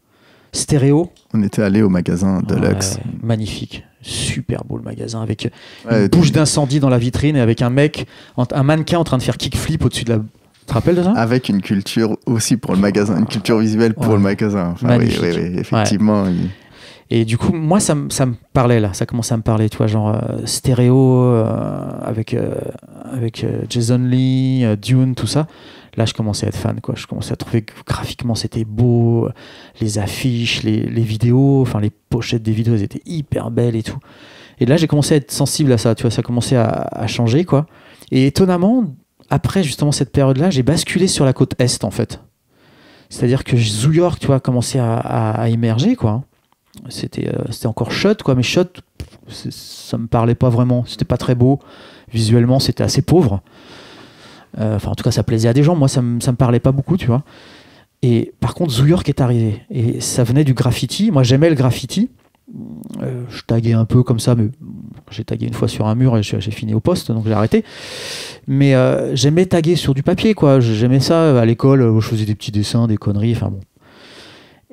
stéréo. On était allé au magasin Deluxe. Ouais, magnifique, super beau le magasin avec une bouche d'incendie dans la vitrine et avec un mec, un mannequin en train de faire kickflip au-dessus de la. Tu te rappelles de ça ? Avec une culture aussi pour le magasin, une culture visuelle pour le magasin. Enfin, magnifique. Oui, effectivement. Ouais. Et du coup, moi, ça me parlait là. Ça commençait à me parler, tu vois, genre stéréo avec Jason Lee, Dune, tout ça. Là, je commençais à être fan, quoi. Je commençais à trouver que graphiquement, c'était beau. Les affiches, les vidéos, enfin, les pochettes des vidéos, elles étaient hyper belles et tout. Et là, j'ai commencé à être sensible à ça, tu vois. Ça commençait à changer, quoi. Et étonnamment, après, justement, cette période-là, j'ai basculé sur la côte Est, en fait. C'est-à-dire que New York, tu vois, commençait à émerger, quoi. C'était encore Shot, quoi, mais Shot, ça me parlait pas vraiment. C'était pas très beau. Visuellement, c'était assez pauvre. Enfin, en tout cas, ça plaisait à des gens. Moi, ça me parlait pas beaucoup, tu vois. Et par contre, New York est arrivé. Et ça venait du graffiti. Moi, j'aimais le graffiti. Je taguais un peu comme ça, mais j'ai tagué une fois sur un mur et j'ai fini au poste, donc j'ai arrêté. Mais j'aimais taguer sur du papier, quoi. J'aimais ça à l'école. Je faisais des petits dessins, des conneries, enfin bon.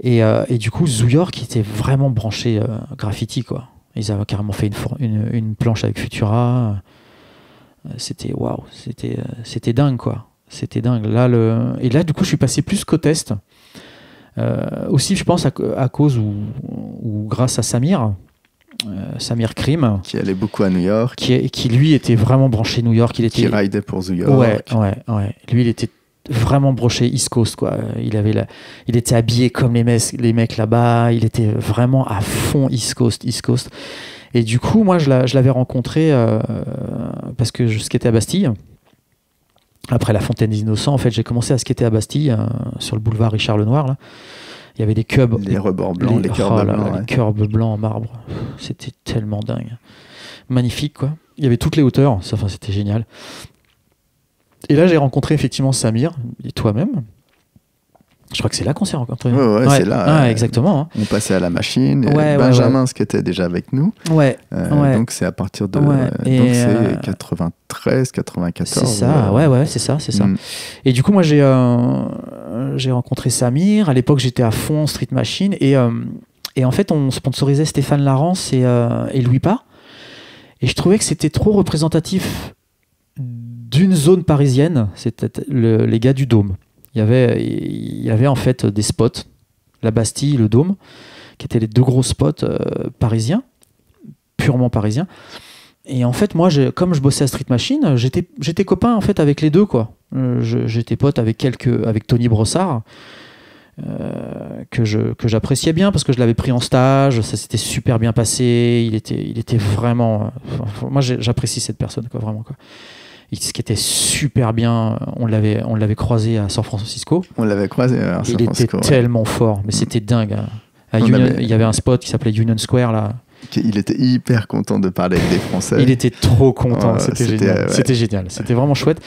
Et du coup, New York était vraiment branché graffiti, quoi. Ils avaient carrément fait une planche avec Futura. C'était waouh, c'était dingue, quoi. C'était dingue. Là, et là, du coup, je suis passé plus qu'au test. Aussi, je pense à cause ou grâce à Samir Krim, qui allait beaucoup à New York, qui lui était vraiment branché New York, qui rideait pour New York. Ouais. Lui, il était vraiment branché East Coast, quoi. Il était habillé comme les mecs là-bas. Il était vraiment à fond East Coast. Et du coup, moi, je l'avais rencontré parce que je skatais à Bastille. Après la Fontaine des Innocents, en fait, j'ai commencé à skater à Bastille, sur le boulevard Richard Lenoir. Là. Il y avait des cubs. Les rebords blancs, les curbs blancs. Les curbs blancs en marbre. C'était tellement dingue. Magnifique, quoi. Il y avait toutes les hauteurs. Enfin, c'était génial. Et là, j'ai rencontré effectivement Samir et toi-même. Je crois que c'est là qu'on s'est rencontrés. Ouais, c'est là. Ah, exactement. Hein. On passait à la machine. Benjamin, qui était déjà avec nous. Ouais. Donc, c'est à partir de... Donc, c'est 93, 94. C'est ça, c'est ça. Mm. Et du coup, moi, j'ai rencontré Samir. À l'époque, j'étais à fond Street Machine. Et en fait, on sponsorisait Stéphane Larance et Louis Passine. Et je trouvais que c'était trop représentatif d'une zone parisienne. C'était les gars du Dôme. Il y avait en fait des spots, la Bastille, le Dôme, qui étaient les deux gros spots parisiens, purement parisiens. Et en fait, moi, comme je bossais à Street Machine, j'étais copain en fait avec les deux, quoi. J'étais pote avec Tony Brossard, que j'appréciais bien parce que je l'avais pris en stage, ça s'était super bien passé. Il était vraiment. Moi, j'apprécie cette personne, quoi, vraiment, quoi. Ce qui était super bien, on l'avait croisé à San Francisco. On l'avait croisé à San Francisco. Il était tellement fort, mais c'était dingue. Il y avait un spot qui s'appelait Union Square, là. Il était hyper content de parler avec des Français. Il était trop content, c'était génial. C'était génial, c'était vraiment chouette.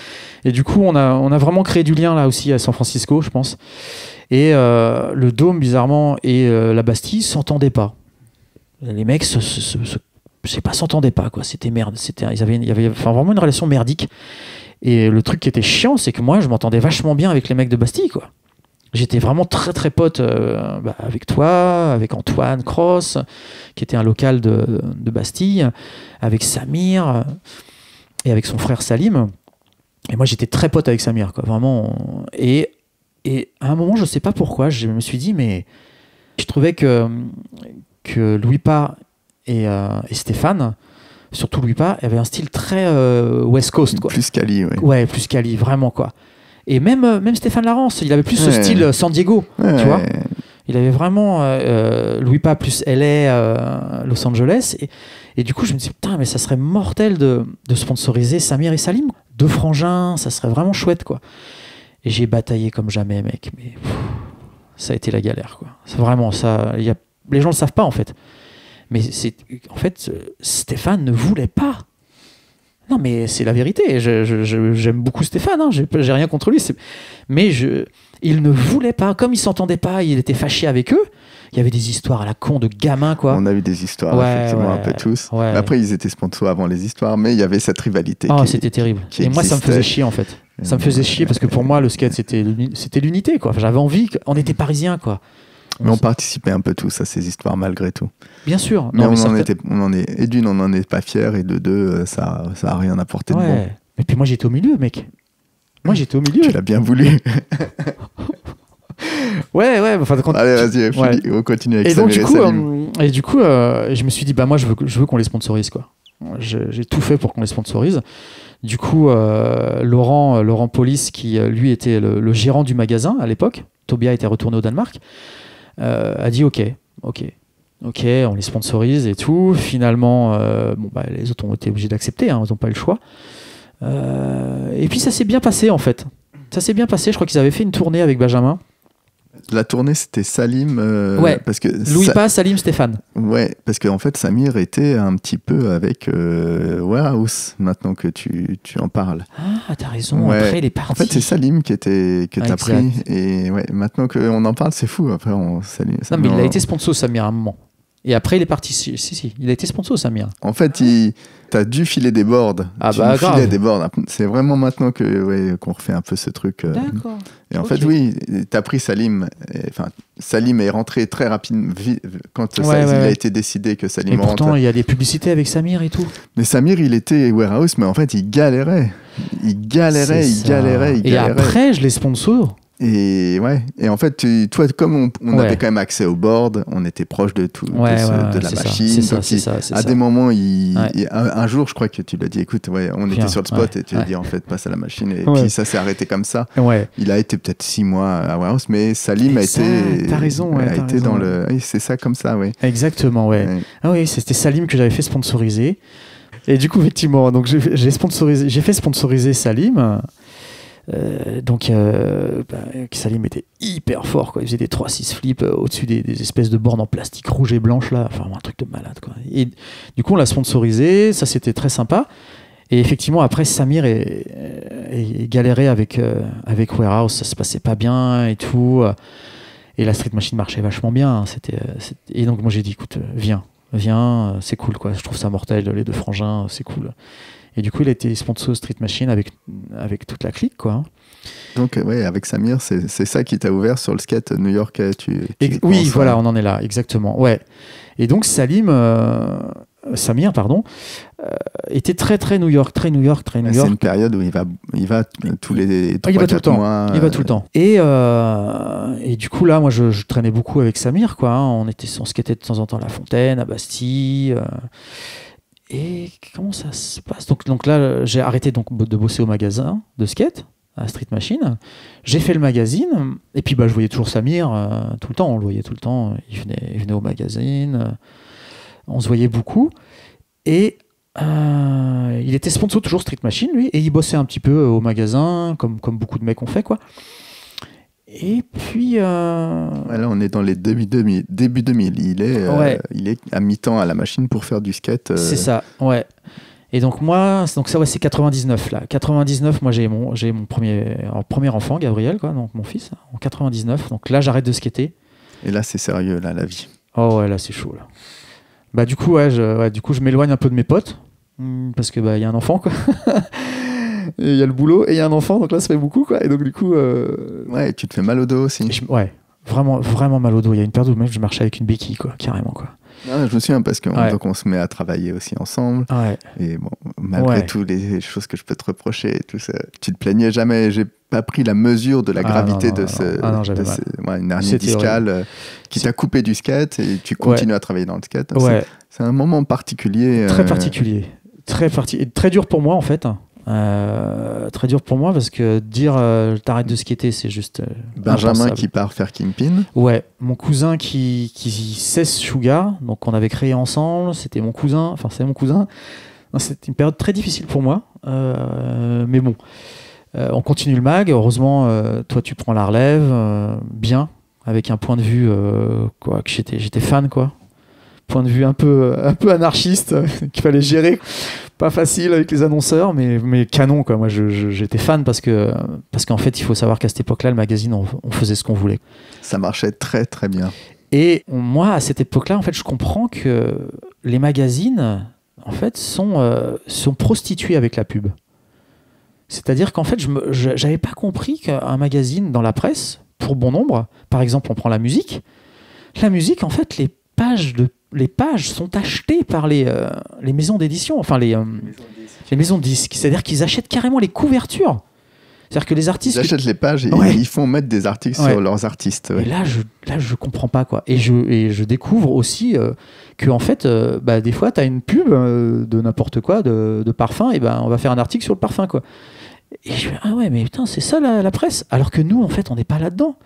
Et du coup, on a vraiment créé du lien, là aussi, à San Francisco, je pense. Et le Dôme, bizarrement, et la Bastille ne s'entendaient pas. Les mecs s'entendaient pas, quoi. C'était merde. Il y avait vraiment une relation merdique. Et le truc qui était chiant, c'est que moi, je m'entendais vachement bien avec les mecs de Bastille, quoi. J'étais vraiment très, très pote avec toi, avec Antoine Cross, qui était un local de Bastille, avec Samir et avec son frère Salim. Et moi, j'étais très pote avec Samir, quoi. Vraiment. Et à un moment, je sais pas pourquoi, je me suis dit, mais je trouvais que Louis Passine et Stéphane, surtout Louis Passine, avait un style très West Coast, quoi. Plus Cali, oui. Ouais, plus Cali, vraiment, quoi. Et même Stéphane Larance, il avait plus ce style San Diego, tu vois. Il avait vraiment Louis Passine plus LA, Los Angeles. Et du coup, je me disais, putain, mais ça serait mortel de sponsoriser Samir et Salim. Deux frangins, ça serait vraiment chouette, quoi. Et j'ai bataillé comme jamais, mec. Mais pff, ça a été la galère, quoi. Vraiment, ça, les gens le savent pas, en fait. Mais en fait, Stéphane ne voulait pas. Non, mais c'est la vérité. J'aime beaucoup Stéphane, hein. J'ai rien contre lui. Mais il ne voulait pas. Comme il ne s'entendait pas, il était fâché avec eux. il y avait des histoires à la con de gamins, quoi. On a eu des histoires, ouais, effectivement, ouais, un peu tous. Ouais. Après, ils étaient sponsors avant les histoires, mais il y avait cette rivalité. Oh, c'était terrible. Et moi, ça me faisait chier, en fait. Ça me faisait chier parce que pour moi, le skate, c'était l'unité, quoi. J'avais envie, on était parisiens, quoi. Mais on participait un peu tous à ces histoires malgré tout. Bien sûr. Mais, non, mais on en est, et d'une, on n'en est pas fiers, et de deux, ça n'a rien apporté, ouais, de bon. Mais puis moi, j'étais au milieu, mec. Moi, j'étais au milieu. Tu l'as bien voulu. Ouais, ouais. Enfin, quand... Allez, vas-y, ouais, on continue avec ça. Et du coup, je me suis dit, bah moi, je veux qu'on les sponsorise, quoi. J'ai tout fait pour qu'on les sponsorise. Du coup, Laurent Police, qui lui était le gérant du magasin à l'époque, Tobias était retourné au Danemark, a dit ok, on les sponsorise et tout. Finalement, bon, bah, les autres ont été obligés d'accepter, hein, ils n'ont pas eu le choix. Et puis ça s'est bien passé, en fait. Ça s'est bien passé, je crois qu'ils avaient fait une tournée avec Benjamin. La tournée, c'était Salim, ouais, parce que Louis Passine, Salim, Stéphane. Ouais, parce qu'en fait, Samir était un petit peu avec Warehouse, maintenant que tu en parles. Ah, t'as raison, ouais. Après, il est parti. En fait, c'est Salim que t'as pris. Et ouais, maintenant qu'on en parle, c'est fou. Après, non, mais il a été sponsor, Samir, à un moment. Et après, il est parti. Si, il a été sponsor, Samir. En fait, t'as dû filer des boards. Ah, bah, grave. C'est vraiment maintenant qu'on refait un peu ce truc. D'accord. Et en fait, oui, t'as pris Salim. Enfin, Salim est rentré très rapidement. Quand il a été décidé que Salim rentre. Et pourtant, il y a des publicités avec Samir et tout. Mais Samir, il était Warehouse, mais en fait, il galérait. Il galérait. Et après, je les sponsor. Et ouais, et en fait, toi, comme on avait quand même accès au board, on était proche de tout, de la machine. À des moments, un jour, je crois que tu l'as dit, écoute, ouais, on était sur le spot, et tu as dit, en fait, passe à la machine. Et puis ça s'est arrêté comme ça. Ouais. Il a été peut-être 6 mois à Warehouse, mais Salim a été dans le. C'est ça, comme ça, oui. Exactement, ouais. Ah oui, c'était Salim que j'avais fait sponsoriser. Et du coup, effectivement, donc j'ai fait sponsoriser Salim. Salim était hyper fort, quoi. Il faisait des 3-6 flips au-dessus des espèces de bornes en plastique rouge et blanche, là. Enfin, un truc de malade, quoi. Et du coup, on l'a sponsorisé, ça c'était très sympa. Et effectivement, après, Samir est galéré avec Warehouse, ça se passait pas bien et tout. Et la Street Machine marchait vachement bien, hein. Et donc, moi j'ai dit, écoute, viens, c'est cool, quoi. Je trouve ça mortel, les deux frangins, c'est cool. Et du coup, il a été sponsor Street Machine avec toute la clique, quoi. Donc, ouais, avec Samir, c'est ça qui t'a ouvert sur le skate new-yorkais. Oui, voilà, on en est là, exactement. Ouais. Et donc, Samir, était très new-york, très new-york, très new-york. C'est une période où il va tous les 3-4 mois. Il va tout le temps. Et du coup, là, moi, je traînais beaucoup avec Samir, quoi. On skatait de temps en temps à La Fontaine, à Bastille... Et comment ça se passe ? Donc là, j'ai arrêté de bosser au magasin de skate, à Street Machine. J'ai fait le magazine. Et puis, bah, je voyais toujours Samir tout le temps. On le voyait tout le temps. Il venait au magazine. On se voyait beaucoup. Et il était sponsor toujours Street Machine, lui. Et il bossait un petit peu au magasin, comme beaucoup de mecs ont fait, quoi. Et puis... Là, on est dans les début 2000. Il est à mi-temps à la machine pour faire du skate. C'est ça, ouais. Et donc moi, c'est 99 là. 99, moi j'ai mon premier enfant, Gabriel, quoi, donc mon fils, en 99. Donc là, j'arrête de skater. Et là, c'est sérieux, là, la vie. Oh ouais, là, c'est chaud, là. Bah du coup, je m'éloigne un peu de mes potes, parce que bah, y a un enfant, quoi. Il y a le boulot et il y a un enfant, donc là ça fait beaucoup, quoi. Et donc du coup ouais, tu te fais mal au dos aussi. Ouais, vraiment mal au dos. Il y a une période où même je marchais avec une béquille, quoi, carrément, quoi. Ah, je me souviens, parce qu'on se met à travailler aussi ensemble, et bon, malgré toutes les choses que je peux te reprocher et tout ça, tu te plaignais jamais. J'ai pas pris la mesure de la gravité une hernie discale qui t'a coupé du skate, et tu continues à travailler dans le skate. Ouais. C'est un moment particulier, très dur pour moi, en fait. Très dur pour moi, parce que dire t'arrêtes de skater, c'est juste Benjamin qui part faire Kingpin, mon cousin qui cesse Sugar, donc on avait créé ensemble, c'est mon cousin. C'était une période très difficile pour moi, mais bon, on continue le mag, heureusement. Toi tu prends la relève bien, avec un point de vue que j'étais fan, quoi. Point de vue un peu anarchiste qu'il fallait gérer, pas facile avec les annonceurs, mais canon, quoi. Moi j'étais fan, parce qu'en fait il faut savoir qu'à cette époque là le magazine, on faisait ce qu'on voulait, ça marchait très bien. Et moi, à cette époque-là, en fait, je comprends que les magazines, en fait, sont prostitués avec la pub. C'est-à-dire qu'en fait, je n'avais pas compris qu'un magazine dans la presse, pour bon nombre, par exemple, on prend la musique, en fait, les pages sont achetées par les maisons d'édition, enfin les maisons de disques. C'est-à-dire qu'ils achètent carrément les couvertures. C'est-à-dire que les artistes... Ils achètent les pages et ouais. Ils font mettre des articles ouais. sur leurs artistes. Ouais. Et là, je comprends pas, quoi. Et je découvre aussi que, en fait, bah, des fois, tu as une pub de n'importe quoi, de parfum, et ben bah, on va faire un article sur le parfum, quoi. Et je me dis, ah ouais, mais putain, c'est ça la presse. Alors que nous, en fait, on n'est pas là-dedans.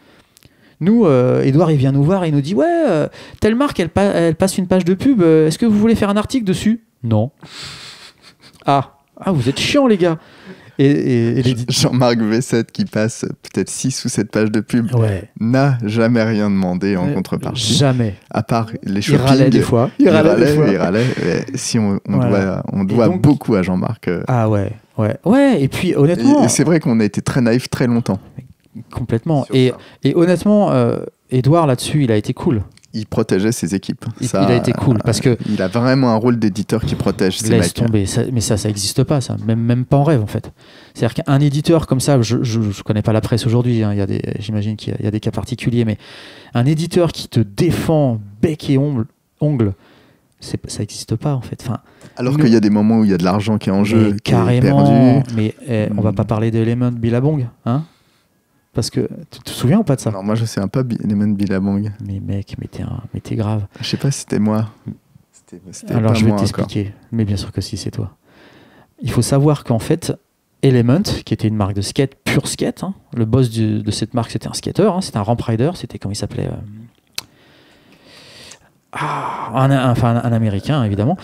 Nous, Edouard, il vient nous voir et il nous dit, ouais, telle marque, elle passe une page de pub, est-ce que vous voulez faire un article dessus? Non. Ah, vous êtes chiants, les gars. Et Jean-Marc Vessette qui passe peut-être 6 ou 7 pages de pub ouais. n'a jamais rien demandé en contrepartie. Jamais. À part les shopping. Il râlait des fois. Il râlait. Si on voilà. on doit beaucoup à Jean-Marc. Ah ouais. Ouais. Ouais. Et puis honnêtement. Et c'est vrai qu'on a été très naïfs très longtemps. Complètement. Et honnêtement, Edouard là-dessus, il a été cool. Il protégeait ses équipes. Ça, il a été cool parce que il a vraiment un rôle d'éditeur qui protège ses mecs. Laisse tomber, mais ça n'existe pas, ça. Même pas en rêve, en fait. C'est-à-dire qu'un éditeur comme ça, je connais pas la presse aujourd'hui. Hein, j'imagine qu'il y a des cas particuliers, mais un éditeur qui te défend bec et ongle, ça n'existe pas, en fait. Enfin, alors qu'il y a des moments où il y a de l'argent qui est en jeu, qui carrément. Est perdu. Mais on va pas parler d'Element Billabong, hein? Parce que tu te souviens ou pas de ça? Alors moi je sais un peu Element Billabong. Mais mec, mais t'es grave. Je sais pas si c'était moi. C'était alors pas je vais t'expliquer. Mais bien sûr que si, c'est toi. Il faut savoir qu'en fait, Element, qui était une marque de skate, pure skate, hein, le boss de cette marque c'était un skateur, hein, c'était un ramp rider, c'était comment il s'appelait un américain évidemment.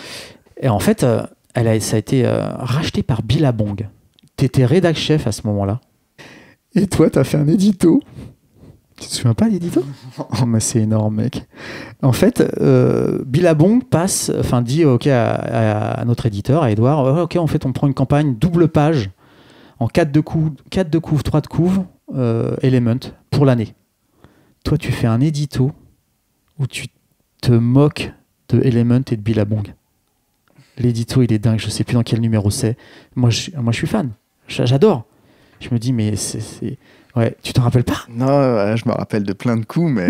Et en fait, ça a été racheté par Billabong. T'étais rédac chef à ce moment-là. Et toi, t'as fait un édito. Tu te souviens pas d'édito? Oh, mais c'est énorme, mec. En fait, Billabong passe, enfin dit ok à notre éditeur, à Edouard, ok, en fait, on prend une campagne double page en 4 de couve, 3 de couve, Element pour l'année. Toi, tu fais un édito où tu te moques de Element et de Billabong. L'édito, il est dingue. Je sais plus dans quel numéro c'est. Moi, je suis fan. J'adore. Je me dis, mais c'est... Ouais, tu t'en rappelles pas? Non, je me rappelle de plein de coups, mais...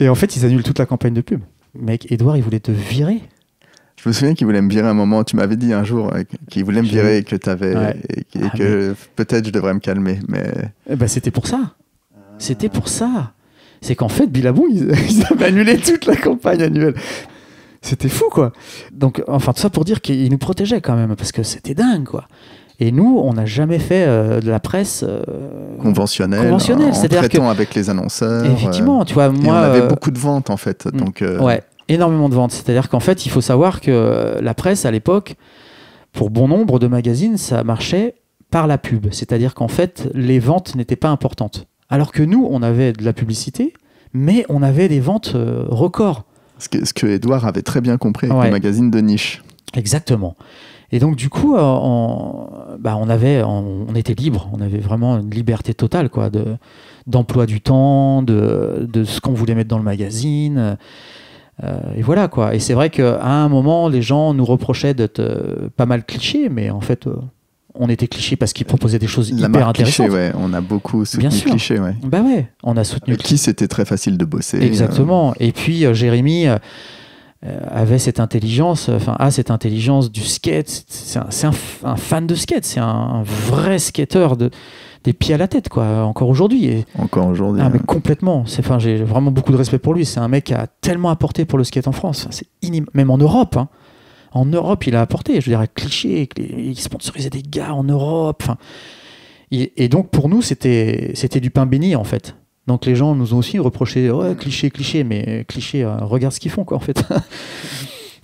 Et en fait, ils annulent toute la campagne de pub. Mec, Edouard, il voulait te virer. Je me souviens qu'il voulait me virer un moment. Tu m'avais dit un jour qu'il voulait me virer et que t'avais... Ouais. Et que peut-être je devrais me calmer, mais... Bah, c'était pour ça. C'était pour ça. C'est qu'en fait, Billabong, ils avaient annulé toute la campagne annuelle. C'était fou, quoi. Donc, enfin, tout ça pour dire qu'ils nous protégeaient quand même, parce que c'était dingue, quoi. Et nous, on n'a jamais fait de la presse conventionnelle, c'est-à-dire traitant avec les annonceurs. Effectivement, tu vois, moi, et on avait beaucoup de ventes en fait, donc. Ouais, énormément de ventes. C'est-à-dire qu'en fait, il faut savoir que la presse à l'époque, pour bon nombre de magazines, ça marchait par la pub. C'est-à-dire qu'en fait, les ventes n'étaient pas importantes. Alors que nous, on avait de la publicité, mais on avait des ventes records. Ce que Edouard avait très bien compris avec les magazines de niche. Exactement. Et donc du coup, on était libre, on avait vraiment une liberté totale, quoi, d'emploi du temps, de ce qu'on voulait mettre dans le magazine, et voilà, quoi. Et c'est vrai qu'à un moment, les gens nous reprochaient d'être pas mal clichés, mais en fait, on était clichés parce qu'ils proposaient des choses hyper intéressantes. Cliché, ouais. On a beaucoup soutenu cliché, ouais. Bah ouais, on a soutenu. Avec qui c'était très facile de bosser. Exactement. Et puis Jérémy. Avait cette intelligence, enfin a cette intelligence du skate. C'est un fan de skate, c'est un vrai skateur des pieds à la tête, quoi. Encore aujourd'hui. Mais complètement. Enfin, j'ai vraiment beaucoup de respect pour lui. C'est un mec qui a tellement apporté pour le skate en France. Enfin, même en Europe. Hein. En Europe, il a apporté. Je veux dire, cliché. Il sponsorisait des gars en Europe. Enfin, et donc pour nous, c'était du pain béni en fait. Donc les gens nous ont aussi reproché, ouais, cliché, mais cliché, regarde ce qu'ils font, quoi, en fait.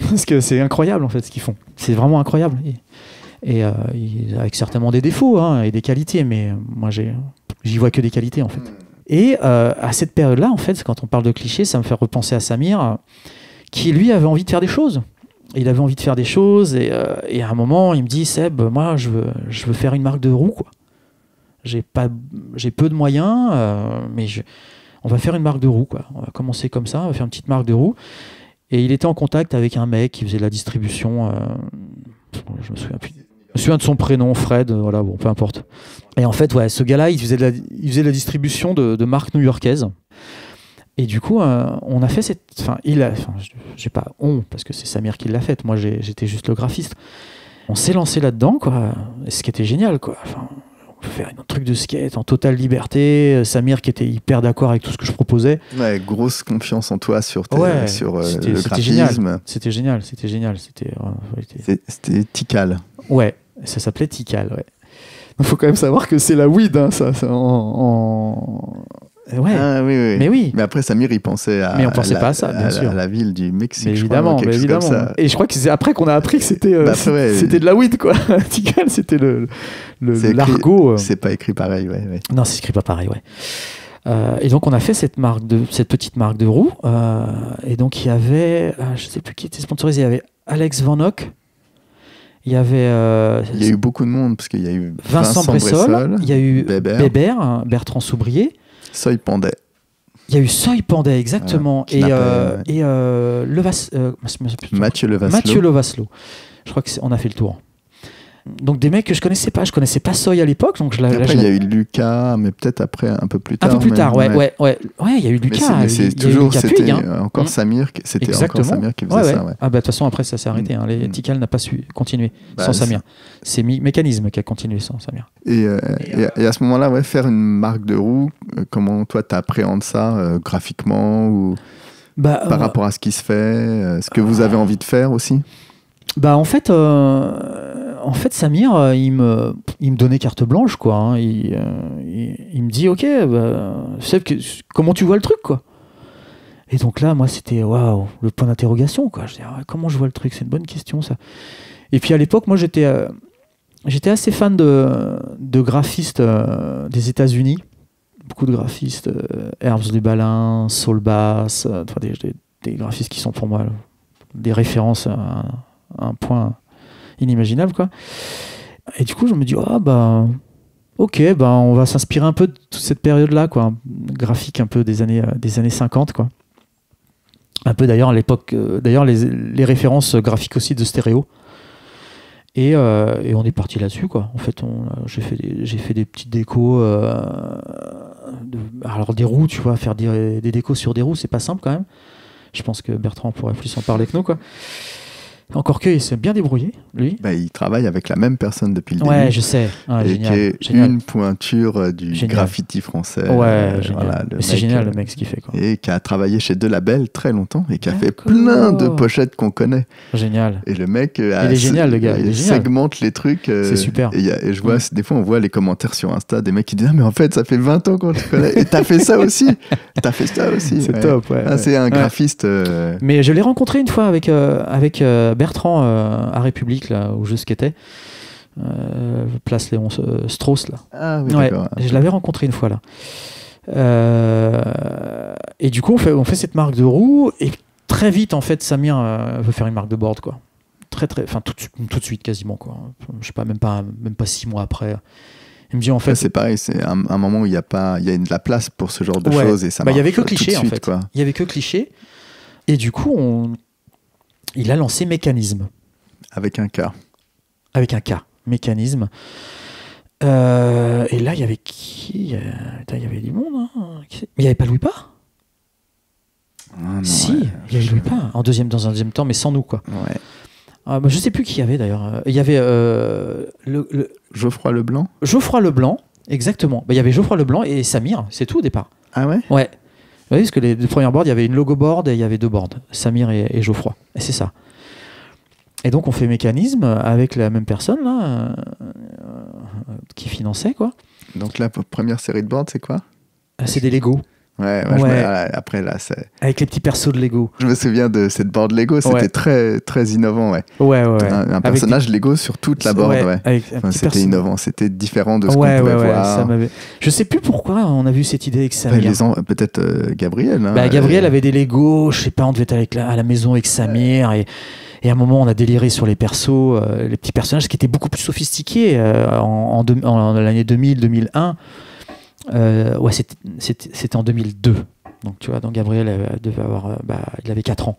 Parce que c'est incroyable, en fait, ce qu'ils font. C'est vraiment incroyable. Et avec certainement des défauts, hein, et des qualités, mais moi, j'y vois que des qualités, en fait. Et à cette période-là, en fait, quand on parle de cliché, ça me fait repenser à Samir, qui, lui, avait envie de faire des choses. Il avait envie de faire des choses, et à un moment, il me dit, Seb, moi, je veux faire une marque de roues, quoi. J'ai peu de moyens, mais on va faire une marque de roues, quoi. On va commencer comme ça, on va faire une petite marque de roues. Et il était en contact avec un mec qui faisait de la distribution, je me souviens plus. Je me souviens de son prénom, Fred, voilà, bon, peu importe. Et en fait, ouais, ce gars-là, il faisait de la distribution de marques new-yorkaises. Et du coup, on a fait cette... Enfin, j'ai pas honte, parce que c'est Samir qui l'a faite. Moi, j'étais juste le graphiste. On s'est lancé là-dedans, quoi. Et ce qui était génial, quoi. Enfin, on peut faire un truc de skate en totale liberté. Samir qui était hyper d'accord avec tout ce que je proposais. Ouais, grosse confiance en toi sur, ouais, sur le graphisme. C'était génial, c'était génial. C'était Tikal. Ouais, ça s'appelait Tikal, ouais. Il faut quand même savoir que c'est la weed, hein, ça Ouais. Ah, oui, oui. Mais oui. Mais après, Samir, il pensait à. Mais on pensait pas à ça, bien sûr. À la ville du Mexique. Mais évidemment, je crois, mais évidemment. Ça. Et je crois que c'est après qu'on a appris que c'était c'était de la weed, quoi. Tikal, c'était le l'argot. C'est pas écrit pareil, ouais. Ouais. Non, c'est écrit pas pareil, ouais. Et donc, on a fait cette petite marque de roues. Et donc, il y avait, je sais plus qui était sponsorisé, il y avait Alex Van Hock. Il y avait. Il y a eu beaucoup de monde, parce qu'il y a eu Vincent Bressol, il y a eu Bébert, hein, Bertrand Soubrier. Soy Pandey. Il y a eu Soy Pandey, exactement. Et Mathieu Levaslo. Je crois qu'on a fait le tour. Donc des mecs que je connaissais pas. Je connaissais pas Soy à l'époque. Après, il y a eu Lucas, mais peut-être après, un peu plus tard. Ouais, il y a eu Lucas. Mais c'est toujours, c'était encore Samir qui faisait ça. Ah bah, de toute façon, après, ça s'est arrêté. Les Tikal n'a pas su continuer sans Samir. C'est Mécanisme qui a continué sans Samir. Et à ce moment-là, ouais, faire une marque de roue, comment toi, t'appréhendes ça graphiquement ou par rapport à ce qui se fait, ce que vous avez envie de faire aussi? Bah, en fait, Samir, il me donnait carte blanche, quoi. Hein. Il me dit, ok, bah, comment tu vois le truc, quoi. Et donc là, moi, c'était waouh, le point d'interrogation, quoi. Je dis, comment je vois le truc, c'est une bonne question, ça. Et puis à l'époque, moi, j'étais assez fan de graphistes des États-Unis, beaucoup de graphistes, Herbs du Balin, Saul Bass, des graphistes qui sont pour moi des références à un point inimaginable, quoi. Et du coup, je me dis, ah bah ok, bah, on va s'inspirer un peu de toute cette période là, quoi, graphique un peu des années 50, quoi. Un peu d'ailleurs à l'époque, d'ailleurs les références graphiques aussi de stéréo. Et on est parti là-dessus, quoi. En fait, j'ai fait des petites décos, alors des roues, tu vois, faire des décos sur des roues, c'est pas simple quand même. Je pense que Bertrand pourrait plus en parler que nous, quoi. Encore qu'il s'est bien débrouillé, lui. Bah, il travaille avec la même personne depuis le début. Ouais, je sais. Ah, et qui est une pointure du graffiti français. Ouais, voilà, c'est génial, le mec, ce qu'il fait, quoi. Et qui a travaillé chez Delabel très longtemps et qui a fait plein de pochettes qu'on connaît. Génial. Et le mec... il est génial, le gars. Il segmente les trucs. C'est super. Et je vois, des fois, on voit les commentaires sur Insta des mecs qui disent « Ah, mais en fait, ça fait 20 ans qu'on te connaît. Et t'as fait ça aussi. T'as fait ça aussi. » C'est top, ouais. C'est un graphiste... Mais je l'ai rencontré une fois avec Bertrand à République, là où je skatais, place Léon Strauss, là. Ah oui, ouais, je l'avais rencontré une fois là. Et du coup, on fait cette marque de roue et très vite, en fait, Samir veut faire une marque de board, quoi. Enfin tout de suite quasiment, quoi. Je sais pas, même pas 6 mois après. Il me dit, en fait, c'est pareil, c'est un moment où il y a de la place pour ce genre de choses et ça. Bah, il y avait que cliché, en fait. Il y avait que cliché. Et du coup, il a lancé Mécanisme. Avec un K. Avec un K, Mécanisme. Et là, il y avait qui? Il y avait du monde. Hein. Mais il n'y avait pas Louis Pas? Si, il y avait Louis Pas, dans un deuxième temps, mais sans nous, quoi. Ouais. Bah, je ne sais plus qui il y avait, d'ailleurs. Il y avait... Geoffroy Leblanc? Geoffroy Leblanc, exactement. Bah, il y avait Geoffroy Leblanc et Samir, c'est tout au départ. Ah ouais? Ouais. Vous voyez, parce que les deux premières boards, il y avait une logo board et il y avait deux boards, Samir et Geoffroy. Et c'est ça. Et donc, on fait Mécanisme avec la même personne là, qui finançait, quoi. Donc, la première série de boards, c'est quoi? C'est des Lego. Après, là, c'est... Avec les petits persos de Lego. Je me souviens de cette board Lego, c'était très, très innovant, ouais. Un personnage Lego sur toute la board, c'était innovant, c'était différent de ce qu'on pouvait voir. Je sais plus pourquoi on a vu cette idée avec Samir. Peut-être Gabriel. Hein, Gabriel avait des Lego, je sais pas, on devait être à la maison avec Samir, et à un moment, on a déliré sur les persos, les petits personnages qui étaient beaucoup plus sophistiqués en l'année 2000, 2001. C'était en 2002 Donc tu vois, donc Gabriel devait avoir, il avait 4 ans.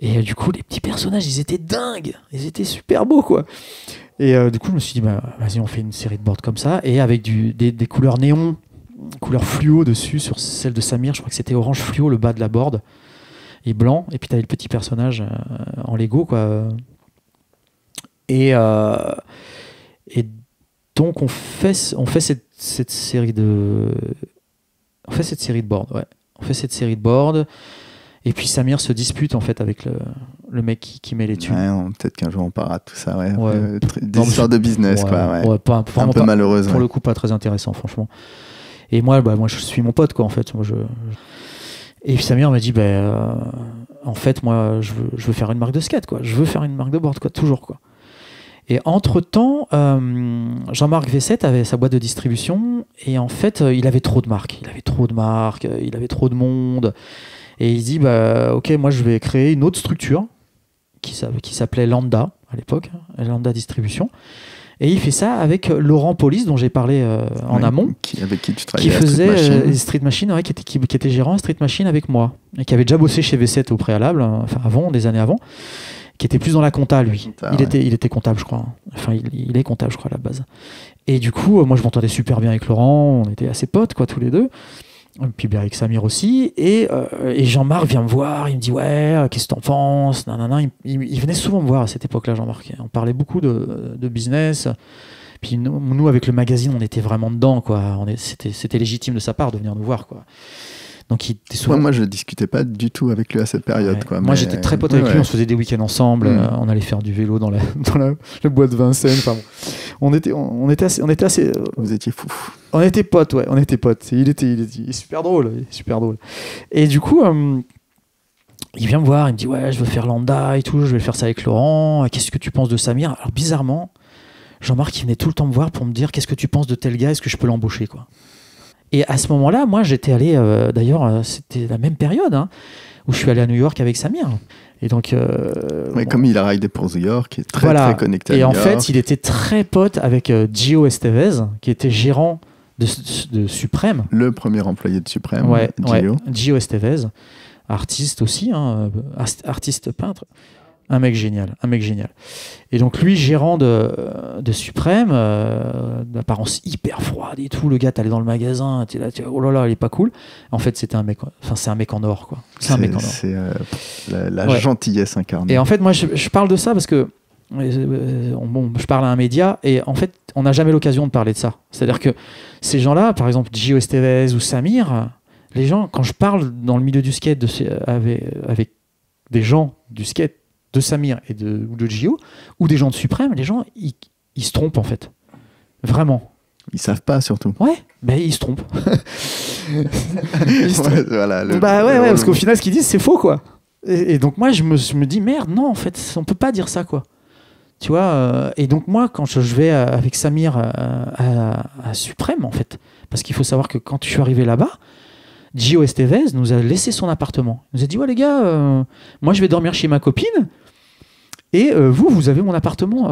Et du coup, les petits personnages, ils étaient dingues, ils étaient super beaux, quoi. Et du coup, je me suis dit, vas-y, on fait une série de boards comme ça, et avec des couleurs néon, couleurs fluo dessus, sur celle de Samir, je crois que c'était orange fluo, le bas de la board, et blanc, et puis t'avais le petit personnage en Lego, quoi. Et donc, on fait cette série de boards, ouais. On fait cette série de boards. Et puis Samir se dispute en fait avec le mec qui met les tubes. Ouais, peut-être qu'un jour on parlera de tout ça, ouais. Ouais. Des histoires de business, ouais, quoi. Ouais. Ouais, un peu malheureuse. Pour le coup, pas très intéressant, franchement. Et moi, moi, je suis mon pote, quoi, en fait. Moi, Et puis Samir m'a dit, en fait, moi, je veux faire une marque de skate, quoi. Je veux faire une marque de board, quoi, toujours, quoi. Et entre-temps, Jean-Marc Vessette avait sa boîte de distribution et en fait, il avait trop de marques. Il avait trop de marques, il avait trop de monde. Et il dit, ok, moi je vais créer une autre structure qui s'appelait Lambda à l'époque, Lambda Distribution. Et il fait ça avec Laurent Polis, dont j'ai parlé en amont. Avec qui tu travaillais, Street Machine, ouais, qui était gérant à Street Machine avec moi. Et qui avait déjà bossé chez V7 au préalable, enfin avant, des années avant. Qui était plus dans la compta, lui. Il était comptable, je crois. Enfin, il est comptable, je crois, à la base. Et du coup, moi je m'entendais super bien avec Laurent, on était assez potes, quoi, tous les deux. Puis avec Samir aussi, et Jean-Marc vient me voir, il me dit ouais, qu'est-ce que t'en penses, nanana. Il venait souvent me voir à cette époque-là, Jean-Marc, on parlait beaucoup de business, puis nous avec le magazine on était vraiment dedans, quoi. C'était légitime de sa part de venir nous voir, quoi. Donc, moi je discutais pas du tout avec lui à cette période, ouais. Quoi, moi j'étais très pote avec lui, on se faisait des week-ends ensemble, on allait faire du vélo dans le bois de Vincennes, enfin bon. on était assez vous étiez fous, on était potes, ouais, on était potes. Il est super drôle, et du coup il vient me voir, il me dit ouais, je veux faire Lambda et tout, je vais faire ça avec Laurent, qu'est-ce que tu penses de Samir? Alors bizarrement, Jean-Marc il venait tout le temps me voir pour me dire qu'est-ce que tu penses de tel gars, est-ce que je peux l'embaucher, quoi. Et à ce moment-là, moi, j'étais allé, d'ailleurs, c'était la même période, hein, où je suis allé à New York avec Samir. Et donc, comme il a raidé pour New York, il est très, très connecté à New York. Et en fait, il était très pote avec Gio Estevez, qui était gérant de Suprême. Le premier employé de Suprême, ouais, Gio. Ouais, Gio Estevez, artiste aussi, hein, artiste peintre. Un mec génial. Et donc lui, gérant de Suprême, d'apparence hyper froide et tout, le gars, t'allais dans le magasin, t'es là, oh là là, il est pas cool. En fait, c'est un mec en or, quoi. C'est un mec en or. C'est la gentillesse incarnée. Et en fait, moi, je parle de ça parce que je parle à un média et en fait, on n'a jamais l'occasion de parler de ça. C'est-à-dire que ces gens-là, par exemple, Gio Estevez ou Samir, les gens, quand je parle dans le milieu du skate avec des gens du skate, de Samir et de Gio, ou des gens de Suprême, les gens, ils se trompent, en fait. Vraiment. Ils savent pas, surtout. Ouais, mais ils se trompent. Ouais, voilà, parce qu'au final, ce qu'ils disent, c'est faux, quoi. Et donc, moi, je me dis, merde, non, en fait, on peut pas dire ça, quoi. Tu vois, et donc, moi, quand je vais avec Samir à Suprême, en fait, parce qu'il faut savoir que quand je suis arrivé là-bas, Gio Estevez nous a laissé son appartement. Il nous a dit, ouais les gars, moi je vais dormir chez ma copine et vous avez mon appartement.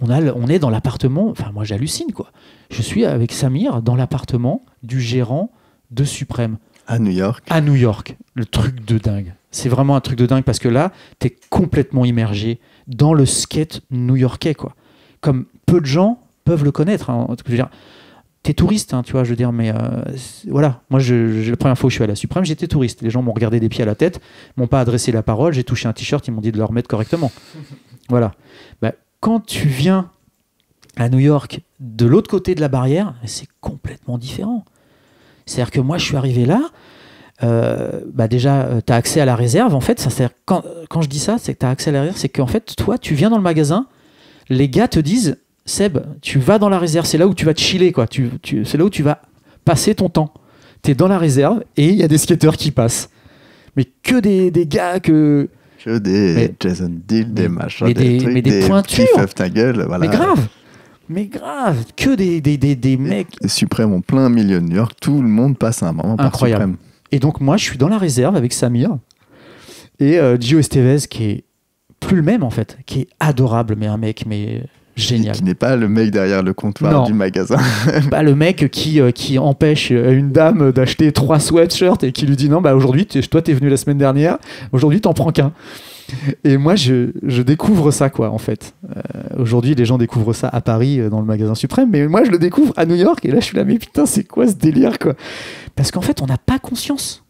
On est dans l'appartement, enfin moi j'hallucine, quoi. Je suis avec Samir dans l'appartement du gérant de Suprême. À New York. À New York. Le truc de dingue. C'est vraiment un truc de dingue parce que là, t'es complètement immergé dans le skate new-yorkais, quoi. Comme peu de gens peuvent le connaître, hein. Je veux dire, t'es touriste, hein, tu vois, je veux dire, mais voilà. Moi, la première fois où je suis allé à Suprême, j'étais touriste. Les gens m'ont regardé des pieds à la tête, m'ont pas adressé la parole, j'ai touché un t-shirt, ils m'ont dit de le remettre correctement. Voilà. Bah, quand tu viens à New York, de l'autre côté de la barrière, c'est complètement différent. C'est-à-dire que moi, je suis arrivé là, déjà, t'as accès à la réserve, en fait. C'est-à-dire, quand je dis ça, c'est que t'as accès à la réserve, c'est qu'en fait, toi, tu viens dans le magasin, les gars te disent... Seb, tu vas dans la réserve, c'est là où tu vas te chiller, quoi. C'est là où tu vas passer ton temps. Tu es dans la réserve et il y a des skateurs qui passent. Mais que des gars que... Que des Jason Deal, des machins, des trucs, des pointures. Qui feuvent ta gueule, voilà. Mais grave, que des mecs... Les Suprêmes en plein milieu de New York, tout le monde passe à un moment par Suprême. Et donc moi, je suis dans la réserve avec Samir et Gio Estevez qui est plus le même, en fait, qui est adorable, mais un mec... Génial. Qui n'est pas le mec derrière le comptoir du magasin. Pas le mec qui empêche une dame d'acheter 3 sweatshirts et qui lui dit non, bah aujourd'hui, toi t'es venu la semaine dernière, aujourd'hui t'en prends qu'un. Et moi, je découvre ça, quoi, en fait. Aujourd'hui, les gens découvrent ça à Paris, dans le magasin Suprême, mais moi, je le découvre à New York, et là, je suis là, mais putain, c'est quoi ce délire, quoi? Parce qu'en fait, on n'a pas conscience.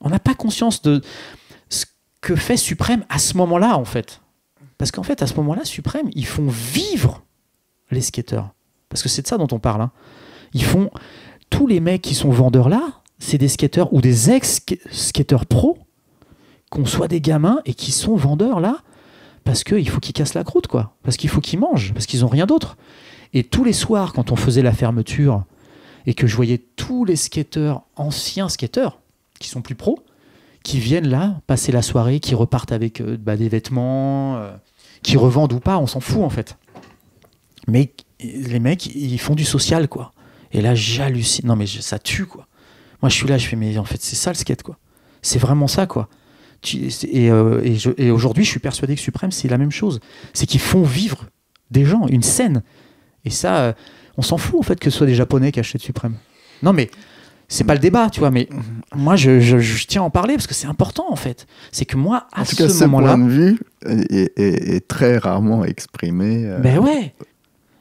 On n'a pas conscience de ce que fait Suprême à ce moment-là, en fait. Parce qu'en fait, à ce moment-là, Suprême, ils font vivre les skateurs. Parce que c'est de ça dont on parle, hein. Ils font... Tous les mecs qui sont vendeurs là, c'est des skateurs ou des ex-skateurs pros, qu'on soit des gamins et qui sont vendeurs là, parce qu'il faut qu'ils cassent la croûte, quoi. Parce qu'il faut qu'ils mangent, parce qu'ils n'ont rien d'autre. Et tous les soirs, quand on faisait la fermeture et que je voyais tous les skateurs, anciens skateurs, qui sont plus pros, qui viennent là, passer la soirée, qui repartent avec des vêtements, qui revendent ou pas, on s'en fout en fait. Mais les mecs, ils font du social, quoi. Et là, j'hallucine. Non mais ça tue, quoi. Moi, je suis là, je fais, mais en fait, c'est ça le skate, quoi. C'est vraiment ça, quoi. Et aujourd'hui, je suis persuadé que Suprême, c'est la même chose. C'est qu'ils font vivre des gens, une scène. Et ça, on s'en fout en fait que ce soit des Japonais qui achètent Suprême. Non mais, c'est pas le débat, tu vois, mais moi, je tiens à en parler parce que c'est important en fait. C'est que moi, à ce moment-là... En tout cas, ce point de vue est très rarement exprimé. Ben ouais.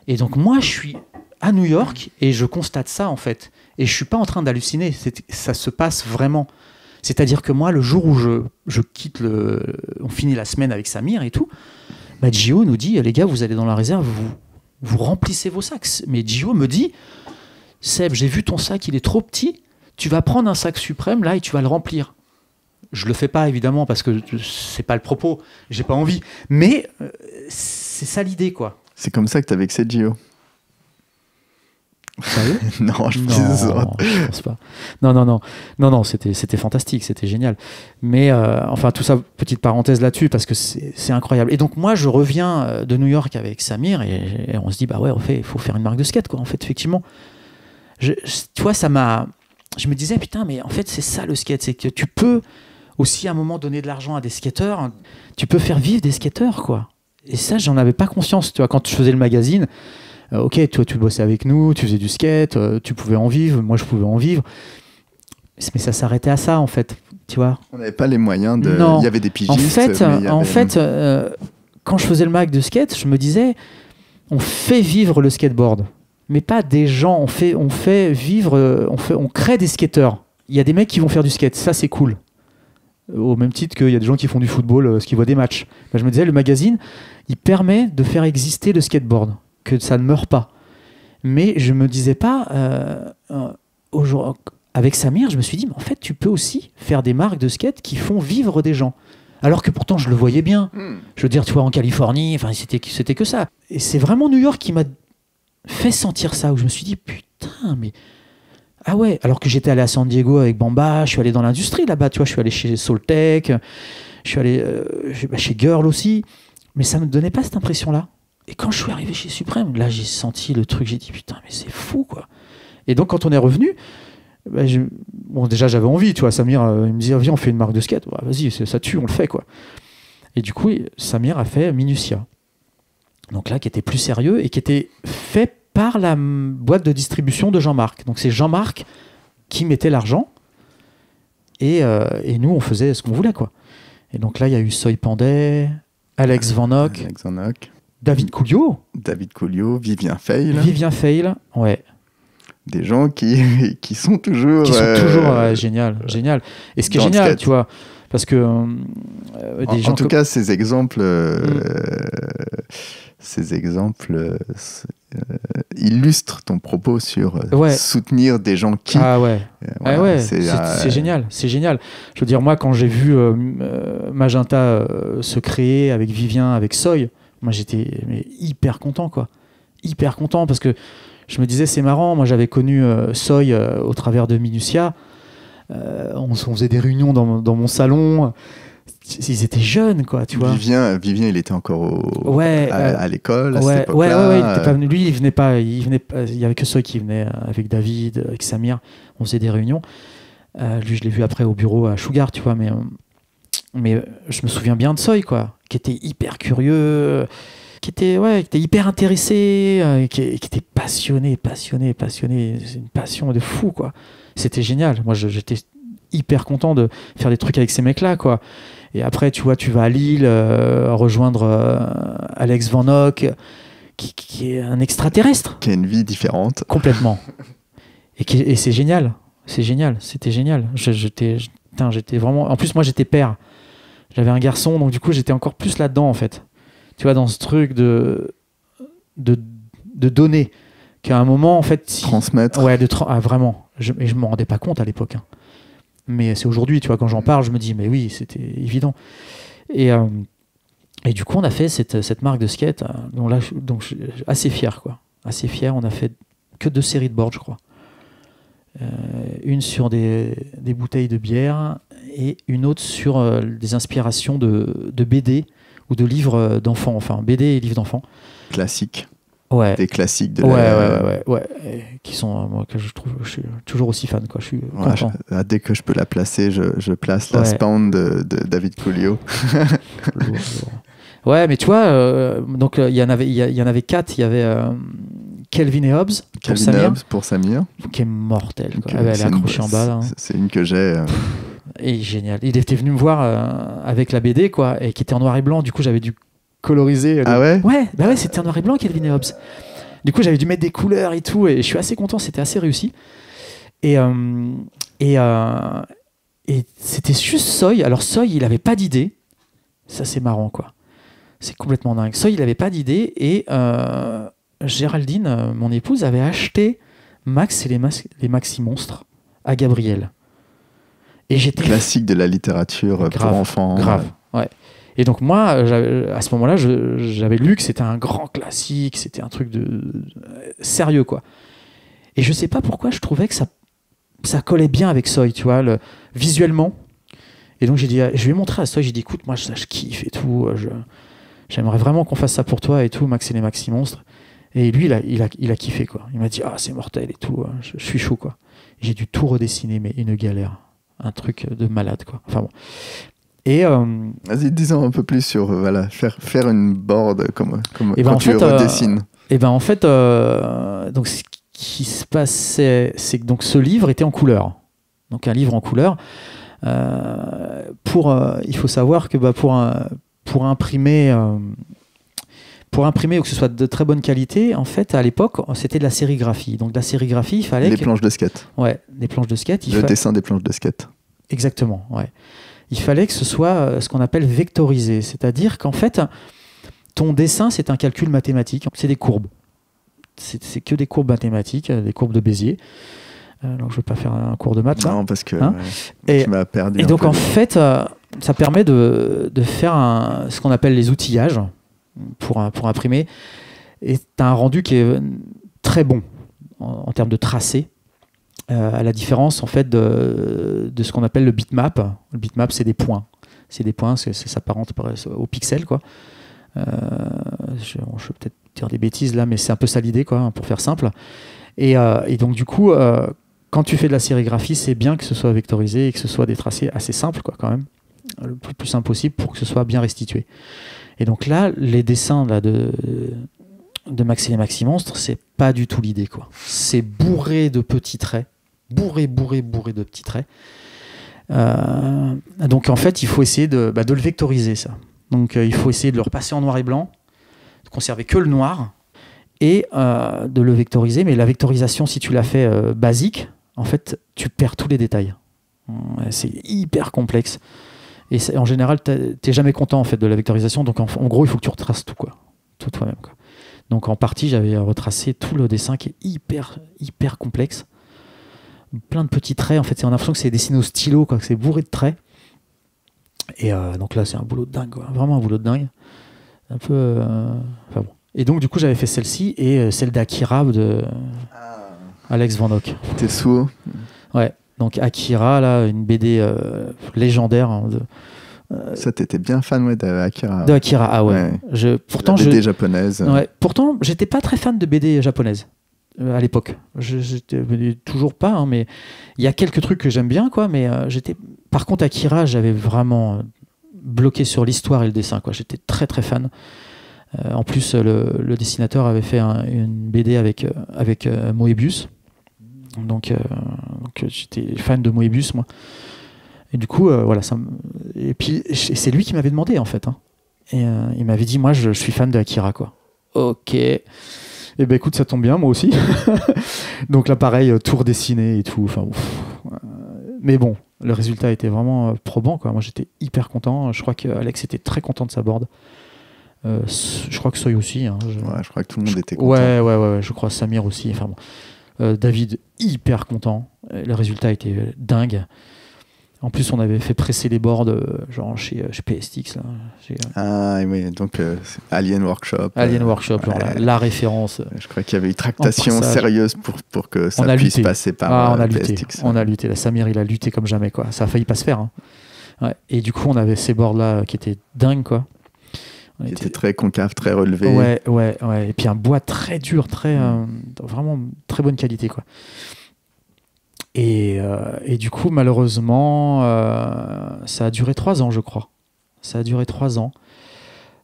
Et donc moi, je suis à New York et je constate ça en fait. Et je suis pas en train d'halluciner, ça se passe vraiment... C'est-à-dire que moi, le jour où je quitte le... On finit la semaine avec Samir et tout. Bah, Gio nous dit, les gars, vous allez dans la réserve, vous remplissez vos sacs. Mais Gio me dit, Seb, j'ai vu ton sac, il est trop petit. Tu vas prendre un sac Suprême, là, et tu vas le remplir. Je le fais pas, évidemment, parce que c'est pas le propos. J'ai pas envie. Mais c'est ça l'idée, quoi. C'est comme ça que t'as vexé Gio. Sérieux? Non, je pense pas. Non, c'était fantastique, c'était génial. Mais enfin, tout ça, petite parenthèse là-dessus, parce que c'est incroyable. Et donc moi, je reviens de New York avec Samir et on se dit, bah ouais, il faut faire une marque de skate, quoi. En fait, effectivement, tu vois, je me disais, putain, mais en fait, c'est ça le skate, c'est que tu peux aussi à un moment donner de l'argent à des skateurs, tu peux faire vivre des skateurs, quoi. Et ça, j'en avais pas conscience, tu vois, quand je faisais le magazine. Ok, toi, tu bossais avec nous, tu faisais du skate, tu pouvais en vivre, moi, je pouvais en vivre. Mais ça s'arrêtait à ça, en fait, tu vois. On n'avait pas les moyens de... Non. Il y avait des pigistes. En fait, quand je faisais le mag de skate, je me disais, on fait vivre le skateboard, mais pas des gens. On crée des skateurs. Il y a des mecs qui vont faire du skate, ça, c'est cool. Au même titre qu'il y a des gens qui font du football, qui voient des matchs. Ben, je me disais, le magazine, il permet de faire exister le skateboard, que ça ne meurt pas. Mais je me disais pas... avec Samir, je me suis dit, mais en fait, tu peux aussi faire des marques de skate qui font vivre des gens. Alors que pourtant, je le voyais bien. Je veux dire, tu vois, en Californie, enfin, c'était que ça. Et c'est vraiment New York qui m'a fait sentir ça, où je me suis dit, putain, mais... Ah ouais, alors que j'étais allé à San Diego avec Bamba, je suis allé dans l'industrie là-bas, tu vois, je suis allé chez Soltech, je suis allé chez Girl aussi, mais ça ne me donnait pas cette impression-là. Et quand je suis arrivé chez Suprême, là, j'ai senti le truc, j'ai dit, putain, mais c'est fou, quoi. Et donc, quand on est revenu, bah, bon, déjà, j'avais envie, tu vois, Samir, il me disait, viens, on fait une marque de skate. Bah, vas-y, ça tue, on le fait, quoi. Et du coup, Samir a fait Minutia. Donc là, qui était plus sérieux et qui était fait par la boîte de distribution de Jean-Marc. Donc, c'est Jean-Marc qui mettait l'argent et nous, on faisait ce qu'on voulait, quoi. Et donc là, il y a eu Soy Pandey, Alex Van Hock. David Couliot, Vivien Feil, ouais. Des gens qui sont toujours... Qui sont toujours, génial. Et ce qui est génial, tu vois, parce que... en tout cas, ces exemples illustrent ton propos sur soutenir des gens qui... Ah ouais, c'est génial, c'est génial. Je veux dire, moi, quand j'ai vu Magenta se créer avec Vivien, avec Soy... Moi, j'étais hyper content, quoi. Hyper content, parce que je me disais, c'est marrant. Moi, j'avais connu Soy au travers de Minutia. On faisait des réunions dans mon salon. Ils étaient jeunes, quoi, tu vois. Vivien, il était encore à l'école, à cette époque-là. Ouais, il n'était pas venu. Lui, il venait pas. Il n'y avait que Soy qui venait avec David, avec Samir. On faisait des réunions. Lui, je l'ai vu après au bureau à Sugar, tu vois, mais je me souviens bien de Soy, quoi, qui était hyper curieux, qui était hyper intéressé, qui était passionné. C'est une passion de fou, quoi. C'était génial. Moi, j'étais hyper content de faire des trucs avec ces mecs-là, quoi. Et après, tu vois, tu vas à Lille rejoindre Alex Van Hock, qui est un extraterrestre. Qui a une vie différente. Complètement. Et c'est génial. C'est génial. C'était génial. J'étais vraiment... En plus, moi, j'étais père. J'avais un garçon, donc du coup, j'étais encore plus là-dedans, en fait. Tu vois, dans ce truc de donner. Qu'à un moment, en fait... Transmettre. Ouais, vraiment. Je m'en rendais pas compte à l'époque. Hein. Mais c'est aujourd'hui, tu vois, quand j'en parle, je me dis, mais oui, c'était évident. Et du coup, on a fait cette marque de skate, dont là, donc, assez fier, quoi. Assez fier, on a fait que 2 séries de boards, je crois. Une sur des bouteilles de bière et une autre sur des inspirations de BD ou de livres d'enfants. Enfin, BD et livres d'enfants. Classique. Ouais. Des classiques de ouais, qui sont moi que je trouve, je suis toujours aussi fan, quoi. Je suis content. Dès que je peux la placer, je place la Spawn de David Coolio. Ouais, mais tu vois, donc il y en avait 4. Il y avait Calvin et Hobbes pour Samir, qui est mortel, quoi. Elle est accrochée en bas là. Hein. C'est une que j'ai. Et génial. Il était venu me voir avec la BD, quoi, et qui était en noir et blanc. Du coup, j'avais dû colorisé. Ah ouais? Ouais, bah ouais, c'était en noir et blanc, Calvin et Hobbes. Du coup, j'avais dû mettre des couleurs et tout, et je suis assez content, c'était assez réussi. Et c'était juste Soy. Alors, Soy, il avait pas d'idée. Ça, c'est marrant, quoi. C'est complètement dingue. Soy, il avait pas d'idée, et Géraldine, mon épouse, avait acheté Max et les Maxi Monstres à Gabriel. Et j'étais. Classique de la littérature pour enfants. Grave, ouais. Et donc moi, à ce moment-là, j'avais lu que c'était un grand classique, c'était un truc de sérieux, quoi. Et je sais pas pourquoi je trouvais que ça collait bien avec Soy, tu vois, visuellement. Et donc j'ai dit, je lui ai montré à Soy, j'ai dit, écoute, moi ça je kiffe et tout, j'aimerais vraiment qu'on fasse ça pour toi et tout, Max et les Maxi Monstres. Et lui, il a kiffé, quoi. Il m'a dit, ah, c'est mortel et tout, je suis chaud, quoi. J'ai dû tout redessiner, mais une galère, un truc de malade, quoi. Enfin bon. Et vas-y, disons un peu plus sur voilà, faire une board comme quand tu redessines. Et ben en fait, donc ce qui se passait, c'est que donc ce livre était en couleur, donc un livre en couleur. Il faut savoir que bah, pour imprimer ou que ce soit de très bonne qualité, en fait, à l'époque, c'était de la sérigraphie. Donc de la sérigraphie, il fallait planches de skate. Ouais, les planches de skate. Le dessin des planches de skate. Exactement, ouais. Il fallait que ce soit ce qu'on appelle vectorisé. C'est-à-dire qu'en fait, ton dessin, c'est un calcul mathématique. C'est des courbes. C'est que des courbes mathématiques, des courbes de Bézier. Donc, je ne vais pas faire un cours de maths. Non, parce que tu m'as perdu. Et donc, en fait, ça permet de faire ce qu'on appelle les outillages pour imprimer. Et tu as un rendu qui est très bon en termes de tracé. À la différence en fait de ce qu'on appelle le bitmap. Le bitmap, c'est des points. C'est des points, ça s'apparente au pixel, quoi. Je vais peut-être dire des bêtises là, mais c'est un peu ça l'idée, quoi, pour faire simple. Et donc du coup, quand tu fais de la sérigraphie, c'est bien que ce soit vectorisé et que ce soit des tracés assez simples, quoi, quand même. Le plus simple possible pour que ce soit bien restitué. Et donc là, les dessins là, de Max et les Maxi Monstres, c'est pas du tout l'idée, quoi. C'est bourré de petits traits. Bourré de petits traits. Donc en fait, il faut essayer de le vectoriser, ça. Donc il faut essayer de le repasser en noir et blanc, de conserver que le noir, et de le vectoriser. Mais la vectorisation, si tu la fais basique, en fait, tu perds tous les détails. C'est hyper complexe. Et en général, t'es jamais content, en fait, de la vectorisation. Donc en gros, il faut que tu retraces tout, quoi. Tout toi-même, quoi. Donc en partie, j'avais retracé tout le dessin qui est hyper complexe. Plein de petits traits, en fait, on a l'impression que c'est dessiné au stylo, quoi, que c'est bourré de traits. Et donc là, c'est un boulot de dingue, quoi. Vraiment un boulot de dingue. Un peu... Enfin bon. Et donc, du coup, j'avais fait celle-ci et celle d'Akira de Alex Van Hock. T'es sous. Ouais, donc Akira, là, une BD légendaire, hein, ça, t'étais bien fan, ouais, d'Akira. De Akira, ah ouais. Ouais. Pourtant, la BD japonaise. Ouais, pourtant, j'étais pas très fan de BD japonaise à l'époque. Toujours pas, hein, mais il y a quelques trucs que j'aime bien, quoi. Mais par contre, Akira, j'avais vraiment bloqué sur l'histoire et le dessin, quoi. J'étais très fan. En plus, le dessinateur avait fait une BD avec Moebius. Donc j'étais fan de Moebius, moi. Et du coup, voilà. Et puis, c'est lui qui m'avait demandé, en fait. Hein. Et il m'avait dit, moi, je suis fan de Akira, quoi. Ok. Et ben écoute, ça tombe bien, moi aussi. Donc là, pareil, tout redessiné et tout. Enfin, ouf. Mais bon, le résultat était vraiment probant, quoi. Moi, j'étais hyper content. Je crois qu'Alex était très content de sa board. Je crois que Soy aussi. Hein. Ouais, je crois que tout le monde était content. Ouais. Je crois Samir aussi. Enfin bon. David, hyper content. Le résultat était dingue. En plus, on avait fait presser les boards genre chez PSTX. Là, ah oui, donc Alien Workshop. Alien Workshop, genre la référence. Je crois qu'il y avait une tractation sérieuse pour que ça puisse passer par PSTX. On a lutté. La Samir, il a lutté comme jamais, quoi. Ça a failli pas se faire. Hein. Ouais. Et du coup, on avait ces boards-là qui étaient dingues, quoi. Il était très concave, très relevé. Ouais. Et puis un bois très dur, vraiment très bonne qualité, quoi. Et du coup, malheureusement, ça a duré 3 ans, je crois. Ça a duré 3 ans.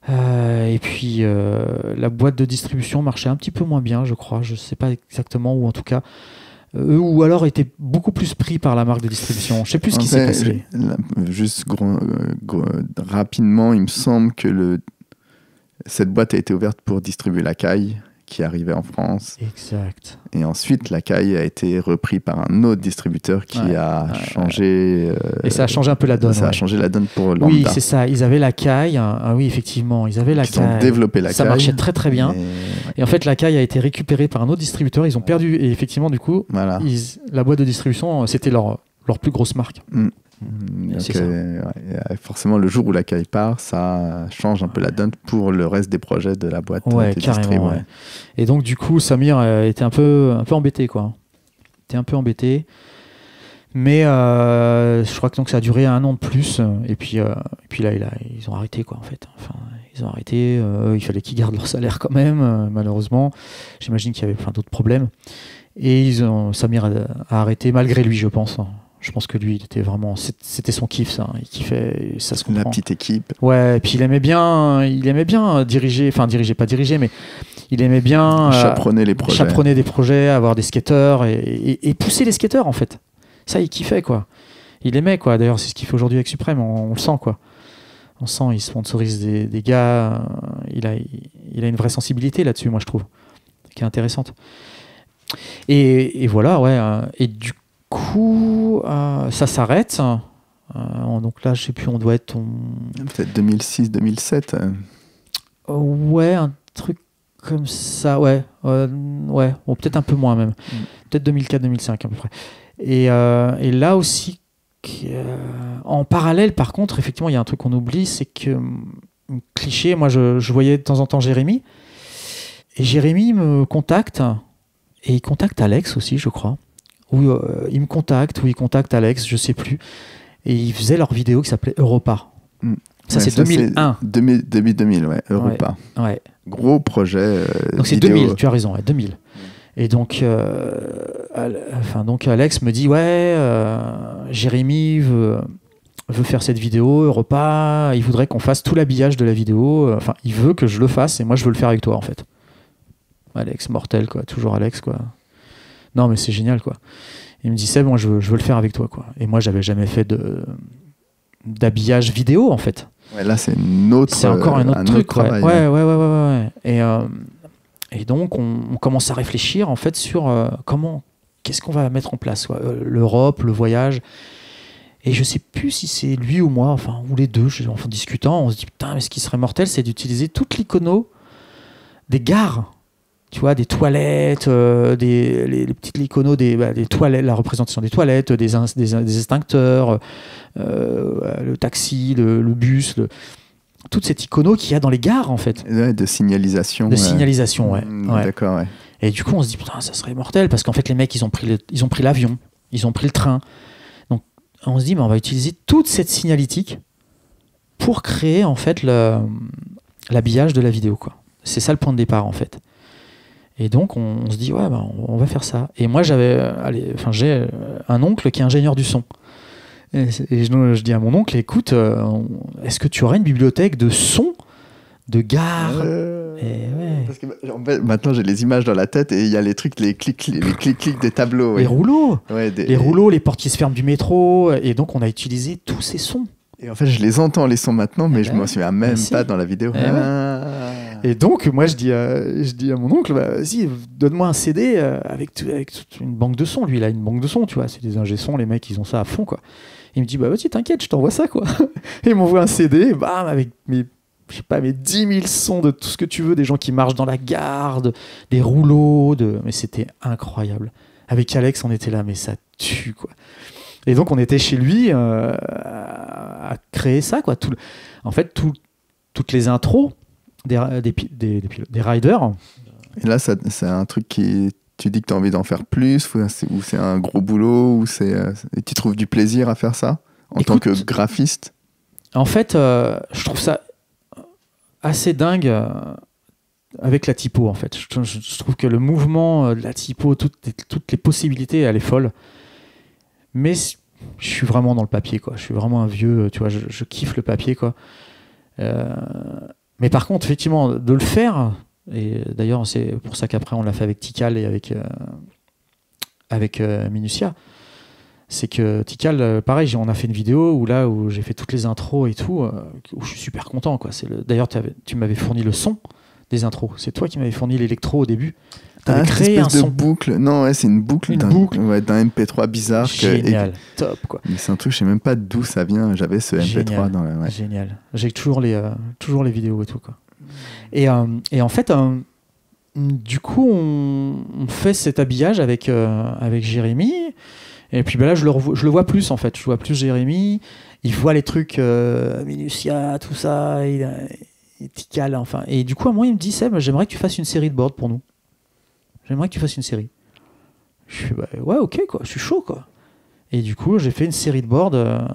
Et puis, la boîte de distribution marchait un petit peu moins bien, je crois. Je ne sais pas exactement, ou en tout cas... ou alors était beaucoup plus pris par la marque de distribution. Je sais plus ce qui s'est passé. Juste rapidement, il me semble que cette boîte a été ouverte pour distribuer la caille qui arrivait en France. Exact. Et ensuite, la caille a été reprise par un autre distributeur qui a changé... et ça a changé un peu la donne. Ça a changé la donne pour Lambda. Oui, c'est ça. Ils avaient la caille. Ah, oui, effectivement. Ils avaient la caille. Ils ont développé la caille. Ça marchait très, très bien. Et en fait, la caille a été récupérée par un autre distributeur. Ils ont perdu. Et effectivement, du coup, voilà. La boîte de distribution, c'était leur plus grosse marque. Mmh. Donc, forcément, le jour où la caille part, ça change un peu la donne pour le reste des projets de la boîte. Ouais, carrément. Ouais. Et donc, du coup, Samir était un peu embêté, quoi. Était un peu embêté. Mais je crois que donc ça a duré 1 an de plus. Et puis là, ils ont arrêté, quoi, en fait. Enfin, ils ont arrêté. Il fallait qu'ils gardent leur salaire quand même, malheureusement. J'imagine qu'il y avait plein d'autres problèmes. Et Samir a arrêté malgré lui, je pense. Je pense que lui, il était vraiment... C'était son kiff, ça. Il kiffait, ça se comprend. La petite équipe. Ouais, et puis il aimait bien diriger, enfin pas diriger, mais il aimait bien... chaperonner les projets. Chaperonner des projets, avoir des skateurs et pousser les skateurs, en fait. Ça, il kiffait, quoi. Il aimait, quoi. D'ailleurs, c'est ce qu'il fait aujourd'hui avec Suprême, on le sent, quoi. On sent, il sponsorise des gars. Il a une vraie sensibilité là-dessus, moi, je trouve, qui est intéressante. Et voilà, ouais. Et du coup, ça s'arrête. Donc là, je sais plus, on doit être... Peut-être 2006-2007. Ouais, un truc comme ça. Ouais, bon, peut-être un peu moins même. Peut-être 2004-2005 à peu près. Et là aussi, en parallèle, par contre, effectivement, il y a un truc qu'on oublie, c'est que, cliché, moi je voyais de temps en temps Jérémy. Et Jérémy me contacte. Et il contacte Alex aussi, je crois. Où il me contacte, où il contacte Alex, je sais plus. Et ils faisaient leur vidéo qui s'appelait Europa. Mmh. Ça, c'est 2001. Début 2000, ouais, Europa. Ouais. Gros projet. Donc, c'est 2000, tu as raison, ouais, 2000. Et donc, donc Alex me dit, ouais, Jérémy veut faire cette vidéo, Europa, il voudrait qu'on fasse tout l'habillage de la vidéo. Enfin, il veut que je le fasse et moi, je veux le faire avec toi, en fait. Alex, mortel, quoi, toujours Alex, quoi. Non, mais c'est génial, quoi. Il me dit, Seb, moi, je veux le faire avec toi, quoi. Et moi, j'avais jamais fait d'habillage vidéo, en fait. Ouais, là, c'est une autre... C'est encore un autre truc, quoi. Ouais. Et donc, on commence à réfléchir, en fait, sur qu'est-ce qu'on va mettre en place, quoi. L'Europe, le voyage. Et je sais plus si c'est lui ou moi, enfin, ou les deux, en discutant, on se dit, putain, mais ce qui serait mortel, c'est d'utiliser toute l'icono des gares. Tu vois, des toilettes, les petites iconos des toilettes, la représentation des toilettes, des extincteurs, le taxi, le bus, toute cette icono qu'il y a dans les gares, en fait. Ouais, de signalisation. De signalisation, ouais. D'accord, ouais. Et du coup, on se dit, putain, ça serait mortel, parce qu'en fait, les mecs, ils ont pris l'avion, ils ont pris le train. Donc, on se dit, mais on va utiliser toute cette signalétique pour créer, en fait, l'habillage de la vidéo, quoi. C'est ça le point de départ, en fait. Et donc, on se dit, ouais, bah, on va faire ça. Et moi, j'ai un oncle qui est ingénieur du son. Et je dis à mon oncle, écoute, est-ce que tu aurais une bibliothèque de son de gare. Ouais. Parce que, en fait, maintenant j'ai les images dans la tête et il y a les trucs, les clics des tableaux. Ouais. Les rouleaux, ouais, les portes qui se ferment du métro. Et donc on a utilisé tous ces sons. Et en fait je les entends les sons maintenant, mais je m'en souviens même pas dans la vidéo. Et donc moi je dis à mon oncle, vas-y, donne-moi un CD avec toute une banque de sons. Lui il a une banque de sons, tu vois, c'est des ingé-sons, les mecs ils ont ça à fond quoi. Il me dit bah vas-y t'inquiète, je t'envoie ça quoi. Et il m'envoie un CD, bam, avec mes 10 000 sons de tout ce que tu veux, des gens qui marchent dans la gare, des rouleaux, mais c'était incroyable. Avec Alex on était là, mais ça tue quoi. Et donc on était chez lui à créer ça quoi. Toutes les intros des riders. Et là c'est un truc qui... Tu dis que tu as envie d'en faire plus, ou c'est un gros boulot, et tu trouves du plaisir à faire ça en tant que graphiste? En fait, je trouve ça assez dingue avec la typo. En fait, je trouve que le mouvement de la typo, toutes les possibilités, elle est folle. Mais je suis vraiment dans le papier, quoi. Je suis vraiment un vieux, tu vois. Je kiffe le papier, quoi. Mais par contre, effectivement, de le faire. Et d'ailleurs, c'est pour ça qu'après on l'a fait avec Tikal et avec Minutia. C'est que Tikal, pareil, on a fait une vidéo où j'ai fait toutes les intros et tout, où je suis super content, quoi. D'ailleurs, tu m'avais fourni le son des intros. C'est toi qui m'avais fourni l'électro au début. T'avais créé un son. Boucle. Non, ouais, c'est une boucle d'un MP3 bizarre. Génial, top quoi. Mais c'est un truc, je sais même pas d'où ça vient. J'avais ce MP3 génial. Dans la... ouais. Génial. J'ai toujours les vidéos et tout quoi. Et en fait, du coup, on fait cet habillage avec Jérémy. Et puis ben là, je le vois plus, en fait. Je vois plus Jérémy. Il voit les trucs, Minutia, tout ça. Il ticale, enfin. Et du coup, à moi, il me dit, Seb, j'aimerais que tu fasses une série de board pour nous. J'aimerais que tu fasses une série. Je suis bah, ouais, ok, quoi. Je suis chaud, quoi. Et du coup, j'ai fait une série de board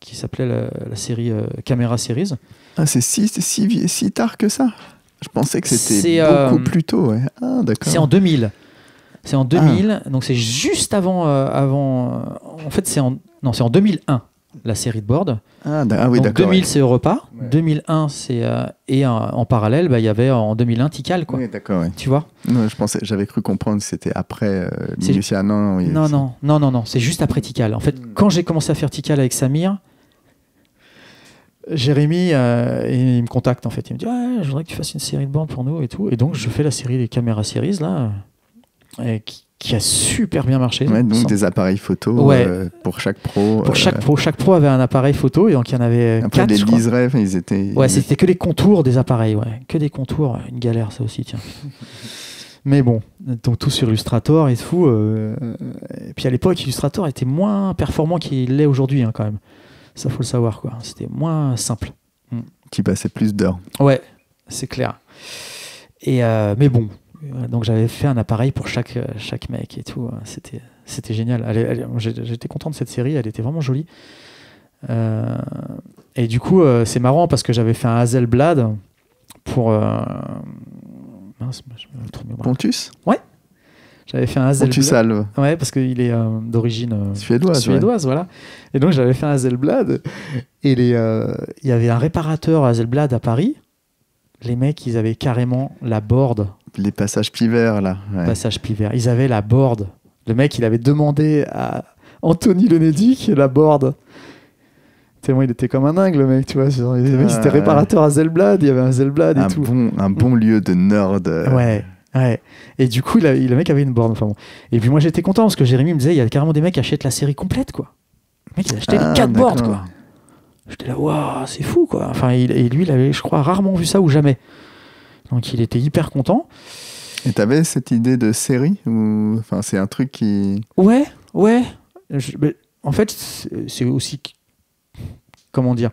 qui s'appelait la série Caméra Series. Ah, c'est si tard que ça? Je pensais que c'était beaucoup plus tôt. Ouais. Ah, d'accord. C'est en 2000. C'est en 2000, donc c'est juste avant... En fait, c'est en 2001, la série de board. Ah oui, d'accord. 2000, ouais. C'est Europa. Ouais. 2001, c'est... et en parallèle, bah, y avait en 2001 Tikal, quoi. Oui, d'accord, oui. Tu vois? Non, j'avais cru comprendre que c'était après Minutia. Non, c'est juste après Tikal. En fait, quand j'ai commencé à faire Tikal avec Samir... Jérémy, il me contacte en fait. Il me dit ouais, je voudrais que tu fasses une série de bandes pour nous et tout. Et donc je fais la série des Caméras Series là, qui a super bien marché. Ouais, donc des appareils photo pour chaque pro. Pour chaque pro avait un appareil photo et donc il y en avait quatre. Après les liserés, ils étaient. Ouais, c'était que les contours des appareils, ouais, que des contours. Une galère ça aussi, tiens. Mais bon, donc tout sur Illustrator et tout. Et puis à l'époque, Illustrator était moins performant qu'il l'est aujourd'hui hein, quand même. Ça, faut le savoir, quoi. C'était moins simple. Tu passais plus d'heures. Ouais, c'est clair. Et mais bon, donc j'avais fait un appareil pour chaque mec et tout. C'était génial. J'étais content de cette série, elle était vraiment jolie. Et du coup, c'est marrant parce que j'avais fait un Hazelblad pour... mince, je me trompe de bras. Pontus ? Ouais. J'avais fait un Hazelblad. Ouais, parce qu'il est d'origine suédoise, voilà. Et donc j'avais fait un Hazelblad. Et il y avait un réparateur Hazelblad à Paris. Les mecs, ils avaient carrément la board. Les passages piverts, là. Ouais. Passages piverts. Ils avaient la board. Le mec, il avait demandé à Anthony Lenedic la board. Tellement il était comme un dingue, le mec, tu vois. C'était réparateur Hazelblad, il y avait un Hazelblad et tout. Un bon lieu de nerd. Ouais. Ouais. Et du coup, le mec avait une borne. Enfin bon. Et puis moi, j'étais content parce que Jérémy me disait il y a carrément des mecs qui achètent la série complète, quoi. Les mecs, ils achetaient les 4 boards, quoi. J'étais là, waouh, c'est fou, quoi. Enfin, et lui, il avait, je crois, rarement vu ça ou jamais. Donc, il était hyper content. Et t'avais cette idée de série ou... Enfin, c'est un truc qui... Ouais, ouais. En fait, c'est aussi... Comment dire ?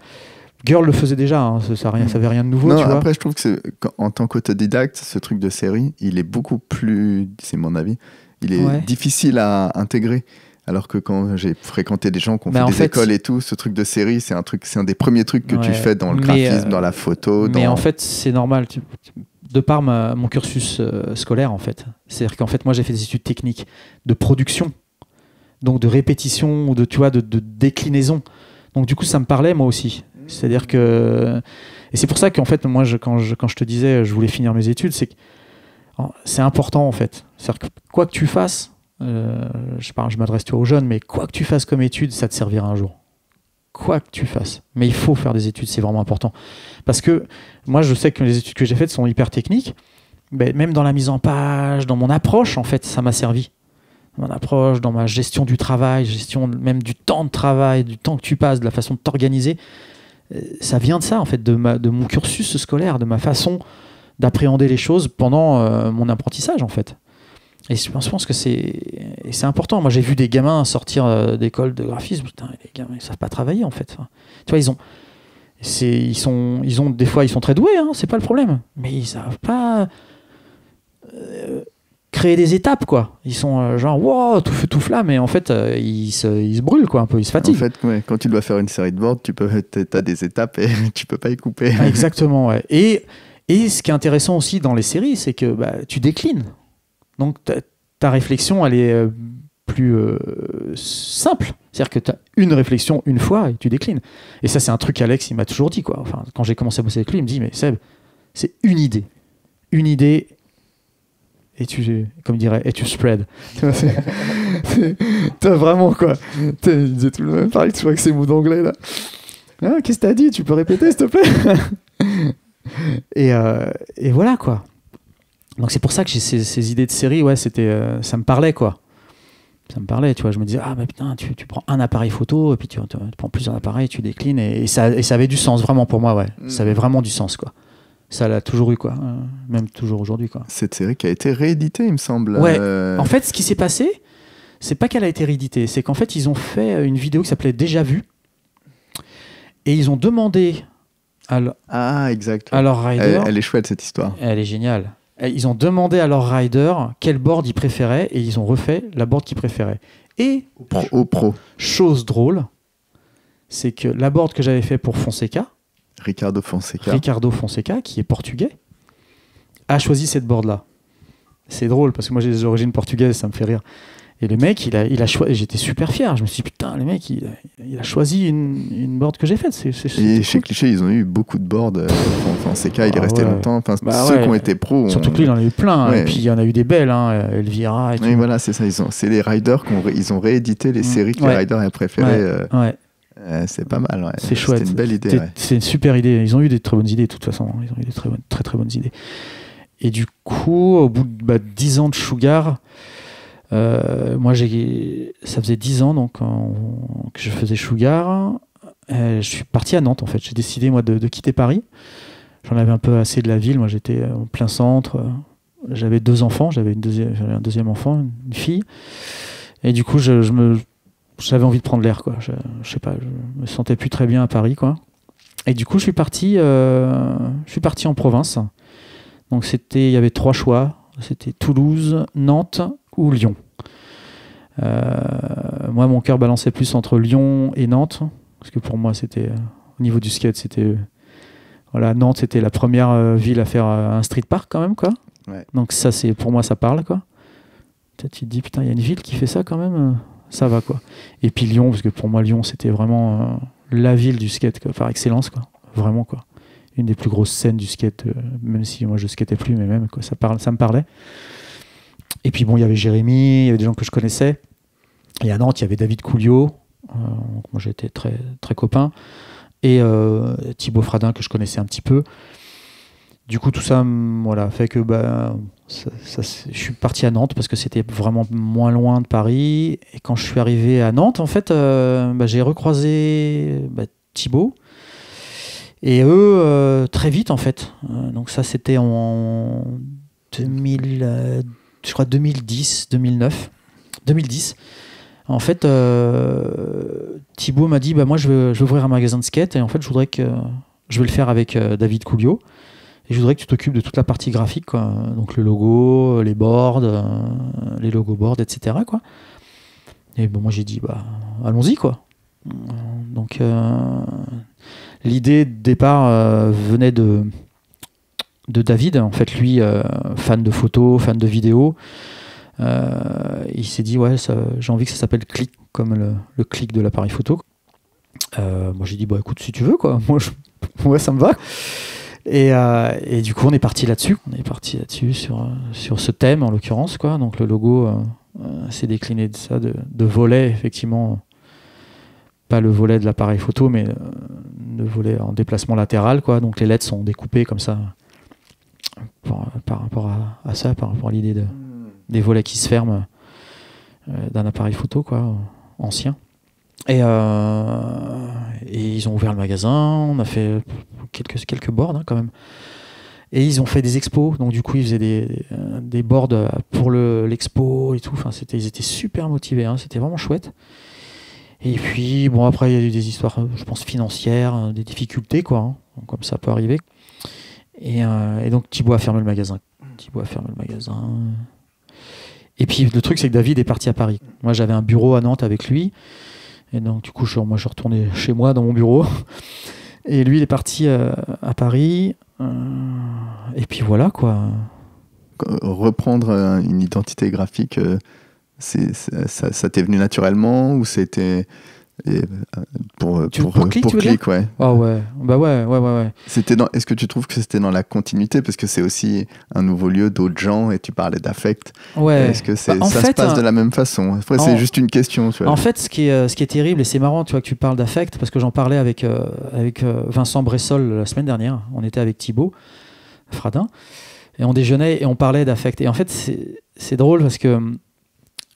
Girl le faisait déjà, hein, ça avait rien de nouveau. Non, tu vois. Après, je trouve que en tant qu'autodidacte, ce truc de série, il est beaucoup plus, c'est mon avis, il est difficile à intégrer. Alors que quand j'ai fréquenté des gens qui ont fait des écoles et tout, ce truc de série, c'est un des premiers trucs que tu fais dans le graphisme, dans la photo. Mais en fait, c'est normal. De par mon cursus scolaire, en fait. C'est-à-dire qu'en fait, moi, j'ai fait des études techniques de production, donc de répétition ou de déclinaison. Donc du coup, ça me parlait moi aussi. C'est-à-dire que Et c'est pour ça qu'en fait, moi, quand je te disais je voulais finir mes études, c'est que c'est important en fait. C'est-à-dire que quoi que tu fasses, je m'adresse toi aux jeunes, mais quoi que tu fasses comme études, ça te servira un jour. Quoi que tu fasses. Mais il faut faire des études, c'est vraiment important. Parce que moi, je sais que les études que j'ai faites sont hyper techniques, mais même dans la mise en page, dans mon approche, en fait, ça m'a servi. Dans mon approche, dans ma gestion du travail, gestion même du temps de travail, du temps que tu passes, de la façon de t'organiser. Ça vient de ça, en fait, de mon cursus scolaire, de ma façon d'appréhender les choses pendant mon apprentissage, en fait. Et je pense que c'est important. Moi, j'ai vu des gamins sortir d'école de graphisme. Putain, les gamins, ils savent pas travailler, en fait. Enfin, tu vois, des fois, ils sont très doués, hein, c'est pas le problème. Mais ils savent pas créer des étapes, quoi. Ils sont genre, wow, tout feu, tout flamme, mais en fait, ils se brûlent, quoi, un peu, ils se fatiguent. En fait, ouais, quand tu dois faire une série de boards, t'as des étapes et tu peux pas y couper. Ah, exactement, ouais. Et ce qui est intéressant aussi dans les séries, c'est que bah, tu déclines. Donc, ta réflexion, elle est plus simple. C'est-à-dire que tu as une réflexion une fois et tu déclines. Et ça, c'est un truc qu'Alex, il m'a toujours dit, quoi. Enfin, quand j'ai commencé à bosser avec lui, il me dit, mais Seb, c'est une idée. Une idée... Et tu, comme dirait, et tu spread. T'as vraiment quoi. Il disait tout le même pareil, tu vois que c'est mot d'anglais là. Ah, qu'est-ce que t'as dit? Tu peux répéter s'il te plaît? Et voilà quoi. Donc c'est pour ça que j'ai ces idées de série, ouais, c'était, ça me parlait quoi. Ça me parlait, tu vois. Je me disais, ah bah putain, tu prends un appareil photo, et puis tu prends plusieurs appareils, tu déclines, et ça avait du sens vraiment pour moi, ouais. Mm. Ça avait vraiment du sens quoi. Ça l'a toujours eu, quoi. Même toujours aujourd'hui, quoi. Cette série qui a été rééditée, il me semble. Ouais. En fait, ce qui s'est passé, c'est pas qu'elle a été rééditée. C'est qu'en fait, ils ont fait une vidéo qui s'appelait Déjà Vu. Et ils ont demandé à, exact. À leur rider... Elle est chouette, cette histoire. Elle est géniale. Ils ont demandé à leur rider quelle board ils préféraient. Et ils ont refait la board qu'ils préféraient. Et... Au pro. Chose drôle, c'est que la board que j'avais fait pour Fonseca... Ricardo Fonseca, qui est portugais, a choisi cette board-là. C'est drôle, parce que moi j'ai des origines portugaises, ça me fait rire. Et le mec, il a choisi... J'étais super fier. Je me suis dit, putain, le mec, il a choisi une board que j'ai faite. Et chez Cliché, ils ont eu beaucoup de boards. Fonseca, il est resté longtemps. Enfin, bah ceux qui ont été pros... Surtout que lui, il en a eu plein. Ouais. Et puis, il y en a eu des belles, hein, Elvira et tout. Oui, voilà, c'est ça. C'est les riders ils ont réédité les séries que les riders avaient préférées. Ouais. C'est pas mal, ouais. C'est chouette. C'est une belle idée. C'est une super idée. Ils ont eu des très bonnes idées, de toute façon. Ils ont eu des très très bonnes idées. Et du coup, au bout de 10 ans de Sugar, ça faisait 10 ans donc, que je faisais Sugar. Je suis parti à Nantes, en fait. J'ai décidé, moi, de quitter Paris. J'en avais un peu assez de la ville. Moi, j'étais en plein centre. J'avais 2 enfants. J'avais un deuxième enfant, une fille. Et du coup, j'avais envie de prendre l'air, quoi. Je sais pas, je me sentais plus très bien à Paris, quoi. Et du coup, je suis parti en province. Donc il y avait 3 choix. C'était Toulouse, Nantes ou Lyon. Moi, mon cœur balançait plus entre Lyon et Nantes, parce que pour moi, c'était au niveau du skate, c'était voilà, Nantes, c'était la première ville à faire un street park quand même, quoi. Ouais. Donc ça, c'est pour moi, ça parle, quoi. Peut-être tu te dis, putain, il y a une ville qui fait ça quand même. Ça va quoi. Et puis Lyon, parce que pour moi Lyon c'était vraiment la ville du skate quoi, par excellence quoi, vraiment quoi. Une des plus grosses scènes du skate, même si moi je skatais plus, mais même quoi, ça me parlait. Et puis bon, il y avait Jérémy, il y avait des gens que je connaissais. Et à Nantes, il y avait David Couliot, moi j'étais très très copain, et Thibaut Fradin que je connaissais un petit peu. Du coup tout ça, voilà, fait que bah je suis parti à Nantes parce que c'était vraiment moins loin de Paris. Et quand je suis arrivé à Nantes, en fait, j'ai recroisé Thibaut. Et eux, très vite, en fait. Donc ça, c'était en 2010. En fait, Thibaut m'a dit, bah, moi, je veux ouvrir un magasin de skate. Et en fait, je vais le faire avec David Couliot. Et je voudrais que tu t'occupes de toute la partie graphique, quoi. Donc le logo, les boards, les logo boards, etc. Quoi. Et bon, moi j'ai dit, bah, allons-y quoi. Donc l'idée de départ venait de David. En fait, lui, fan de photos, fan de vidéos, il s'est dit, ouais, j'ai envie que ça s'appelle clic, comme le clic de l'appareil photo. Moi j'ai dit bah écoute si tu veux quoi, moi ouais, ça me va. Et du coup on est parti là-dessus, sur ce thème en l'occurrence quoi. Donc le logo s'est décliné de ça, de volet effectivement, pas le volet de l'appareil photo mais le volet en déplacement latéral quoi. Donc les lettres sont découpées comme ça par rapport à ça, par rapport à l'idée des volets qui se ferment d'un appareil photo quoi, ancien. Et ils ont ouvert le magasin, on a fait quelques boards hein, quand même. Et ils ont fait des expos, donc du coup ils faisaient des boards pour l'expo et tout. Enfin, ils étaient super motivés, hein, c'était vraiment chouette. Et puis bon après il y a eu des histoires, je pense financières, des difficultés quoi, hein, comme ça peut arriver. Et donc Thibaut a fermé le magasin. Et puis le truc c'est que David est parti à Paris. Moi j'avais un bureau à Nantes avec lui. Et donc, du coup, je retournais chez moi, dans mon bureau. Et lui, il est parti à Paris. Et puis voilà, quoi. Reprendre une identité graphique, ça t'est venu naturellement ou c'était... Pour clic, ouais. Ah ouais, bah ouais. Est-ce que tu trouves que c'était dans la continuité? Parce que c'est aussi un nouveau lieu, d'autres gens, et tu parlais d'affect. Ouais. Est-ce que ça se passe de la même façon? Après, c'est juste une question. Tu vois. En fait, ce qui est terrible, et c'est marrant tu vois, que tu parles d'affect, parce que j'en parlais avec Vincent Bressol la semaine dernière. On était avec Thibaut Fradin, et on déjeunait, et on parlait d'affect. Et en fait, c'est drôle, parce que...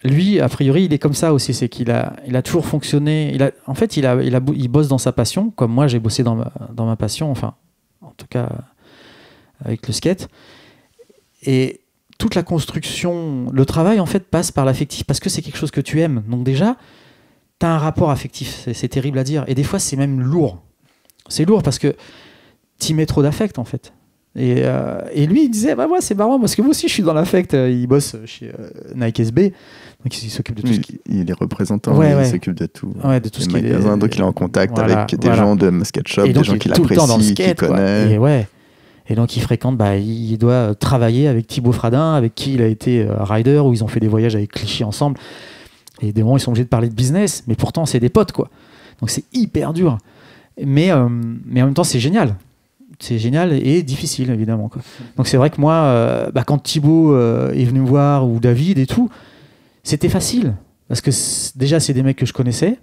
Lui, a priori, il est comme ça aussi, c'est qu'il a toujours fonctionné. En fait, il bosse dans sa passion, comme moi j'ai bossé dans ma passion, enfin, en tout cas, avec le skate. Et toute la construction, le travail, en fait, passe par l'affectif, parce que c'est quelque chose que tu aimes. Donc déjà, tu as un rapport affectif, c'est terrible à dire. Et des fois, c'est même lourd. C'est lourd parce que tu mets trop d'affect, en fait. Et lui il disait bah moi c'est marrant parce que moi aussi je suis dans l'affect. Il bosse chez Nike SB, donc il s'occupe de tout. Il est représentant, il s'occupe de tout. Ouais, de tout ce qui est. Donc il est en contact avec des gens de skate shop, des gens qu'il apprécie, qu'il connaît. Et donc il fréquente, il doit travailler avec Thibaut Fradin, avec qui il a été rider, où ils ont fait des voyages avec Clichy ensemble. Et des moments ils sont obligés de parler de business, mais pourtant c'est des potes quoi. Donc c'est hyper dur, mais en même temps c'est génial. C'est génial et difficile, évidemment. Quoi. Donc, c'est vrai que moi, quand Thibaut est venu me voir, ou David et tout, c'était facile. Parce que déjà, c'est des mecs que je connaissais.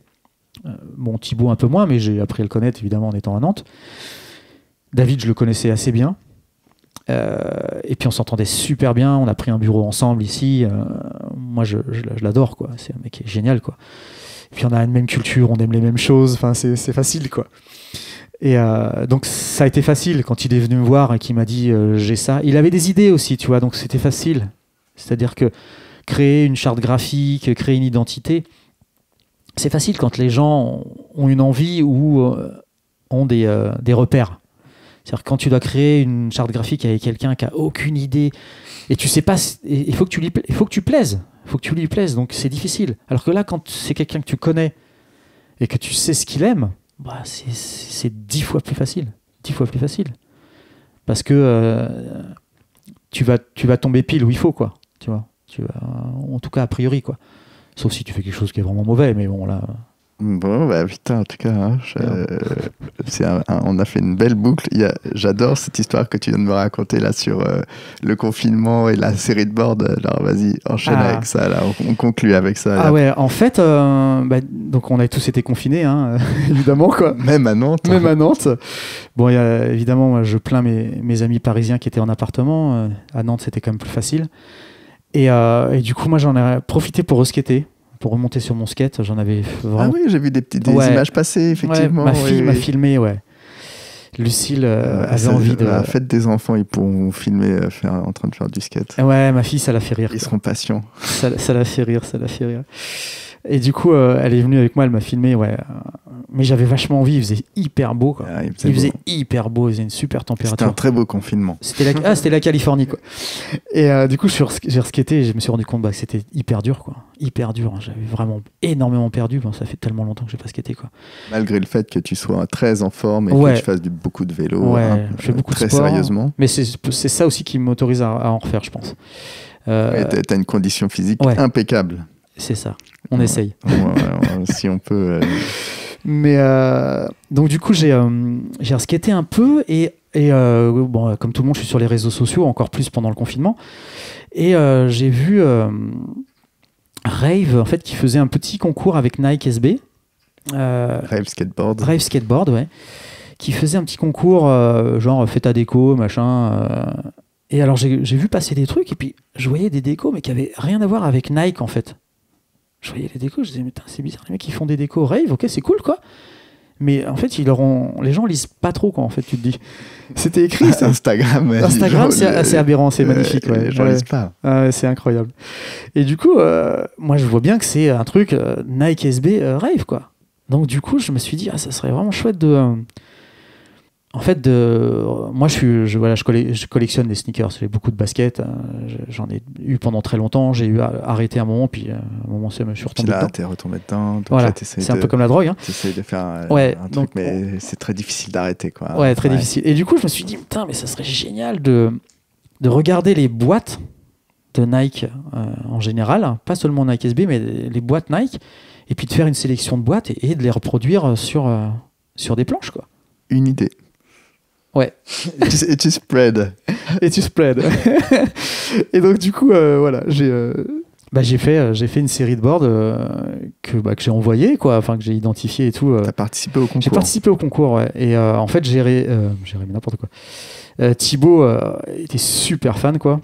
Bon, Thibaut un peu moins, mais j'ai appris à le connaître, évidemment, en étant à Nantes. David, je le connaissais assez bien. Et puis, on s'entendait super bien. On a pris un bureau ensemble ici. Moi, je l'adore, quoi. C'est un mec qui est génial, quoi. Et puis, on a une même culture, on aime les mêmes choses. Enfin, c'est facile, quoi. Et donc ça a été facile quand il est venu me voir et qu'il m'a dit j'ai ça. Il avait des idées aussi, tu vois, donc c'était facile. C'est-à-dire que créer une charte graphique, créer une identité, c'est facile quand les gens ont une envie ou ont des repères. C'est-à-dire quand tu dois créer une charte graphique avec quelqu'un qui n'a aucune idée et tu sais pas, il faut que tu plaises, il faut que tu lui plaises, donc c'est difficile. Alors que là, quand c'est quelqu'un que tu connais et que tu sais ce qu'il aime, bah, c'est 10 fois plus facile, 10 fois plus facile, parce que tu vas tomber pile où il faut quoi, tu vois, en tout cas a priori quoi, sauf si tu fais quelque chose qui est vraiment mauvais, mais bon là. Bon bah putain en tout cas, hein, on a fait une belle boucle. J'adore cette histoire que tu viens de me raconter là sur le confinement et la série de boards. Alors vas-y enchaîne avec ça. Là, on conclut avec ça. Ah là. Ouais en fait donc on a tous été confinés hein, évidemment quoi. Même à Nantes. Même à Nantes. Bon évidemment moi, je plains mes amis parisiens qui étaient en appartement. À Nantes c'était quand même plus facile. Et du coup moi j'en ai profité pour reskater. Pour remonter sur mon skate, j'en avais vraiment... Ah oui, j'ai vu des images passer, effectivement. Ouais, ma fille m'a filmé, ouais. Lucille avait envie de... La fête des enfants, ils pourront filmer en train de faire du skate. Ouais, ma fille, ça la fait rire. Ils seront patients. Ça la fait rire, ça la fait rire. Et du coup, elle est venue avec moi, elle m'a filmé, ouais. Mais j'avais vachement envie, il faisait hyper beau, quoi. Ah, il faisait une super température. C'était un très beau confinement. C'était la Californie, quoi. Et du coup, j'ai reskaté et je me suis rendu compte que c'était hyper dur, quoi. Hyper dur, hein. J'avais vraiment énormément perdu. Bon, ça fait tellement longtemps que j'ai pas skaté, quoi. Malgré le fait que tu sois très en forme et que tu fasses beaucoup de vélo, je fais beaucoup de sport, sérieusement. Mais c'est ça aussi qui m'autorise à en refaire, je pense. T'as une condition physique impeccable. C'est ça, on essaye. Si on peut... Mais donc du coup j'ai skaté un peu et bon, comme tout le monde je suis sur les réseaux sociaux, encore plus pendant le confinement, et j'ai vu Rave en fait qui faisait un petit concours avec Nike SB, Rave Skateboard, ouais, qui faisait un petit concours genre fête à déco machin, et alors j'ai vu passer des trucs et puis je voyais des décos mais qui avaient rien à voir avec Nike en fait. Je voyais les décos, je disais, mais c'est bizarre, les mecs ils font des décos rave, ok, c'est cool quoi. Mais en fait, les gens lisent pas trop, quoi, en fait, tu te dis. C'était écrit, c'est Instagram. Instagram, c'est assez aberrant, c'est magnifique. Ouais. Les gens lisent pas. C'est incroyable. Et du coup, moi, je vois bien que c'est un truc Nike SB rave, quoi. Donc, du coup, je me suis dit, ah, ça serait vraiment chouette de. En fait, moi, voilà, je collectionne des sneakers. J'ai beaucoup de baskets. J'en ai eu pendant très longtemps. J'ai eu arrêté un moment, puis à un moment, je suis retombé dedans. Là, t'es retombé dedans. Voilà. C'est un peu comme la drogue. Hein. T'essayes de faire un truc, donc, mais c'est très difficile d'arrêter, quoi. Ouais, très difficile. Et du coup, je me suis dit, putain, mais ça serait génial de regarder les boîtes de Nike en général, pas seulement Nike SB, mais les boîtes Nike, et puis de faire une sélection de boîtes et de les reproduire sur des planches, quoi. Une idée. Ouais. It is spread. Et donc du coup, voilà, j'ai fait une série de boards que j'ai envoyé, quoi, enfin que j'ai identifié et tout. T'as participé au concours. J'ai participé au concours, ouais. Et en fait, j'ai n'importe quoi. Thibaut était super fan, quoi.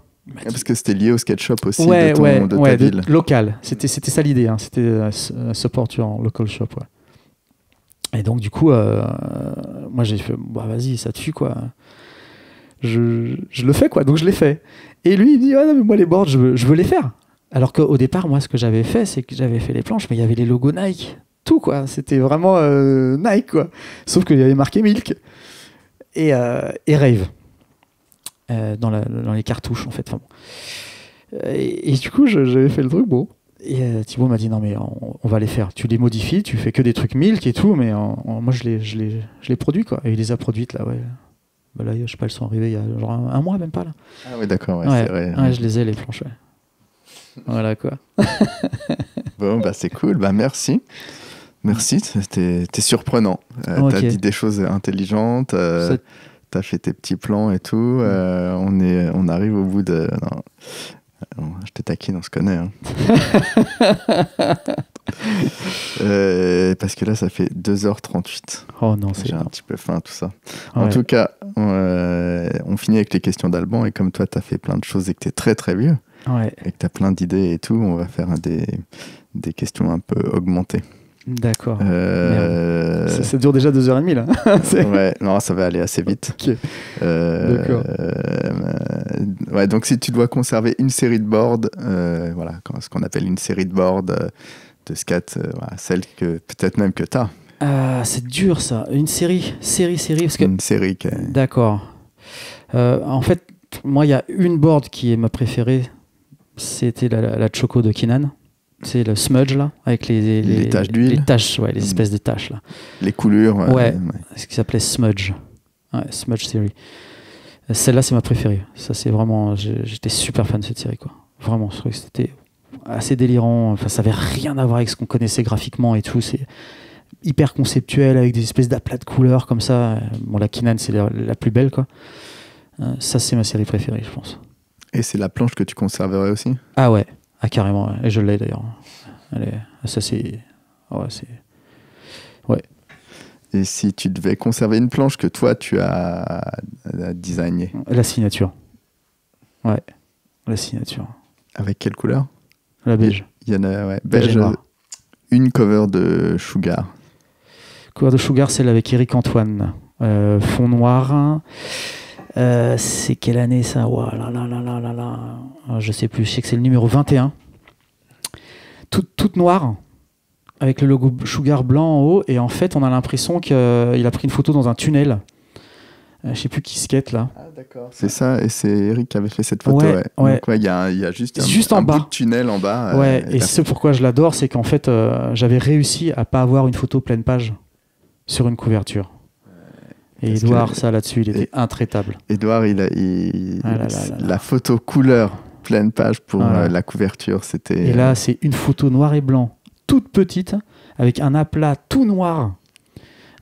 Parce que c'était lié au sketch-shop aussi, ouais, de ta ville. Local. C'était ça l'idée, hein. C'était support en local shop, ouais. Et donc du coup, moi j'ai fait, bah vas-y, ça tue quoi. Je le fais quoi, donc je l'ai fait. Et lui il dit, ah non mais moi les boards je veux les faire. Alors qu'au départ moi ce que j'avais fait, c'est que j'avais fait les planches, mais il y avait les logos Nike, tout quoi. C'était vraiment Nike quoi. Sauf qu'il y avait marqué Milk et Rave dans les cartouches en fait. Enfin, bon. Et du coup j'avais fait le truc bon. Et Thibaut m'a dit non mais on va les faire, tu les modifies, tu fais que des trucs milk et tout, mais moi je les produis quoi. Et il les a produites là, ouais. Bah là je sais pas, elles sont arrivées il y a genre un mois même pas là. Ah oui d'accord, ouais, c'est vrai. Ouais, je les ai les planches, ouais. Voilà quoi. Bon bah c'est cool, bah merci, t'es surprenant, okay. T'as dit des choses intelligentes, t'as fait tes petits plans et tout, on arrive au bout de... Non. Je te taquine, on se connaît. Hein. Parce que là, ça fait 2h38. Oh non, j'ai un petit peu faim, tout ça. Ouais. En tout cas, on finit avec les questions d'Alban. Et comme toi, tu as fait plein de choses et que tu es très très vieux, ouais. Et que tu as plein d'idées et tout, on va faire des questions un peu augmentées. D'accord. Ça dure déjà 2h30 là. Ouais, non, ça va aller assez vite. Okay. D'accord. Ouais, donc si tu dois conserver une série de boards, voilà, ce qu'on appelle une série de boards de skate, voilà, celle que peut-être même que t'as. C'est dur ça. Une série, parce que. Une série. D'accord. En fait, moi, il y a une board qui est ma préférée. C'était la Choco de Kinan. C'est le smudge là, avec les taches d'huile, les taches, ouais, les espèces de taches là, les coulures, ouais. Ce qui s'appelait smudge, ouais, smudge série. Celle-là c'est ma préférée. Ça c'est vraiment, j'étais super fan de cette série quoi. Vraiment, je trouvais que c'était assez délirant. Enfin, ça avait rien à voir avec ce qu'on connaissait graphiquement et tout. C'est hyper conceptuel avec des espèces d'aplats de couleurs comme ça. Bon, la Kinan c'est la plus belle quoi. Ça c'est ma série préférée je pense. Et c'est la planche que tu conserverais aussi? Ah ouais. Ah, carrément, et je l'ai d'ailleurs. Ça, c'est... Ouais, ouais. Et si tu devais conserver une planche que toi, tu as designée? La signature. Ouais, la signature. Avec quelle couleur? La beige. Il y en a, ouais, beige. Une cover de Sugar. Cover de Sugar, celle avec Eric Antoine. Fond noir... c'est quelle année ça? Ouah, là. Je sais plus, je sais que c'est le numéro 21. Toute noire, avec le logo Sugar blanc en haut, et en fait on a l'impression qu'il a pris une photo dans un tunnel. Je sais plus qui skate là. Ah d'accord. C'est ça, et c'est Eric qui avait fait cette photo. Ouais, ouais. Donc ouais, il y a juste un bout de tunnel en bas. Ouais, et c'est pourquoi je l'adore, c'est qu'en fait j'avais réussi à pas avoir une photo pleine page sur une couverture. Et Edouard, ça là-dessus, il était intraitable. Edouard, la photo couleur pleine page pour la couverture, c'était... Et là, c'est une photo noir et blanc, toute petite, avec un aplat tout noir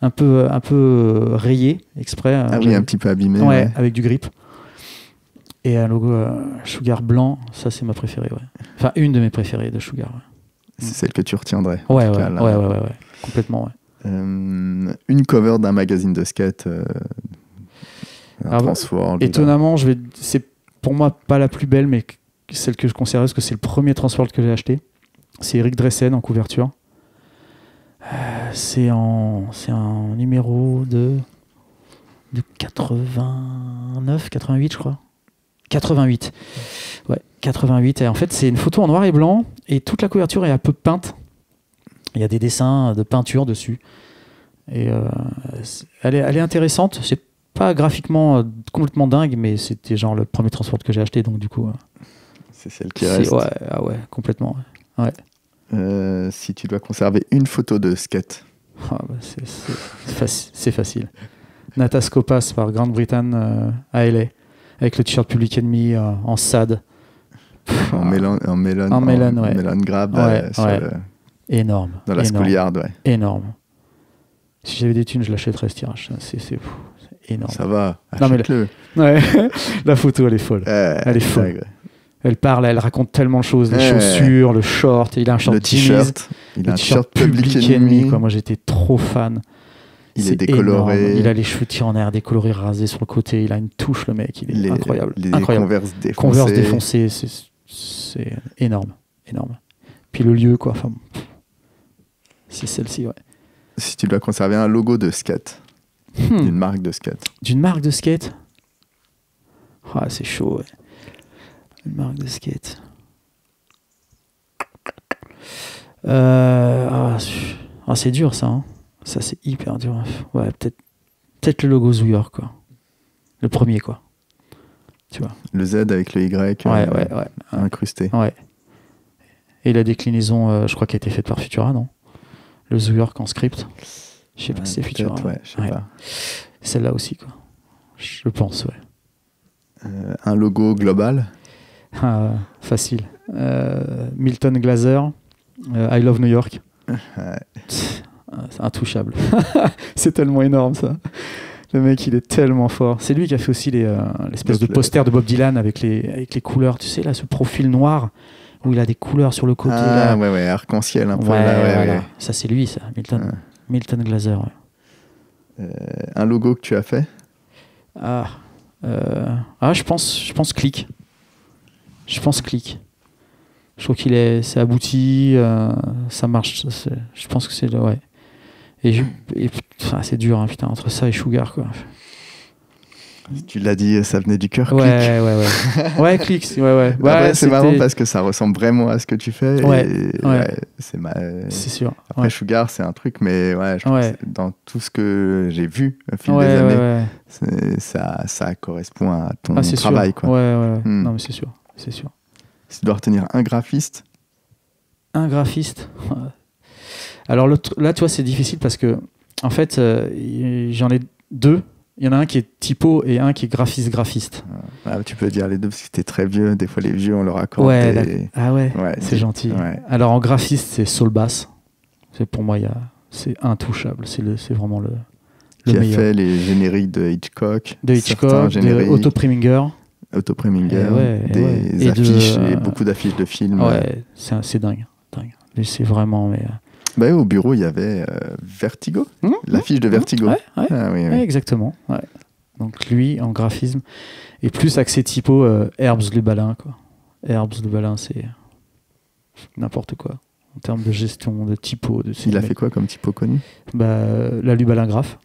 un peu rayé exprès. Ah oui, un petit peu abîmé. Ouais, ouais. Avec du grip. Et un logo Sugar blanc, ça c'est ma préférée. Ouais. Enfin, une de mes préférées de Sugar. Ouais. C'est celle que tu retiendrais. Ouais, ouais, cas, là, ouais, complètement. Ouais. Une cover d'un magazine de skate, Transworld. Étonnamment, c'est pour moi pas la plus belle, mais celle que je considère parce que c'est le premier Transworld que j'ai acheté. C'est Eric Dressen en couverture. C'est un numéro de 89, 88 je crois. 88. Ouais, 88. Et en fait, c'est une photo en noir et blanc et toute la couverture est un peu peinte. Il y a des dessins de peinture dessus. Et elle est intéressante. C'est pas graphiquement complètement dingue, mais c'était genre le premier Transworld que j'ai acheté, donc du coup. C'est celle qui reste. Ouais, ah ouais, complètement. Ouais. Si tu dois conserver une photo de skate. Ah bah c'est facile. Natas Kaupas par Grande-Bretagne à LA. Avec le t-shirt Public Enemy en SAD. En mélone grab. Ouais, ouais. Énorme. Dans la schoolyard, ouais. Énorme. Si j'avais des thunes, je l'achèterais ce tirage. C'est énorme. Ça va, achète-le. Ouais. La photo, elle est folle. Elle est folle. Dingue. Elle parle, elle raconte tellement de choses. Les chaussures, le short. Il a un short t-shirt. Il a un t-shirt Public Enemy. Moi, j'étais trop fan. Il est décoloré. Énorme. Il a les cheveux tirés en air, décolorés, rasés sur le côté. Il a une touche, le mec. Il est incroyable. Converse défoncées. C'est énorme. Énorme. Puis le lieu, quoi. Enfin, c'est celle-ci, ouais. Si tu dois conserver un logo de skate, d'une marque de skate. D'une marque de skate, ah, c'est chaud, ouais. Une marque de skate. Ah, c'est dur, ça. Hein. Ça, c'est hyper dur. Ouais, peut-être le logo Zouyor, quoi. Le premier, quoi. Tu vois. Le Z avec le Y. Ouais. Incrusté. Ouais. Et la déclinaison, je crois, qui a été faite par Futura, non? Le Zouyor en script. Je sais pas si c'est Futura. Ouais, je sais pas. Celle-là aussi, quoi. Je pense, ouais. Un logo global facile. Milton Glaser, I Love New York. Ouais. C'est intouchable. C'est tellement énorme, ça. Le mec, il est tellement fort. C'est lui qui a fait aussi l'espèce de poster de Bob Dylan avec les couleurs. Tu sais, là, ce profil noir où il a des couleurs sur le côté. Ah, là. Ouais, arc-en-ciel un peu. Ouais, là, ouais, voilà. Ouais. Ça, c'est lui, ça. Milton Glaser. Ouais. Un logo que tu as fait? Je pense Click. Je pense Click. Je trouve qu'il c'est abouti, ça marche. Je pense que c'est le ouais. Et c'est dur, hein, putain, entre ça et Sugar, quoi. Tu l'as dit, ça venait du cœur. Ouais. Ouais, Click. Ouais. Ouais, c'est marrant parce que ça ressemble vraiment à ce que tu fais. Ouais. C'est sûr. Après, ouais. Sugar, c'est un truc, mais ouais, je pense que dans tout ce que j'ai vu au fil des années, ça correspond à ton travail, sûr. Quoi. Ouais. Non, mais c'est sûr. Si tu dois retenir un graphiste. Alors là, tu vois, c'est difficile parce que, en fait, j'en ai deux. Il y en a un qui est typo et un qui est graphiste. Ah, tu peux dire les deux parce que t'es très vieux. Des fois, les vieux, on leur accorde. Ouais, c'est gentil. Ouais. Alors, en graphiste, c'est Solbass. Pour moi, c'est intouchable. C'est vraiment le meilleur. Qui a fait les génériques de Hitchcock. De Otto Preminger. Des affiches et beaucoup d'affiches de films. Ouais, c'est dingue. C'est vraiment... Bah, au bureau, il y avait Vertigo, l'affiche de Vertigo. Oui. Exactement. Ouais. Donc lui, en graphisme, et plus accès typo, Herbs Lubalin. Herbs Lubalin, c'est n'importe quoi, en termes de gestion, de typo. Il a fait quoi comme typo connu? La Lubalin Graph.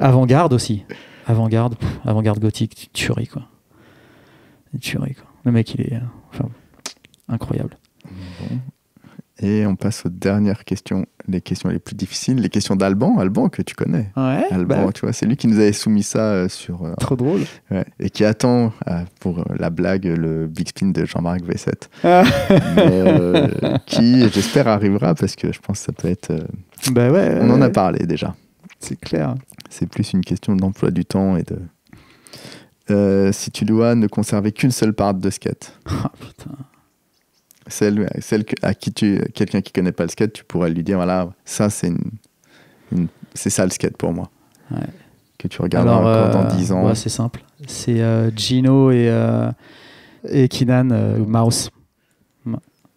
Avant-garde aussi. Avant-garde gothique, tuerie, quoi. Le mec, il est incroyable. Bon. Et on passe aux dernières questions, les questions les plus difficiles, les questions d'Alban, que tu connais. Ouais, Alban, tu vois, c'est lui qui nous avait soumis ça sur... Trop drôle. Ouais, et qui attend pour la blague le Big Spin de Jean-Marc Vessette. Qui, j'espère, arrivera parce que je pense que ça peut être... on en a parlé déjà. C'est clair. C'est plus une question d'emploi du temps et de... Si tu dois ne conserver qu'une seule part de skate. Ah, putain. celle à qui quelqu'un qui connaît pas le skate, tu pourrais lui dire voilà, ça c'est ça le skate pour moi. Ouais. Que tu regardes encore dans 10 ans. Ouais, c'est simple. C'est Gino et Kinan Mouse.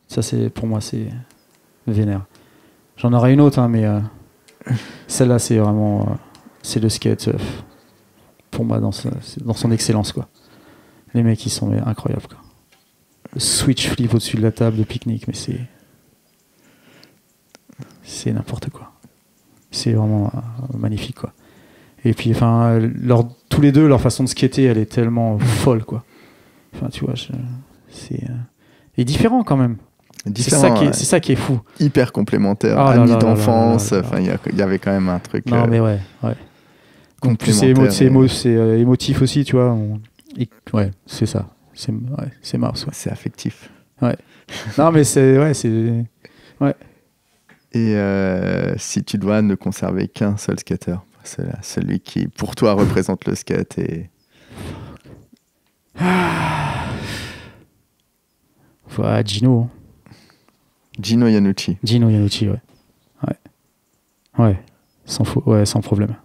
Ça c'est pour moi c'est vénère. J'en aurai une autre hein, mais celle-là c'est vraiment c'est le skate pour moi dans son excellence quoi. Les mecs ils sont incroyables quoi. Le switch flip au-dessus de la table de pique-nique mais c'est n'importe quoi. C'est vraiment magnifique quoi. Et puis enfin tous les deux leur façon de skater elle est tellement folle quoi. Enfin tu vois c'est et différent quand même. C'est ça qui est fou. Hyper complémentaire. Ah, amis d'enfance. Enfin, il y avait quand même un truc. Non, mais ouais. Ouais. Donc, c'est émotif aussi, tu vois. Ouais, c'est ça. C'est marrant. Ouais. C'est affectif. Ouais. Non, mais c'est. Ouais, c'est. Ouais. Et si tu dois ne conserver qu'un seul skater, celui qui, pour toi, représente le skate et. Voilà, Gino. Gino Iannucci. Gino Iannucci, ouais. Ouais. Ouais, sans problème.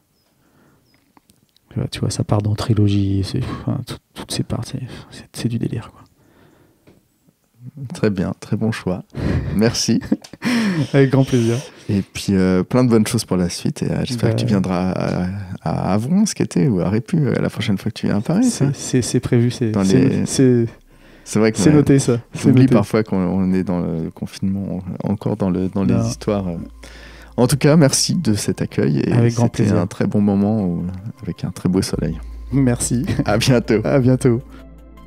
Là, tu vois, ça part dans Trilogie, enfin, toutes ces parties, c'est du délire, quoi. Très bien, très bon choix. Merci. Avec grand plaisir. Et puis, plein de bonnes choses pour la suite. Et j'espère que tu viendras à Avron, ce qu'était, ou à Répu, la prochaine fois que tu viens à Paris. C'est prévu, c'est... C'est vrai que c'est noté ça. J'oublie parfois qu'on est dans le confinement, encore dans les histoires. En tout cas, merci de cet accueil. Et avec grand plaisir. C'était un très bon moment avec un très beau soleil. Merci. À bientôt. À bientôt.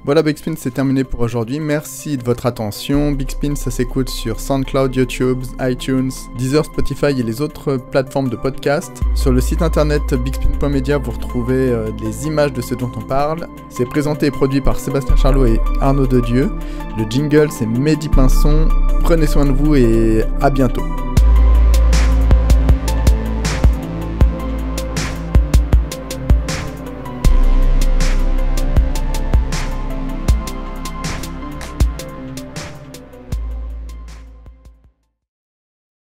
Voilà, Big Spin, c'est terminé pour aujourd'hui. Merci de votre attention. Big Spin, ça s'écoute sur SoundCloud, YouTube, iTunes, Deezer, Spotify et les autres plateformes de podcast. Sur le site internet bigspin.media, vous retrouvez les images de ce dont on parle. C'est présenté et produit par Sébastien Charlot et Arnaud De Dieu. Le jingle, c'est Mehdi Pinson. Prenez soin de vous et à bientôt.